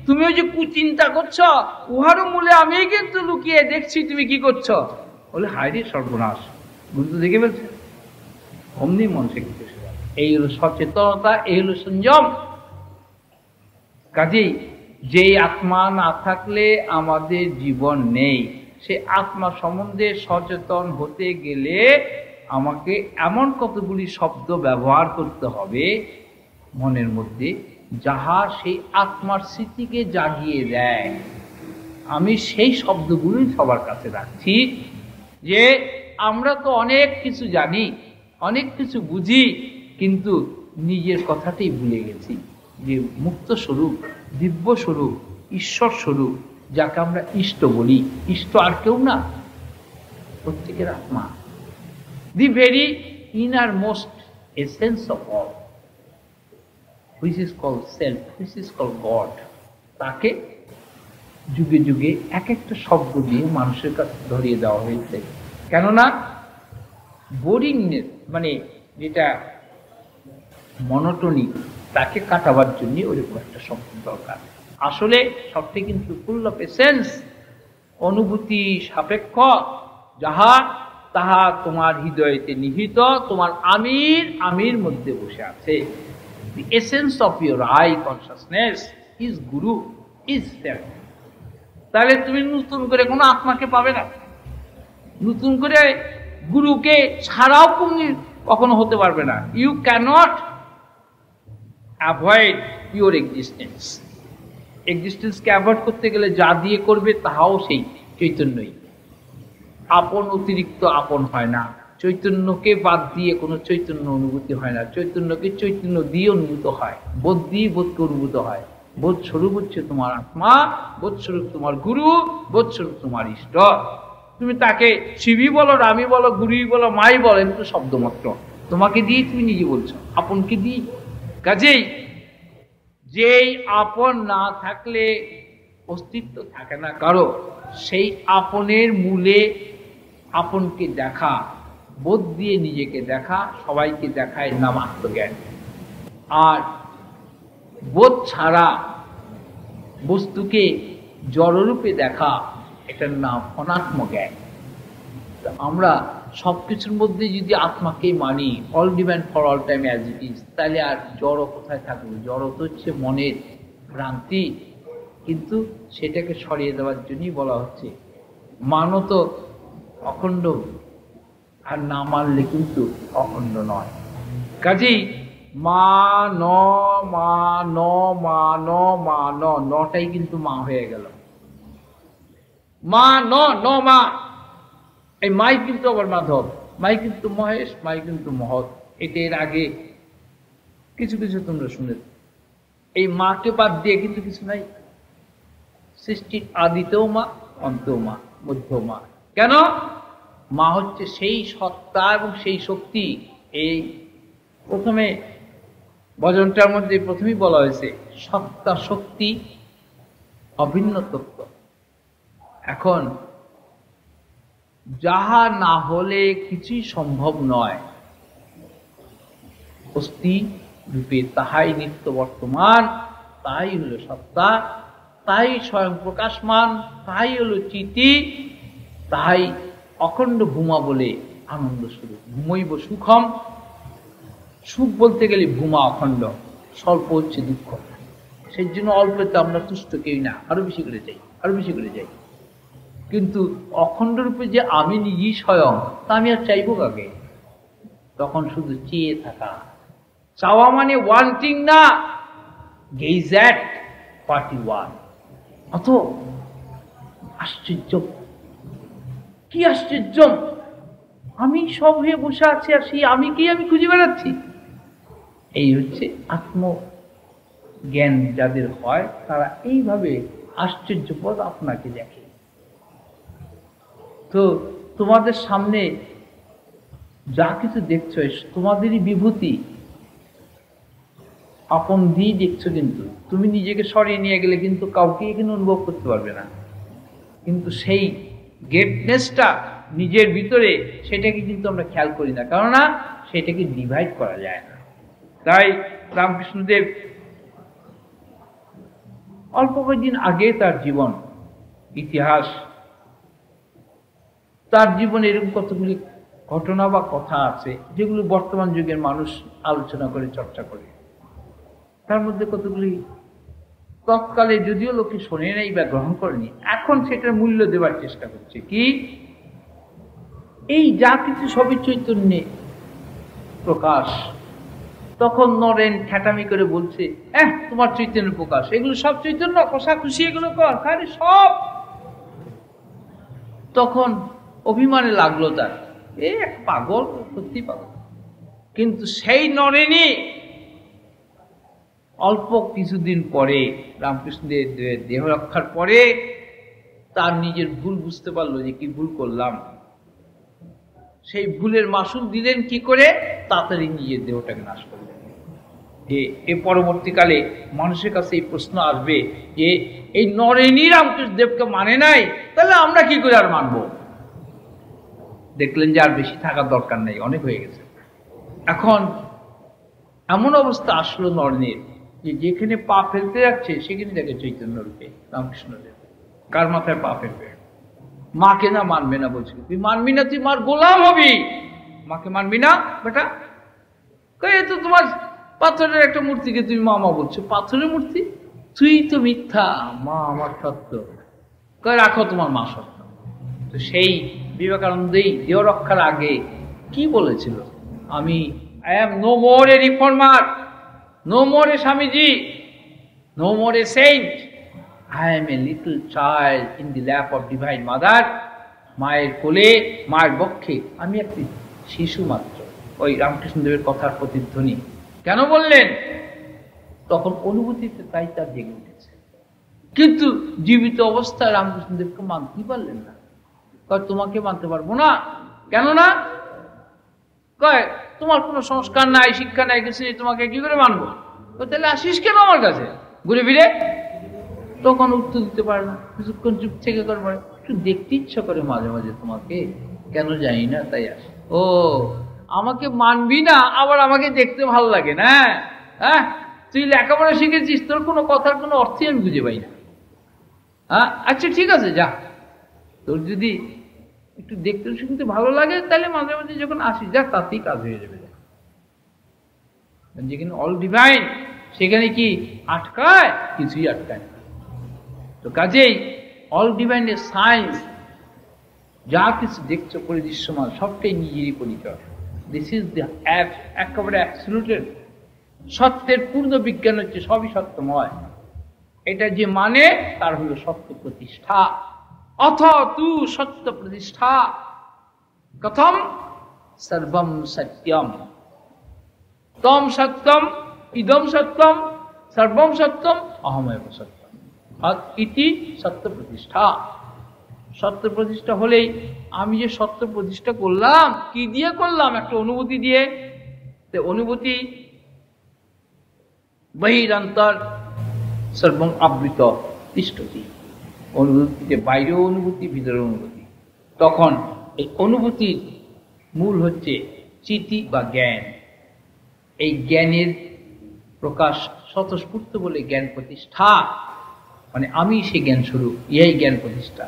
tumio je kuchinta korcho uharo mule ami kintu lukiye dekchi tumi ki korcho bole haire sarbonash Guru to dekhe bolche omni mon sekte seba ei holo sachetonta, ei holo sanjam. Kajei যে আত্মা না থাকলে আমাদের জীবন নেই, সে আত্মা সম্বন্ধে সচেতন হতে গেলে আমাকে এমন কতগুলি শব্দ ব্যবহার করতে হবে মনের মধ্যে যাহা সেই আত্মার স্মৃতিকে জাগিয়ে দেয়। আমি সেই শব্দগুলি সবার কাছে রাখছি যে আমরা তো অনেক কিছু জানি, অনেক কিছু বুঝি, কিন্তু নিজের কথাটাই ভুলে গেছি যে মুক্ত স্বরূপ, দিব্য স্বরূপ, ঈশ্বর স্বরূপ, যাকে আমরা ইষ্ট বলি, ইষ্ট আর কেউ না, প্রত্যেকের আত্মা, the very inner most essence of all, which is call self, which is call God. তাকে যুগে যুগে এক একটা শব্দ দিয়ে মানুষের কাছে ধরিয়ে দেওয়া হয়েছে, কেননা বোরিংনেস মানে যেটা মনোটনি, তাকে কাটাবার জন্য ওইরকম একটা শব্দ দরকার। আসলে সবটি কিন্তু ফুল অফ এসেন্স, অনুভূতি সাপেক্ষ, যাহা তাহা তোমার হৃদয়েতে নিহিত, তোমার আমির আমির মধ্যে বসে আছে। The essence of your I consciousness is guru, is self. তাহলে তুমি নতুন করে কোনো আত্মাকে পাবে না, নতুন করে গুরুকে ছাড়াও কখনো হতে পারবে না। You cannot avoid your existence. existence কে অ্যাভয়েড করতে গেলে যা দিয়ে করবে তাহাও সেই চৈতন্যই। আপন অতিরিক্ত আপন হয় না, চৈতন্যকে বাদ দিয়ে কোনো চৈতন্য অনুভূতি হয় না, চৈতন্যকে চৈতন্য দিয়ে অনুভূত হয়, বোধ দিয়ে বোধকে অনুভূত হয়। বোধ স্বরূপ হচ্ছে তোমার আত্মা, বোধ স্বরূপ তোমার গুরু, বোধ স্বরূপ তোমার ইষ্ট। তুমি তাকে শিবই বলো, রামই বলো, গুরুই বলো, মাই বলো, এমন তো শব্দ মাত্র, তোমাকে দিয়ে তুমি নিজে বলছো, আপনকে দিয়ে। কাজেই যেই আপন না থাকলে অস্তিত্ব থাকে না কারো, সেই আপনের মূলে আপনকে দেখা, বোধ দিয়ে নিজেকে দেখা, সবাইকে দেখায় নাম আত্মজ্ঞান। আর বোধ ছাড়া বস্তুকে জড়রূপে দেখা, এটার নাম অনাত্মজ্ঞান। আমরা সব কিছুর মধ্যে যদি আত্মাকে মানি, all demand for all time as it is, তাহলে আর জড় কোথায় থাকবে? জড় তো হচ্ছে মনের ভ্রান্তি, কিন্তু সেটাকে সরিয়ে দেওয়ার জন্যই বলা হচ্ছে মানো তো অখণ্ড, আর না মানলে কিন্তু অখণ্ড নয়। কাজেই মা ন, মা ন, মা ন, মা ন, নটাই কিন্তু মা হয়ে গেল। মা ন ন মা, এই মাই কিন্তু আবার মাধব, মাই কিন্তু মহেশ, মাই কিন্তু মহৎ। এটা এর আগে কিছু কিছু তোমরা শুনেছ। এই মাকে বাদ দিয়ে কিন্তু কিছু নাই। সৃষ্টির আদিতেও মা, অন্তেও মা, মধ্যেও মা। কেন? মা হচ্ছে সেই সত্তা এবং সেই শক্তি। এই প্রথমে ভজনটার মধ্যে প্রথমেই বলা হয়েছে সত্তা শক্তি অভিন্ন তত্ত্ব। এখন যাহা না হলে কিছুই সম্ভব নয়, অস্থি রূপে তাহাই নিত্য বর্তমান, তাই হল সত্তা, তাই স্বয়ং প্রকাশমান, তাই হল চিতি, তাই অখণ্ড ভূমা বলে আনন্দ স্বরূপ। ভূমৈব সুখম, সুখ বলতে গেলে ভূমা অখণ্ড, স্বল্প হচ্ছে দুঃখ। সেই জন্য অল্পে তো আমরা তুষ্ট কেউই না, আরো বেশি করে যাই, আরো বেশি করে যাই। কিন্তু অখণ্ড রূপে যে আমি নিজেই স্বয়ং, তা আমি আর চাইব কাকে? তখন শুধু চেয়ে থাকা। চাওয়া মানে ওয়ান্টিং না, gaze at what you want. অত আশ্চর্য, কি আশ্চর্য! আমি সব হয়ে বসে আছি, আর সেই আমিকেই আমি খুঁজে বেড়াচ্ছি। এই হচ্ছে আত্মজ্ঞান যাদের হয় তারা এইভাবে আশ্চর্যপদ আপনাকে দেখে। তো তোমাদের সামনে যা কিছু দেখছো তোমাদেরই বিভূতি, আপন দিয়ে দেখছো, কিন্তু তুমি নিজেকে সরিয়ে নিয়ে গেলে কিন্তু কাউকে এখানে অনুভব করতে পারবে না। কিন্তু সেই গ্রেটনেসটা নিজের ভিতরে, সেটাকে কিন্তু আমরা খেয়াল করি না, কেননা সেটাকে ডিভাইড করা যায় না। তাই রামকৃষ্ণদেব অল্প কয়েকদিন আগে তার জীবন ইতিহাস, তার জীবনে এরকম কতগুলি ঘটনা বা কথা আছে যেগুলো বর্তমান যুগের মানুষ আলোচনা করে চর্চা করে। তার মধ্যে কতগুলি তৎকালে যদিও লোকে শোনে নাই বা গ্রহণ করেনি, এখন সেটার মূল্য দেওয়ার চেষ্টা করছে। কি এই যা কিছু সবই চৈতন্যে প্রকাশ। তখন নরেন খ্যাটামি করে বলছে, হ্যাঁ তোমার চৈতন্য প্রকাশ, এগুলো সব চৈতন্য, কষা খুশি এগুলো কর সব। তখন অভিমানে লাগলো তার, এ এক পাগল, সত্যি পাগল। কিন্তু সেই নরেনই অল্প কিছুদিন পরে রামকৃষ্ণের দেহ রক্ষার পরে তার নিজের ভুল বুঝতে পারলো যে কি ভুল করলাম। সেই ভুলের মাসুল দিলেন কি করে? তাড়াতাড়ি নিজের দেহটাকে নাশ করলেন। যে এ পরবর্তীকালে মানুষের কাছে এই প্রশ্ন আসবে যে এই নরেনই রামকৃষ্ণদেবকে মানে নাই, তাহলে আমরা কি করে আর মানব? দেখলেন যে আর বেশি থাকার দরকার নেই, অনেক হয়ে গেছে। এখন এমন অবস্থা আসলো নরেনের যে যেখানে পা ফেলতে যাচ্ছে সেখানে তাকে চৈতন্য রূপে রামকৃষ্ণদেব। কার মাথায় পা ফেলবে? মাকে না মানবে না, বলছিল তুই মানবি না, তুই মার গোলাম হবি, মাকে মানবি না বেটা। এ তো তোমার পাথরের একটা মূর্তিকে তুমি মামা বলছো, পাথরের মূর্তি, তুই তো মিথ্যা, মা আমার সত্য, কয়ে রাখো তোমার মা সত্য। তো সেই বিবেকানন্দই দেহ রক্ষার আগে কি বলেছিল? আমি I am no more a reformer, no more a Swamiji, no more a saint. I am a little child in the lap of Divine Mother. মায়ের কোলে, মায়ের বক্ষে আমি একটি শিশু মাত্র। ওই রামকৃষ্ণদেবের কথার প্রতিধ্বনি কেন বললেন? তখন অনুভূতিতে তাই তার জেগে উঠেছে। কিন্তু জীবিত অবস্থায় রামকৃষ্ণদেবকে মানতেই পারলেন না। কয় তোমাকে মানতে পারবো না, কেননা কয় তোমার কোনো সংস্কার নাই, শিক্ষা নাই, কিছু নেই, তোমাকে কি করে মানবো? তাহলে আসিস কেন আমার কাছে ঘুরে ফিরে? তখন উত্তর দিতে পারে না, কিছুক্ষণ চুপ থেকে করে পারে, একটু দেখতে ইচ্ছা করে মাঝে মাঝে তোমাকে, কেন জানি না তাই আসে। ও আমাকে মানবি না, আবার আমাকে দেখতে ভালো লাগে না। হ্যাঁ তুই লেখাপড়া শিখেছিস, তোর কোনো কথার কোনো অর্থই আমি বুঝে পাই না। হ্যাঁ আচ্ছা ঠিক আছে যা, তোর যদি একটু দেখতে শুনতে ভালো লাগে তাহলে মাঝে মাঝে যখন আসি যা, তাতেই কাজ হয়ে যাবে। যেখানে অল ডিভাইন সেখানে কি আটকায়? কিছুই আটকায় না। তো কাজেই অল ডিভাইনের সায়েন্স, যা কিছু দেখছো পরিদৃশ্যমান সবটাই নিজেরই পরিচয়। দিস ইজ দ্য একেবারে অ্যাবসলিউটেড সত্যের পূর্ণ বিজ্ঞান হচ্ছে সবই সত্যময়। এটা যে মানে তার হলো সত্য প্রতিষ্ঠা। অথ তু সত্য প্রতিষ্ঠা কথম সর্বম সত্যম তম সত্যম ইদম সত্যম সর্বম সত্যম অহমেব সত্যম ইতি সত্য প্রতিষ্ঠা। সত্য প্রতিষ্ঠা হলেই আমি যে সত্য প্রতিষ্ঠা করলাম, কি দিয়ে করলাম? একটা অনুভূতি দিয়ে। অনুভূতি বহিরন্তর সর্বম আবৃত তিষ্ঠতি, অনুভূতিতে বাইরেও অনুভূতি, ভিতরের অনুভূতি। তখন এই অনুভূতির মূল হচ্ছে চিতি বা জ্ঞান। এই জ্ঞানের প্রকাশ স্বতঃস্ফূর্ত বলে জ্ঞান প্রতিষ্ঠা, মানে আমি সেই জ্ঞান স্বরূপ, ইহাই জ্ঞান প্রতিষ্ঠা।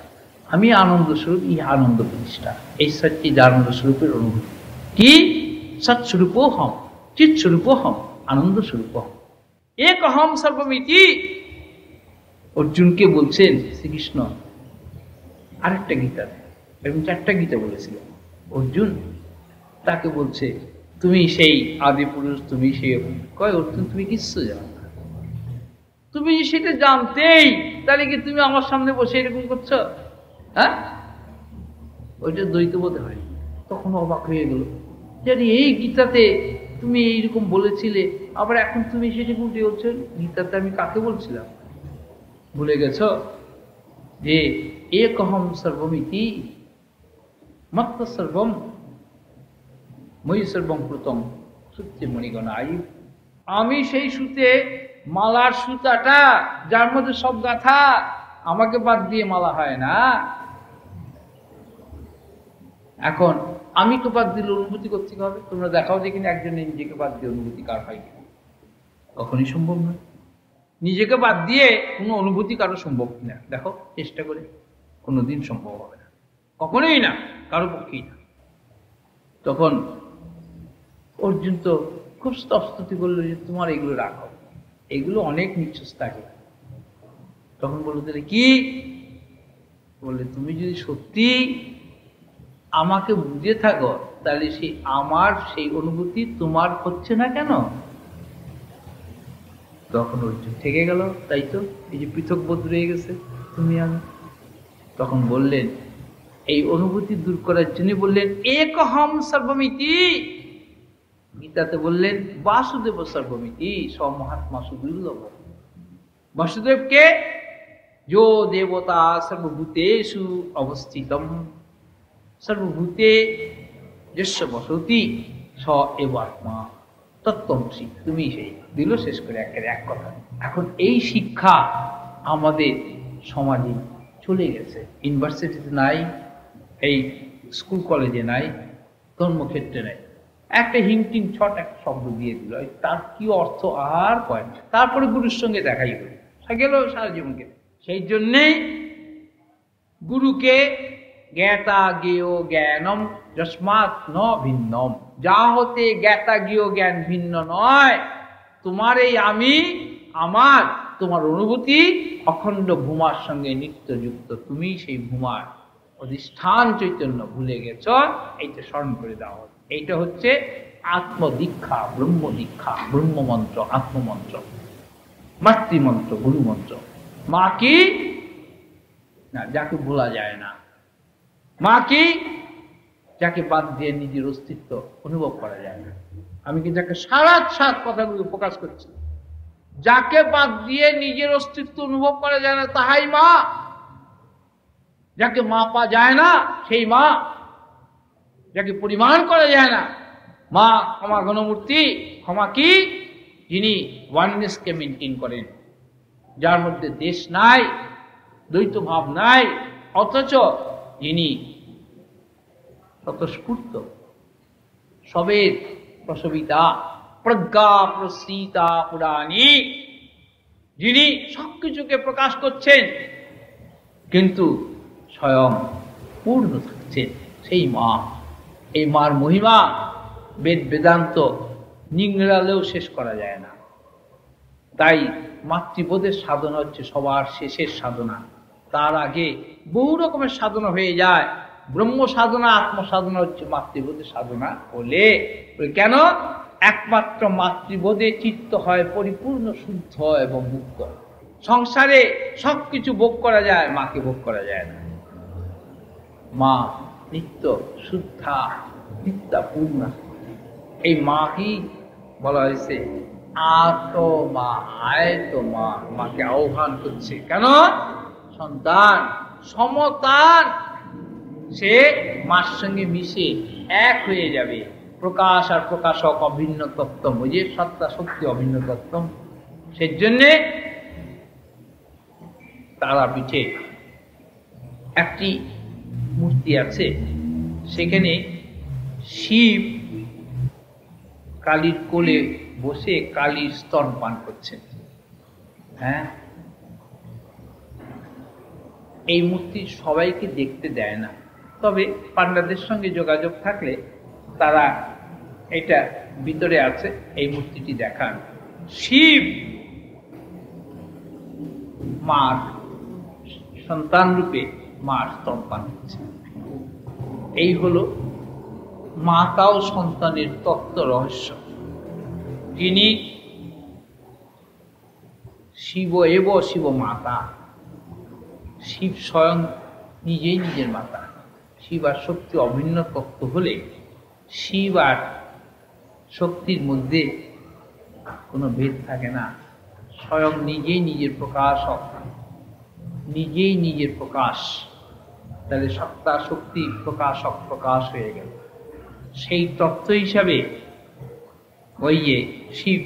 আমি আনন্দ স্বরূপ, ইহা আনন্দ প্রতিষ্ঠা। এই সচ্চিদ আনন্দ স্বরূপের অনুভূতি কি? সৎস্বরূপও হম, চিৎস্বরূপও হম, আনন্দ স্বরূপ হম, এক অহম সর্বমিতি। অর্জুনকে বলছেন শ্রীকৃষ্ণ আরেকটা গীতা, এরকম চারটা গীতা বলেছিল। অর্জুন তাকে বলছে তুমি সেই আদি পুরুষ, তুমি সেই। কয় অর্জুন তুমি কিচ্ছু জানো না, তুমি সেটা জানতেই তাহলে কি তুমি আমার সামনে বসে এরকম করছো? হ্যাঁ ওইটা দ্বৈতবোধ হয়। তখন অবাক হয়ে গেল। জানি এই গীতাতে তুমি এইরকম বলেছিলে, আবার এখন তুমি সেটা বলতে বলছো। গীতাতে আমি কাকে বলছিলাম ভুলে গেছ? যে একহম সর্বমিতি মত্ত সর্বম ময়ী সর্বম প্রতম সূত্রে মণিগণা আয়ু। আমি সেই সুতে মালার সুতাটা, যার মধ্যে সব গাথা, আমাকে বাদ দিয়ে মালা হয় না। এখন আমি তো বাদ দিলে অনুভূতি করতে হবে। তোমরা দেখাও যে কিনা একজনে নিজেকে বাদ দিয়ে অনুভূতি কার হয় কিনা। কখনই সম্ভব নয়। নিজেকে বাদ দিয়ে কোনো অনুভূতি কারো সম্ভব কিনা দেখো, চেষ্টা করে। কোনোদিন সম্ভব হবে না, কখনোই না, কারো পক্ষেই না। তখন অর্জুন তো খুব স্তস্তুতি করলো যে তোমার এগুলো রাখো, এগুলো অনেক নিশ্চস থাকে। তখন বললো তাহলে কি? বললে তুমি যদি সত্যি আমাকে বুঝে থাকো, তাহলে সেই আমার সেই অনুভূতি তোমার হচ্ছে না কেন? তখন অর্জুন থেকে গেল, তাই তো, এই যে পৃথক বোধ রয়ে গেছে তুমি আমি। তখন বললেন এই অনুভূতি দূর করার জন্য বললেন একহম সর্বমিতি। গীতাতে বললেন বাসুদেব সর্বমিতি সমহাত্মা সুদুর্লভ। বাসুদেবকে যো দেবতা সর্বভূতেষু অবস্থিতম সর্বভূতে যস্য বসতি স এব আত্মা তত্ত্বমসি। তুমি সেই দিল শেষ করে একের এক কথা। এখন এই শিক্ষা আমাদের সমাজে চলে গেছে। ইউনিভার্সিটিতে নাই, এই স্কুল কলেজে নাই, কর্মক্ষেত্রে নাই। একটা হিংটিং ছট একটা শব্দ দিয়ে দিল, তার কি অর্থ আর কয়। তারপরে গুরুর সঙ্গে দেখাই হল, গেল সারা জীবনকে। সেই জন্যেই গুরুকে জ্ঞাতা জ্ঞেয় জ্ঞানম যস্মাৎ ন ভিন্নম, যা হতে জ্ঞাতা জ্ঞেয় জ্ঞান ভিন্ন নয়। তোমার এই আমি, আমার, তোমার অনুভূতি অখণ্ড ভূমার সঙ্গে নিত্যযুক্ত। তুমি সেই ভূমার অধিষ্ঠান চৈতন্য ভুলে গেছ, এইটা স্মরণ করে দাও। এইটা হচ্ছে আত্মদীক্ষা, ব্রহ্ম দীক্ষা, ব্রহ্মমন্ত্র, আত্মমন্ত্র, মাতৃমন্ত্র, গুরুমন্ত্র। মা কি না, যাকে ভোলা যায় না। মা কি, যাকে বাদ দিয়ে নিজের অস্তিত্ব অনুভব করা যায় না। আমি কি যাকে সারা সাত কথাগুলো ফোকাস করছি, যাকে বাদ দিয়ে নিজের অস্তিত্ব অনুভব করা যায় না তাহাই মা। যাকে মা পা যায় না সেই মা, যাকে পরিমাণ করা যায় না। মা ক্ষমা ঘনমূর্তি। ক্ষমা কি? যিনি ওয়াননেসকে মেনটেন করেন, যার মধ্যে দেশ নাই, দ্বৈত ভাব নাই, অথচ যিনি স্বতঃস্ফূর্ত, সবের প্রসবিতা, প্রজ্ঞা প্রসীতা পুরাণী, যিনি সবকিছুকে প্রকাশ করছেন কিন্তু স্বয়ং পূর্ণ থাকছেন, সেই মা। এই মার মহিমা বেদ বেদান্ত নিংড়ালেও শেষ করা যায় না। তাই মাতৃবোধের সাধনা হচ্ছে সবার শেষের সাধনা। তার আগে বহু রকমের সাধনা হয়ে যায়। ব্রহ্ম সাধনা, আত্মসাধনা হচ্ছে মাতৃবোধের সাধনা হলে। কেন? একমাত্র মাতৃবোধে চিত্ত হয় পরিপূর্ণ শুদ্ধ এবং মুক্ত। সংসারে সবকিছু ভোগ করা যায়, মাকে ভোগ করা যায় না। মা নিত্য শুদ্ধা, নিত্যা পূর্ণা। এই মা কি বলা হয়েছে? আত মা, আয়ত মা। মাকে আহ্বান করছে। কেন? সন্তান সমতান, সে মার সঙ্গে মিশে এক হয়ে যাবে। প্রকাশ আর প্রকাশক অভিন্ন তত্ত্বম, ওই যে সত্তা শক্তি অভিন্ন তত্ত্বম। সেজন্যে তারা পিঠে একটি মূর্তি আছে, সেখানে শিব কালীর কোলে বসে কালীর স্তন পান করছেন। হ্যাঁ, এই মূর্তি সবাইকে দেখতে দেয় না, তবে পান্ডাদের সঙ্গে যোগাযোগ থাকলে তারা এটা ভিতরে আছে, এই মূর্তিটি দেখান। শিব মার সন্তান রূপে মার স্তন পান করছে। এই হলো মাতা ও সন্তানের তত্ত্ব রহস্য। তিনি শিব এব শিব মাতা, শিব স্বয়ং নিজেই নিজের মাতা। शिव और शक्ति अभिन्न तत्व होले शिव और शक्तिर मध्य कोनो भेद थाके ना स्वयं निजेई निजेर प्रकाश निजेई निजेर प्रकाश ताहले सत्ता शक्ति प्रकाशक प्रकाश हये गेल सेई तत्व हिसाबे ओई जे शिव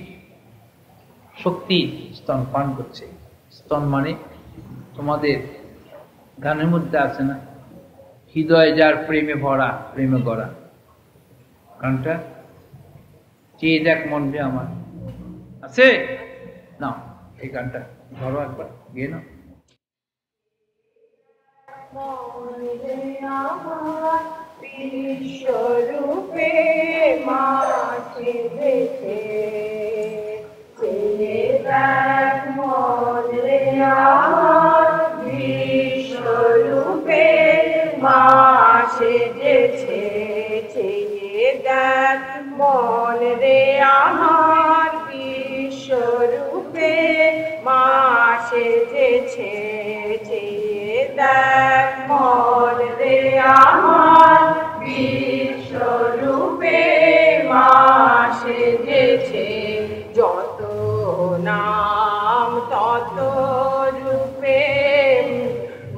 शक्ति स्तनपान करछे स्तन माने तुम्हारे गान मध्य आछे ना हृदय जार प्रेमे भरा प्रेमे गड़ा गाना चे देख मन भी आमार ना ये गाना धरो एक बार गे ना माशे देखे छे दत मन रे आहार विश्वरूपे माशे देखे छे दत मन रे आहार विश्वरूपे माशे देखे जत नाम तत रूपे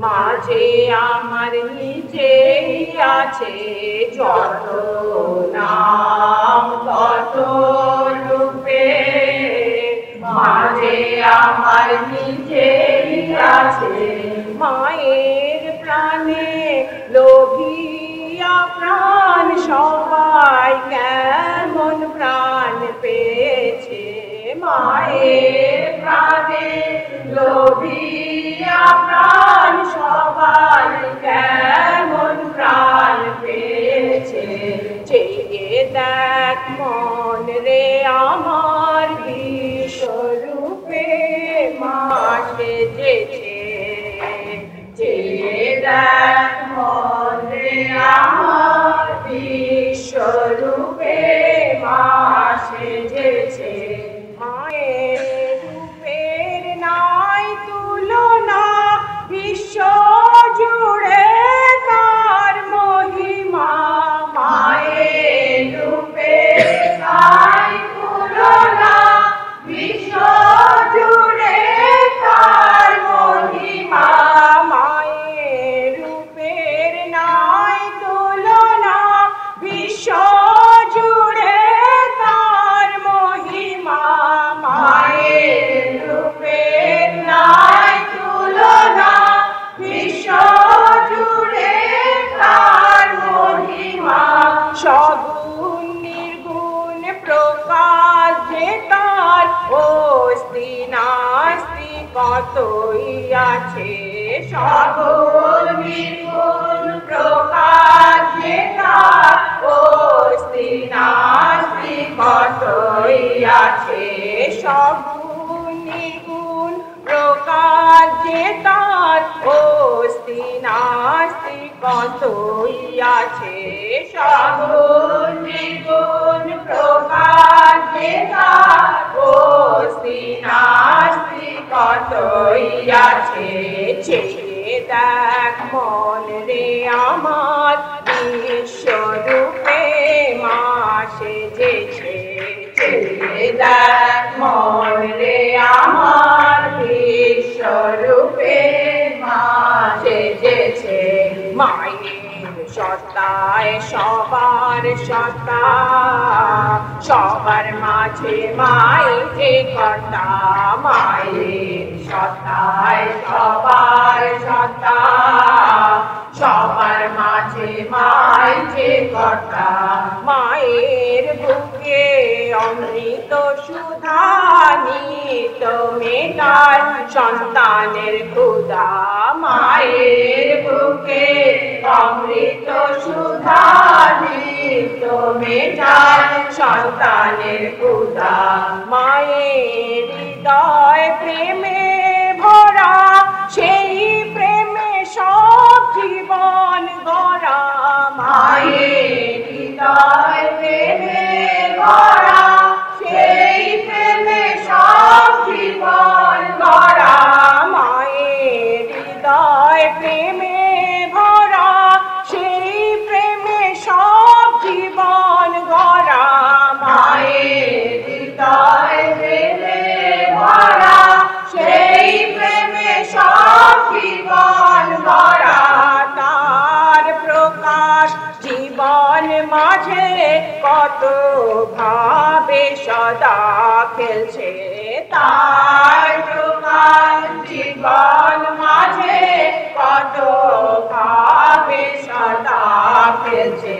माझे आमार যত নাম তত রূপে মাঝে আমার নিজেই আছে মায়ের প্রাণে লোভিয়া প্রাণ সবাই কেমন প্রাণ পেয়েছে মায়ের প্রাণে লোভিয়া প্রাণ সবাই কেমন প্রাণ পেয়েছে চেয়ে দেখ মন রে আমার বিশ্বরূপে মা সেজেছে চেয়ে দেখ মন রে আমার বিশ্বরূপে মা সেজেছে মায়ের রূপের নাই তুলনা বিশ্ব জুড়ে তার মহিমা মায়ের রূপের নাই তুলনা বিশ্ব জুড়ে তার মহিমা মায়ের রূপের নাই তুলনা বিশ্ব জুড়ে তার মহিমা মায়ের রূপের নাই তুলনা জুড়ে তার মহিমা সগুণ নির্গুণ প্রকাশ যে তার অস্তি নাস্তি কতই আছে সগুণ নির্গুণ প্রকাশ যে তার অস্তি নাস্তি কতই আছে সগুণ নির্গুণ প্রকাশ যে তার অস্তি নাস্তি কতই আছে সগুণ নির্গুণ প্রকাশ যে তার অস্তি নাস্তি কতই আছে চেয়ে দেখ মন রে আমার বিশ্বরূপে মা সেজেছে চেয়ে দেখ মন রে আমার বিশ্বরূপে মা সেজেছে মায়ের সত্তায় সবার সত্তা সবার মাঝে মায়ের যে কর্তা মায়ের সত্তায় সবার সত্তা সবার মাঝে মায়ের যে কর্তা মায়ের বুকে অমৃত সুধা নিত মেটার সন্তানের ক্ষুধা মায়ের বুকে অমৃত সুধা নিত মেটার সন্তানের ক্ষুধা মায়ের হৃদয় প্রেমে ভরা সেই প্রেমে সব জীবন গড়া মায়ের হৃদয় প্রেমে ভরা সেই প্রেমে সব জীবন গড়া মায়ের হৃদয় প্রেমে ভরা সেই રાખેલ છે તાર ટુકાન જીવન માજે પાટો ખાવે સટાખેલ છે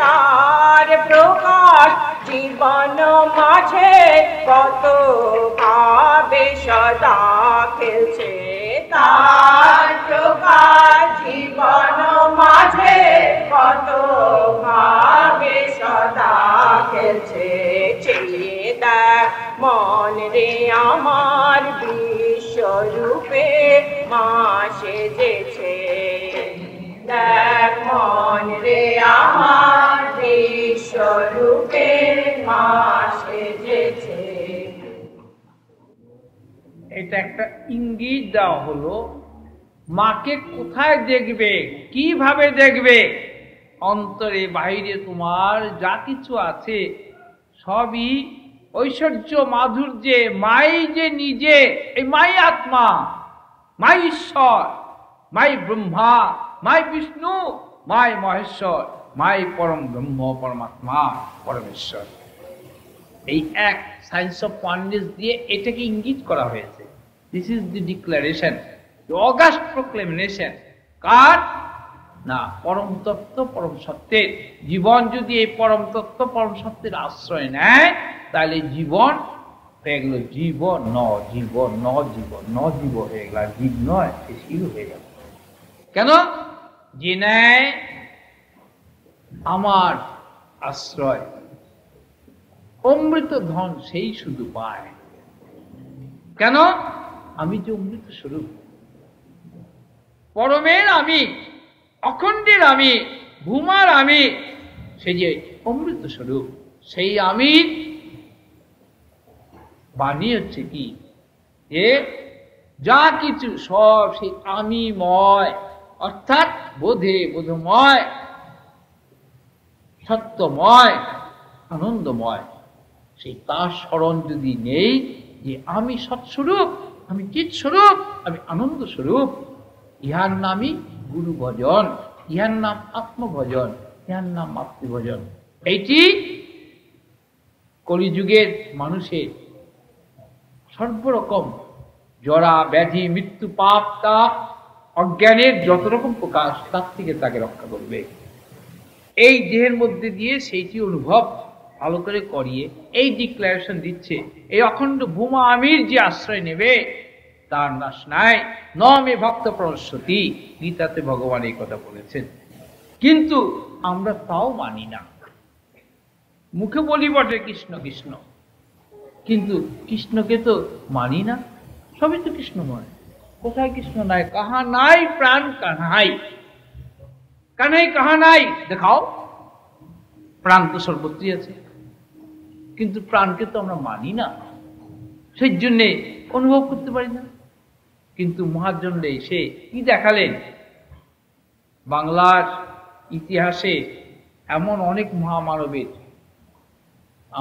તાર પ્રકાશ જીવન માજે પાટો ખાવે સટાખેલ છે તાર ટુકાન જીવન માજે પાટો ખાવે સટાખેલ છે मन रे आमार विश्व रूपे माशे जेछे मन रे आमार विश्व रूपे माशे जेछे एटा एकटा इंगित दाओ हलो माके कोथाय देखबे किभाबे देखबे अंतरे बाहिरे तोमार जा किछु आछे सबई ऐश्वर्य माधुर्य माई जे निजे माई आत्मा माई ईश्वर माई ब्रह्मा माई विष्णु माई महेश्वर माई परम ब्रह्म परमात्मा परमेश्वर एक साइंस ऑफ वननेस दिए एटाके इंगित करा हयेछे this is the declaration the august proclamation कार ना परम तत्व परम सत्य जीवन यदि परम तत्व परम सत्य आश्रय नेय ताले जीवन हो गल जीव न जीव न जीव न जीव हो गल जीव नय शिव हो गल केन जे नेय आमार आश्रय अमृत धन सेई शुधु पाय केन आमी जे अमृत स्वरूप परमेर आमी अखंडेर आमी भूमार आमी सेई जे अमृत स्वरूप सेई आमी बानी हे कि जा किछु सब से आमीमय अर्थात बोधे बोधमय सत्यमय आनंदमय से तार शरण यदि नहीं जे आमी सत्स्वरूप आमी चित्स्वरूप आमी आनंदस्वरूप इहार नाम ही गुरु भजन इहार नाम आत्मभजन इहार नाम मातृभजन एटी कलिजुगेर मानुषेर सर्वरकम जरा व्याधि मृत्यु पाप ताप अज्ञान जत रकम प्रकाश तार ताके रक्षा करबे एई देहेर मध्य दिए सेइटी अनुभव भालो करे करिए एई डिक्लारेशन दिच्छे एई अखंड भूमा आमिर जे आश्रय नेबे तार नाश नाई न मे भक्त प्रसती गीताते भगवान एई कथा बोलेछेन किन्तु आमरा ताओ मानि ना मुखे बोली बटे कृष्ण कृष्ण किन्तु कृष्ण के तो मानी ना सभी तो कृष्ण मान कोथाय कृष्ण नाय कहा नाय प्राण कहाई कन्हई कहा नाय देखाओ प्राण तो सर्वत्र आछे किन्तु प्राण के तो आमरा मानी ना सेई जन्य अनुभव करते पारी ना किन्तु महाजनरे एसे कि देखालेन बांगलार इतिहासे एमन अनेक महामानबीर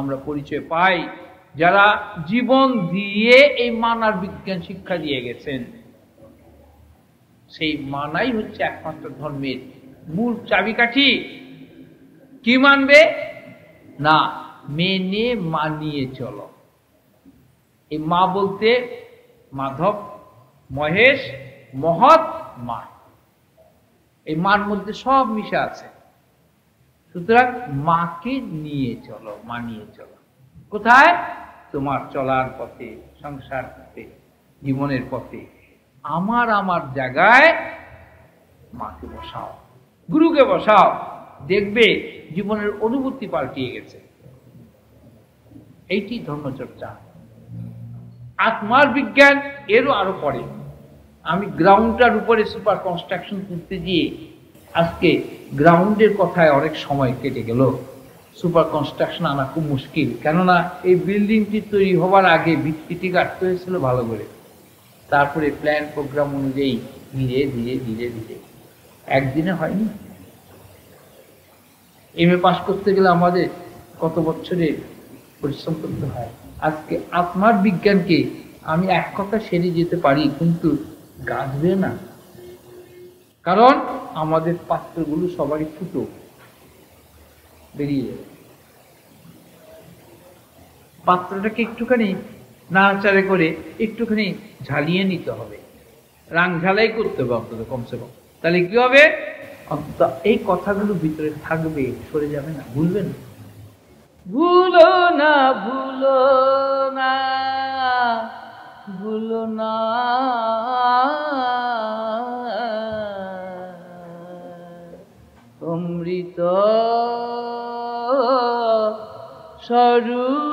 आमरा परिचय पाई যারা জীবন দিয়ে এই মানার বিজ্ঞান শিক্ষা দিয়ে গেছেন সেই মানাই হচ্ছে একমাত্র ধর্মের মূল চাবিকাঠি কি মানবে না মেনে মানিয়ে চলো এই মা বলতে মাধব মহেশ মহৎ মা এই মার মধ্যে সব মিশে আছে সুতরাং মাকে নিয়ে চলো মানিয়ে চলো কোথায় তোমার চলার পথে সংসার পথে জীবনের পথে আমার আমার জায়গায় মাকে বসাও গুরুকে বসাও দেখবে জীবনের অনুভূতি পাল্টিয়ে গেছে এইটি ধর্মচর্চা আত্মার বিজ্ঞান এরও আরো পরে আমি গ্রাউন্ডটার উপরে সুপার কনস্ট্রাকশন করতে গিয়ে আজকে গ্রাউন্ডের কথায় অনেক সময় কেটে গেল सुपर कन्स्ट्रक्शन आना खूब मुश्किल क्योंकि ये बिल्डिंग तैयारी होवार आगे भित्ति काटते हुए भालो करे तारपरे प्लान प्रोग्राम अनुयायी धीरे धीरे धीरे धीरे एक दिन हयनि एम ए पास करते गेले आमादेर कत बछरे परिश्रम करते हय आज के आत्मार विज्ञान के आमी एक कथा सेरे जेते पारी किन्तु गाजबे ना कारण आमादेर पात्रगुलो सबारई फुटो बेरिये পাত্রটাকে একটুখানি নাড়াচাড়া করে একটুখানি ঝালিয়ে নিতে হবে, রাংঝালাই করতে হবে অন্তত কমসে কম। তাহলে কি হবে, অন্তত এই কথাগুলো ভিতরে থাকবে, সরে যাবে না, ভুলবে না। ভুলো না ভুলো না ভুলো না অমৃত স্বরূপ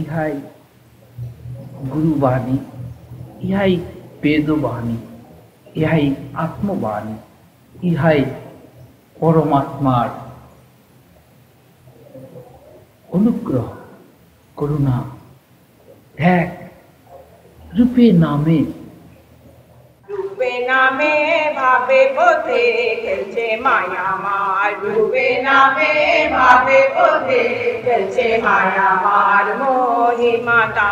ইহাই গুরুবাণী, ইহাই বেদবাণী, ইহাই আত্মবাণী, ইহাই পরমাত্মার অনুগ্রহ করুণা ধ্যান রূপে নামে রূপে নামে ভাবে পথে খেলছে মায়ামার, রূপে নামে ভাবে পথে খেলছে মায়ামার, মহিমাতা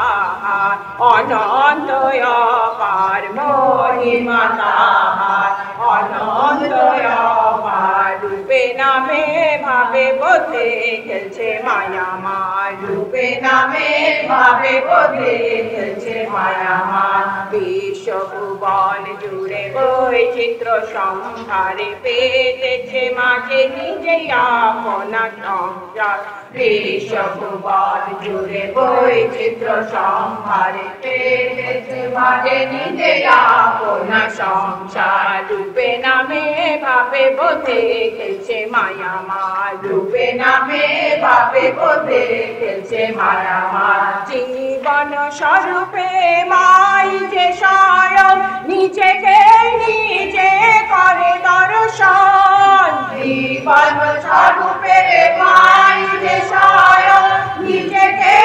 অনন্ত অপার, মহিমাতা অনন্ত অপার, রূপে নামে ভাবে পথে খেলছে মায়ামার, রূপে নামে ভাবে পথে খেলছে মায়ামার, বিশ্বভুবন জুড়ে বৈচিত্র সংসারে পেতেছে মাঝে নিজেই আপনার সংসার, বিশ্বভুবন জুড়ে বৈচিত্র সংসারে পেতেছে মাঝে নিজেই আপনার সংসার, রূপে নামে ভাবে বোধে খেলছে মায়ামা, রূপে নামে ভাবে বোধে খেলছে মায়ামা, জীবন স্বরূপে মাই যে স্বয়ং নিজেকে নিজে করে দর্শন, জীবন স্বরূপে মাই যে স্বয়ং নিজেকে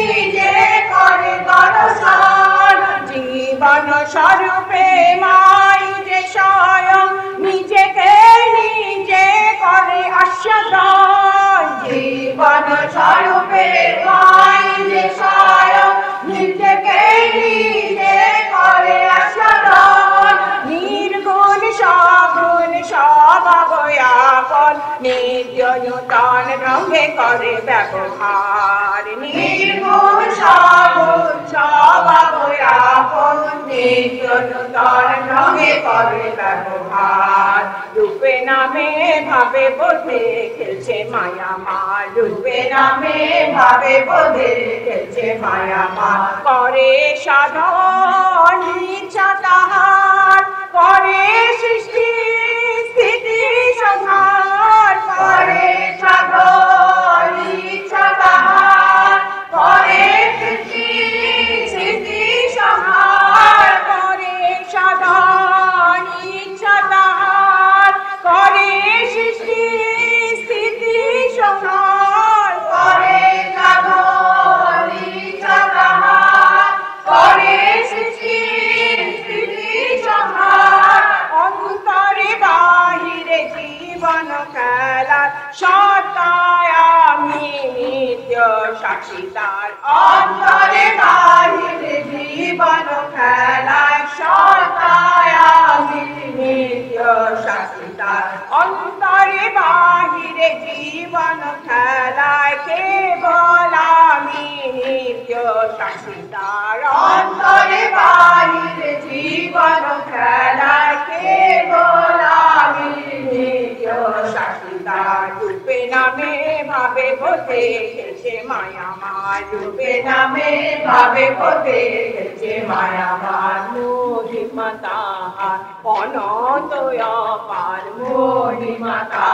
নিজে করে দর্শন, জীবন স্বরূপে মাই যে স্বয়ং নিজেকে নিজে করে আশ্বাসন, জীবন স্বরূপে মাই যে স্বয়ং নিজেকে নিজে করে আশ্বাসন, নির্গুণ সগুণ সব অবয়ব নিত্য ब्रह्मे करे व्यवहार ब्रह्मे करे व्यवहार रूपे नामे भावे बोधे खेलछे माया मार रूपे नामे भावे बोधे खेलछे माया मार करे साधन इच्छा ताहार करे सृष्टि स्थिति संहार करे साधन इच्छा ताहार करे सृष्टि स्थिति संहार करे साधन इच्छा ताहार करे सृष्टि स्थिति संहार करे साधन इच्छा ताहार करे सृष्टि जीवन कला सतायामी नित्य साक्षीदार अंतरे बाहिरे जीवन कला सतायामी नित्य साक्षीदार अंतरे बाहिरे जीवन कला केवल आमी नित्य साक्षीदार अंतरे बाहिरे जीवन कला केवल आमी रूपे नामे भावे बोधे खेलछे माया मार रूपे नामे भावे बोधे खेलछे माया मार मोहिमता अनन्तया पार मोहिमता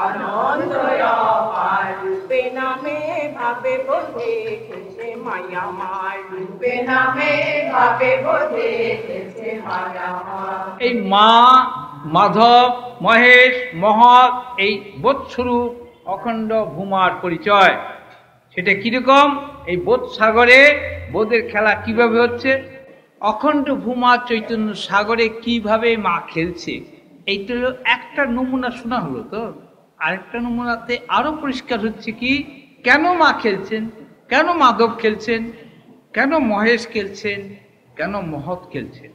अनन्तया पार रूपे नामे भावे बोधे खेलछे माया मार रूपे नामे भावे बोधे खेलछे माया मार। ए माँ माधव महेश महत এই বোধস্বরূপ অখণ্ড ভূমার পরিচয়। সেটা কিরকম? এই বোধ সাগরে বোধের খেলা কিভাবে হচ্ছে, অখণ্ড ভূমার চৈতন্য সাগরে কিভাবে মা খেলছে, এইটা হলো একটা নমুনা শোনা হলো। তো আরেকটা নমুনাতে আরো পরিষ্কার হচ্ছে কি কেন মা খেলছেন, কেন মাধব খেলছেন, কেন মহেশ খেলছেন, কেন মহৎ খেলছেন।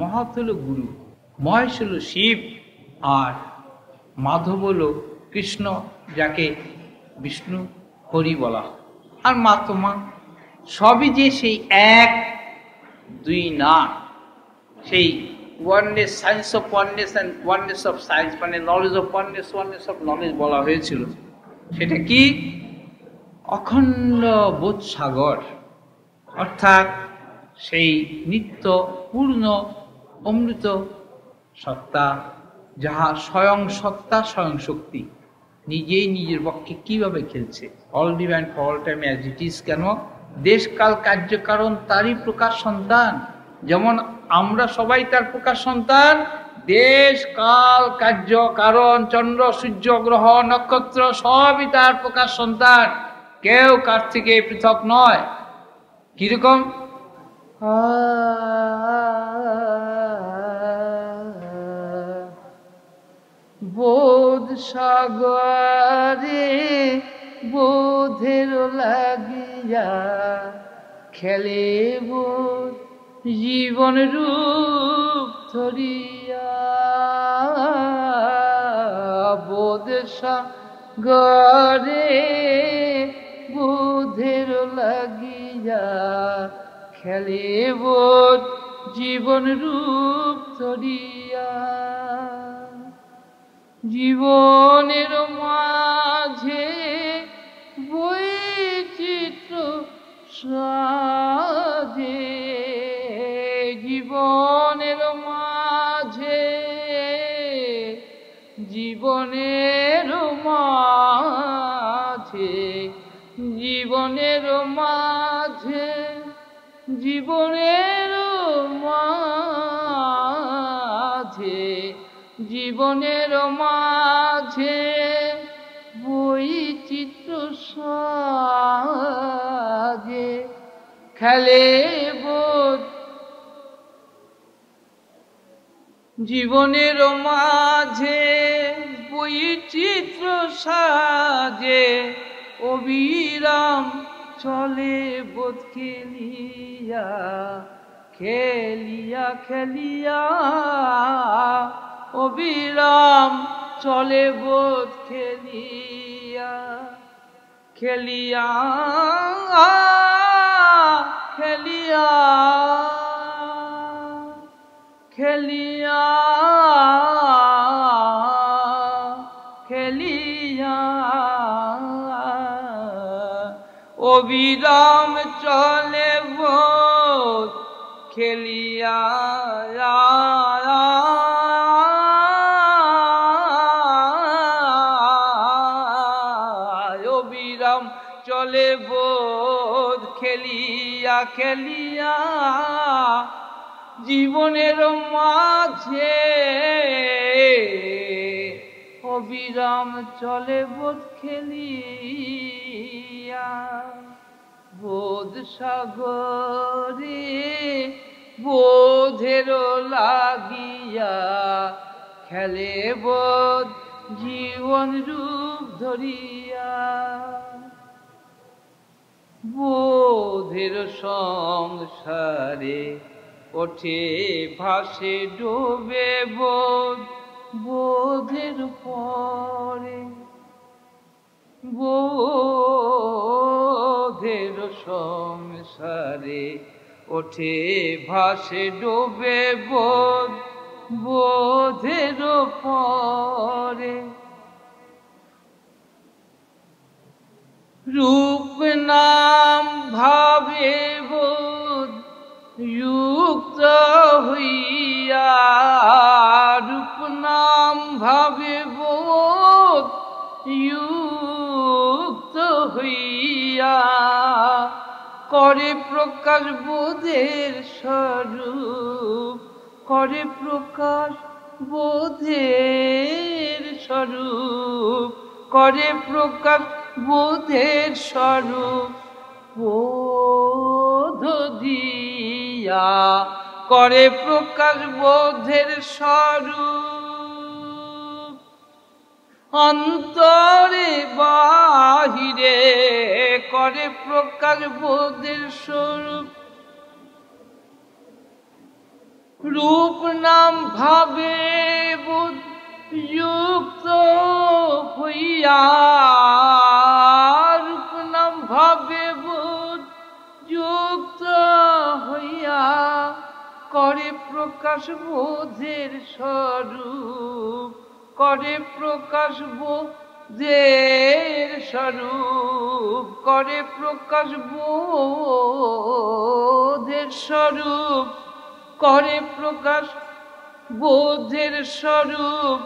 মহৎ হলো গুরু, মহেশ হল শিব, আর মাধব হল কৃষ্ণ, যাকে বিষ্ণু হরি বলা হয়। আর মাতমা সবই যে সেই এক দুই না, সেই oneness, science of oneness and oneness of science, মানে knowledge of oneness, oneness of knowledge বলা হয়েছিল। সেটা কি? অখণ্ড বোধ সাগর, অর্থাৎ সেই নিত্য পূর্ণ অমৃত সত্তা, যাহা স্বয়ং সত্তা, স্বয়ং শক্তি, নিজেই নিজের পক্ষে কিভাবে খেলছে। All divine for all time as it is. কেন? দেশ কাল কার্যকারণ তারই প্রকাশ সন্তান, যেমন আমরা সবাই তার প্রকাশ সন্তান। দেশ কাল কার্যকারণ, চন্দ্র সূর্য গ্রহ নক্ষত্র সবই তার প্রকাশ সন্তান, কেউ কার থেকে পৃথক নয়। কিরকম? বোধ সাগরে বোধের লাগিয়া খেলে বোধ জীবন রূপ ধরিয়া, বোধ সাগরে বোধের লাগিয়া খেলে বোধ জীবন রূপ ধরিয়া। জীবনের মাঝে বৈচিত্র সাজে, জীবনের মাঝে জীবনের মাঝে জীবনের মাঝে জীবনের মাঝে জীবনের মাঝে বৈচিত্র সাজে খেলে বোধ জীবনের মাঝে বৈচিত্র সাজে অবিরাম চলে বোধ খেলিয়া খেলিয়া খেলিয়া অবিরাম চলে বোধ খেলিয়া। खेलिया खेलिया खेलिया खेलिया ओ विराम चले वो खेलिया चले बोध खेलिया खेलिया जीवनेर माझे अविराम चले बोध खेलिया बोध सागरे बोधेर लागिया खेले बोध जीवन रूप धरिया बोधेर संसारे ओठे भासे डूबे बोध बोधेर परे बोधेर संसारे ओठे भासे डूबे बोध बोधेर परे रूप नाम भावे बोध युक्त हुइया रूप नाम भावे बोध युक्त हुइया करे प्रकाश बोधेर स्वरूप करे प्रकाश बोधेर स्वरूप करे प्रकाश बोधेर स्वरूप बोध दिया करे प्रकाश बोधेर स्वरूप अंतरे बाहिरे करे प्रकाश बोधेर स्वरूप रूप नाम भावे बोध युक्त हुइया भावे बोध युक्त हुइया करे प्रकाश बोधेर स्वरूप करे प्रकाश बोधेर स्वरूप करे प्रकाश बोधेर स्वरूप करे प्रकाश बोधेर स्वरूप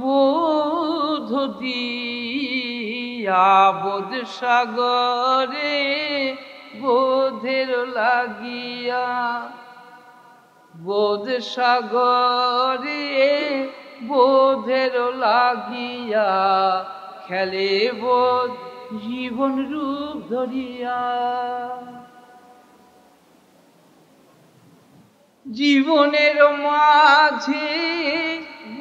बोध दिया बोध सागरे बोधेर लागिया बोध सागरे बोधेर लागिया खेले बोध जीवन रूप धरिया जीवनेर माझे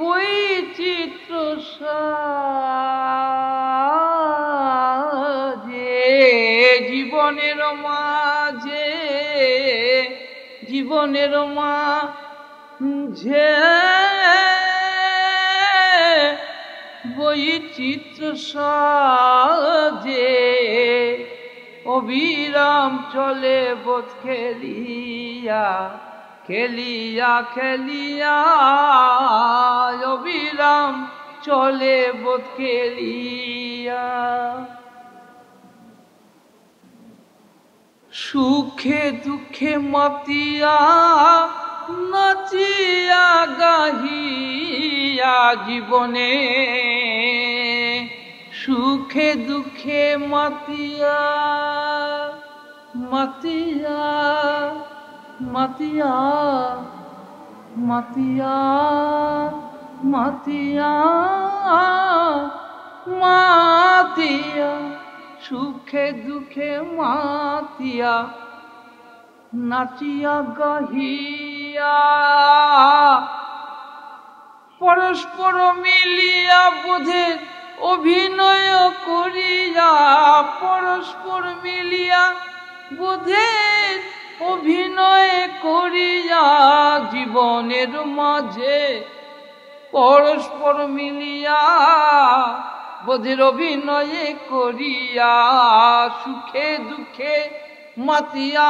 বৈচিত্র সাজে জীবনের মাঝে জীবনের মাঝে বৈচিত্র সাজে অবিরাম চলে বোধ খেলিয়া खेलिया खेलिया अविराम चले बोध खेलिया सुखे दुखे मतिया नाचिया गाहिया जीवने सुखे दुखे मतिया मतिया मतिया मतिया मतिया मतिया सुखे दुखे मतिया नाचिया गहिया परस्पर मिलिया बोधे अभिनय करिया परस्पर मिलिया बोधे অভিনয় করিয়া জীবনের মাঝে পরস্পর মিলিয়া আপদের অভিনয়ে করিয়া সুখে দুঃখে মাতিয়া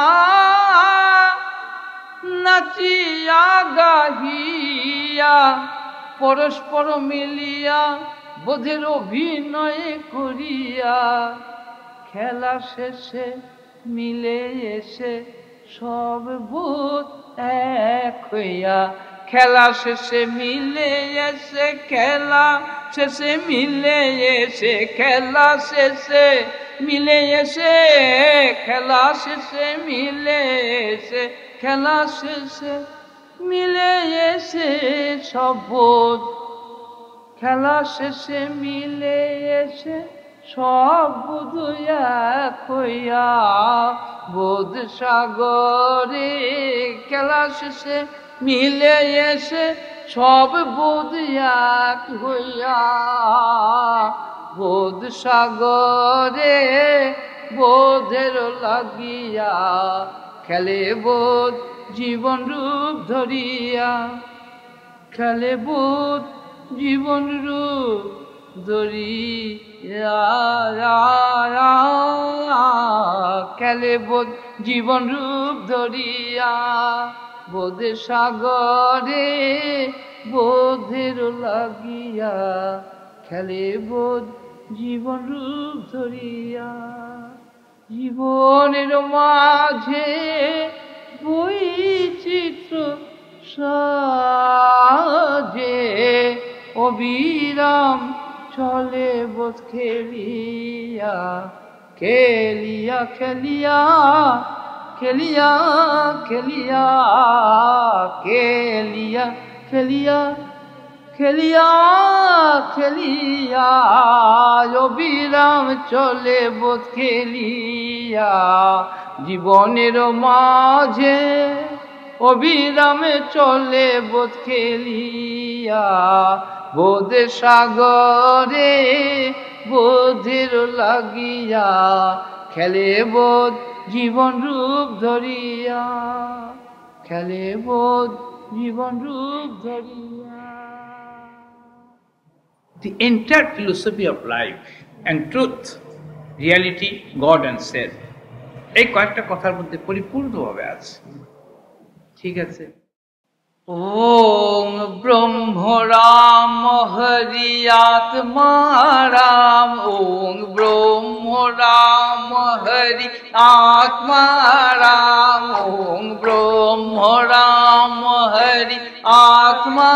নাচিয়া গাহিয়া পরস্পর মিলিয়া বোধের অভিনয়ে করিয়া খেলা শেষে মিলে এসে সব বোধ এক হইয়া খেলা শেষে মিলে এসে খেলা শেষে মিলে এসে খেলা শেষে মিলে এসে খেলা শেষে মিলে এসে খেলা শেষে মিলে এসে সব বোধ খেলা শেষে মিলে এসে সব বোধ এক হইয়া বোধ সাগরে খেলা শেষে মিলে এসে সব বোধ এক হইয়া বোধ সাগরে বোধের লাগিয়া খেলে বোধ জীবন রূপ ধরিয়া খেলে বোধ জীবন রূপ ধরিয়া খেলে বোধ জীবন রূপ ধরিয়া বোধে সাগরে বোধের লাগিয়া খেলে বোধ জীবন রূপ ধরিয়া জীবনের মাঝে বৈচিত্র সাজে অবিরাম চলে বোধ খেলিয়া খেলিয়া খেলিয়া খেলিয়া খেলিয়া খেলিয়া খেলিয়া খেলিয়া খেলিয়া অবিরাম চলে বোধ খেলিয়া জীবনের মাঝে অবিরামে চলে বোধ খেলিয়া বোধে সাগরে বোধের লাগিয়া খেলে বোধ জীবন রূপ ধরিয়া খেলে বোধ জীবন রূপ ধরিয়া The entire philosophy of life and truth, reality, God and self. এই কয়েকটা কথার মধ্যে পরিপূর্ণভাবে আছে। ঠিক আছে। ওং ব্রহ্ম রাম হরি আত্মা রাম ওং ব্রহ্ম রাম হরি আত্মা রাম ওং ব্রহ্ম রাম হরি আত্মা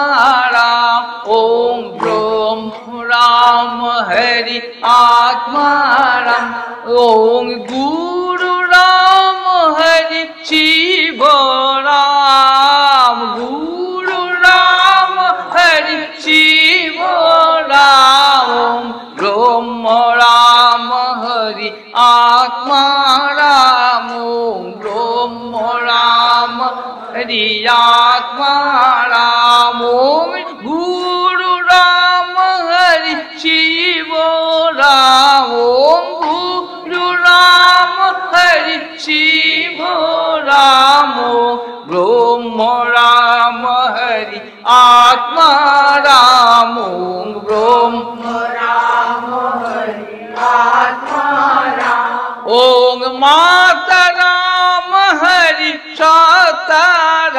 রাম ওং ব্রহ্ম রাম হরি আত্মা রাম ওং গুরু রাম হরি শিব রাম গুরু রাম হরি শিব রাম ব্রহ্ম রাম হরি আত্মা রাম ব্রহ্ম রাম হরি আত্মা রাম গুরু রাম হরি শিব রাম গুরু রাম হরি শিব রাম ব্রহ্ম রাম হরি আত্মা রাম ব্রহ্ম রাম হরি আত্মা রাম ওম মাতা রাম হরি সতা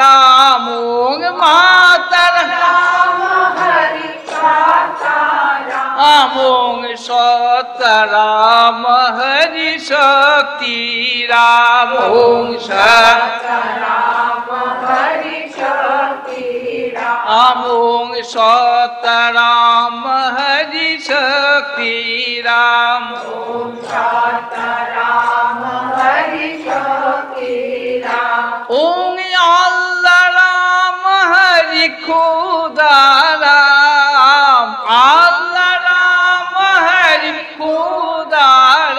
রাম ওম মাতা রাম হরি সতা রাম ওম সতা রাম হরি শক্তি রাম ওম সতা রাম হরি শক্তি রাম ওম সতা রাম হরি শক্তি রাম ওম সতা রাম হরি শক্তি রাম ওম আল্লাহ রাম হরি খোদা রাম আল্লাহ রাম হরি খোদা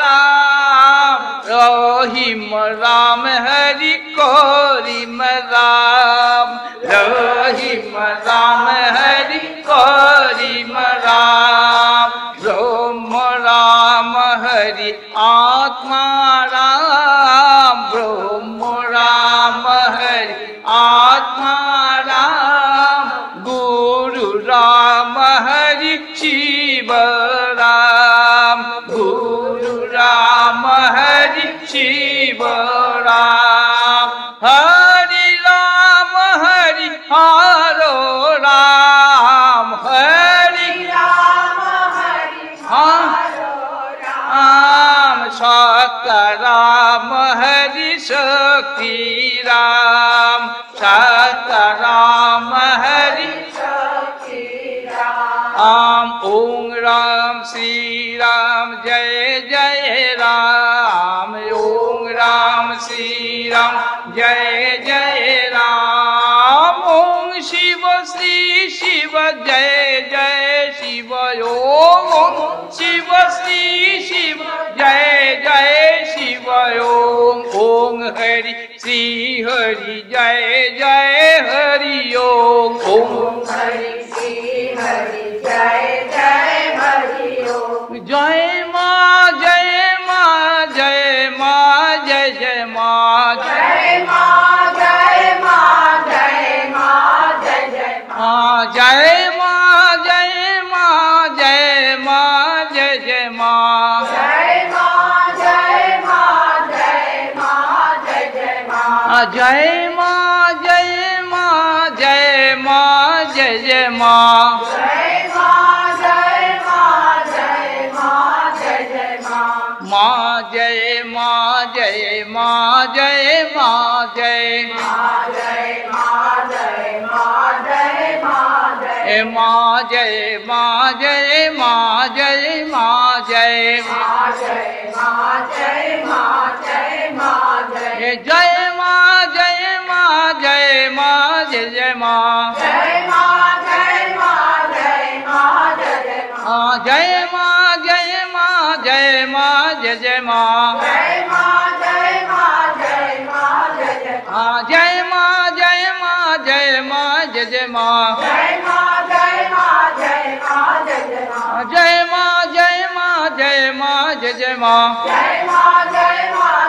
রাম রহিম রাম হরি করিম রাম রহিম রাম হরি করিম রাম ব্রহ্ম রাম হরি আত্মা রাম ব্রহ্ম রাম হরি আত্মা রাম গুরু রাম হরি শিব রাম राम हरि शिव राम हरि राम हरि हरो राम हरि राम हरि राम सत राम हरि शक्ति राम सत राम हरि शक्ति राम ओम राम श्री राम जय जय राम ओम राम श्री राम जय जय राम ओम शिव श्री शिव जय जय शिव ओम शिव श्री शिव जय जय शिव ओम ओम हरि श्री हरि जय जय हरि ओम ओम हरि श्री हरि जय जय जय माँ जय माँ जय माँ जय जय माँ जय माँ जय माँ जय माँ जय जय माँ जय माँ जय माँ जय माँ जय जय माँ जय माँ जय माँ जय माँ जय जय माँ जय माँ जय माँ जय माँ जय जय माँ जय माँ जय माँ जय माँ जय माँ जय माँ जय माँ जय माँ जय माँ जय माँ जय माँ जय माँ जय माँ जय माँ जय माँ जय माँ जय जय माँ जय माँ जय माँ जय जय माँ जय माँ जय माँ जय माँ जय माँ जय माँ जय माँ जय माँ जय जय माँ जय माँ जय माँ जय माँ जय जय माँ जय माँ जय माँ जय माँ जय जय माँ जय माँ जय माँ जय माँ जय जय माँ जय माँ जय माँ जय माँ जय जय माँ जय माँ जय माँ जय माँ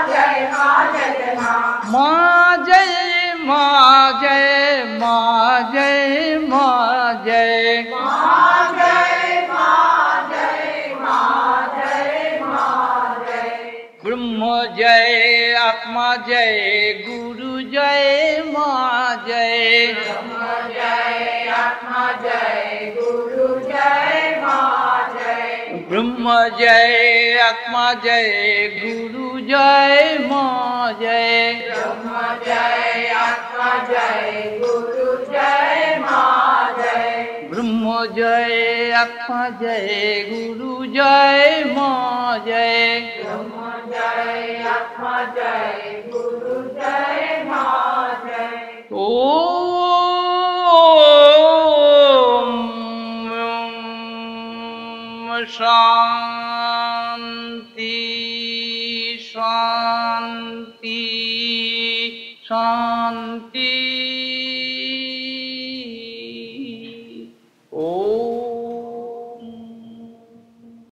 जय जय माँ माँ जय माँ जय माँ जय माँ जय माँ जय माँ जय माँ जय माँ जय ब्रह्म जय आत्मा जय गुरु जय माँ जय ब्रह्म जय आत्मा जय गुरु जय माँ जय ब्रह्म जय आत्मा जय गुरु जय माँ जय ब्रह्म जय आत्मा जय गुरु जय माँ जय ब्रह्म जय आत्मा जय गुरु जय माँ जय ब्रह्म जय आत्मा जय गुरु जय माँ जय ओम शांति।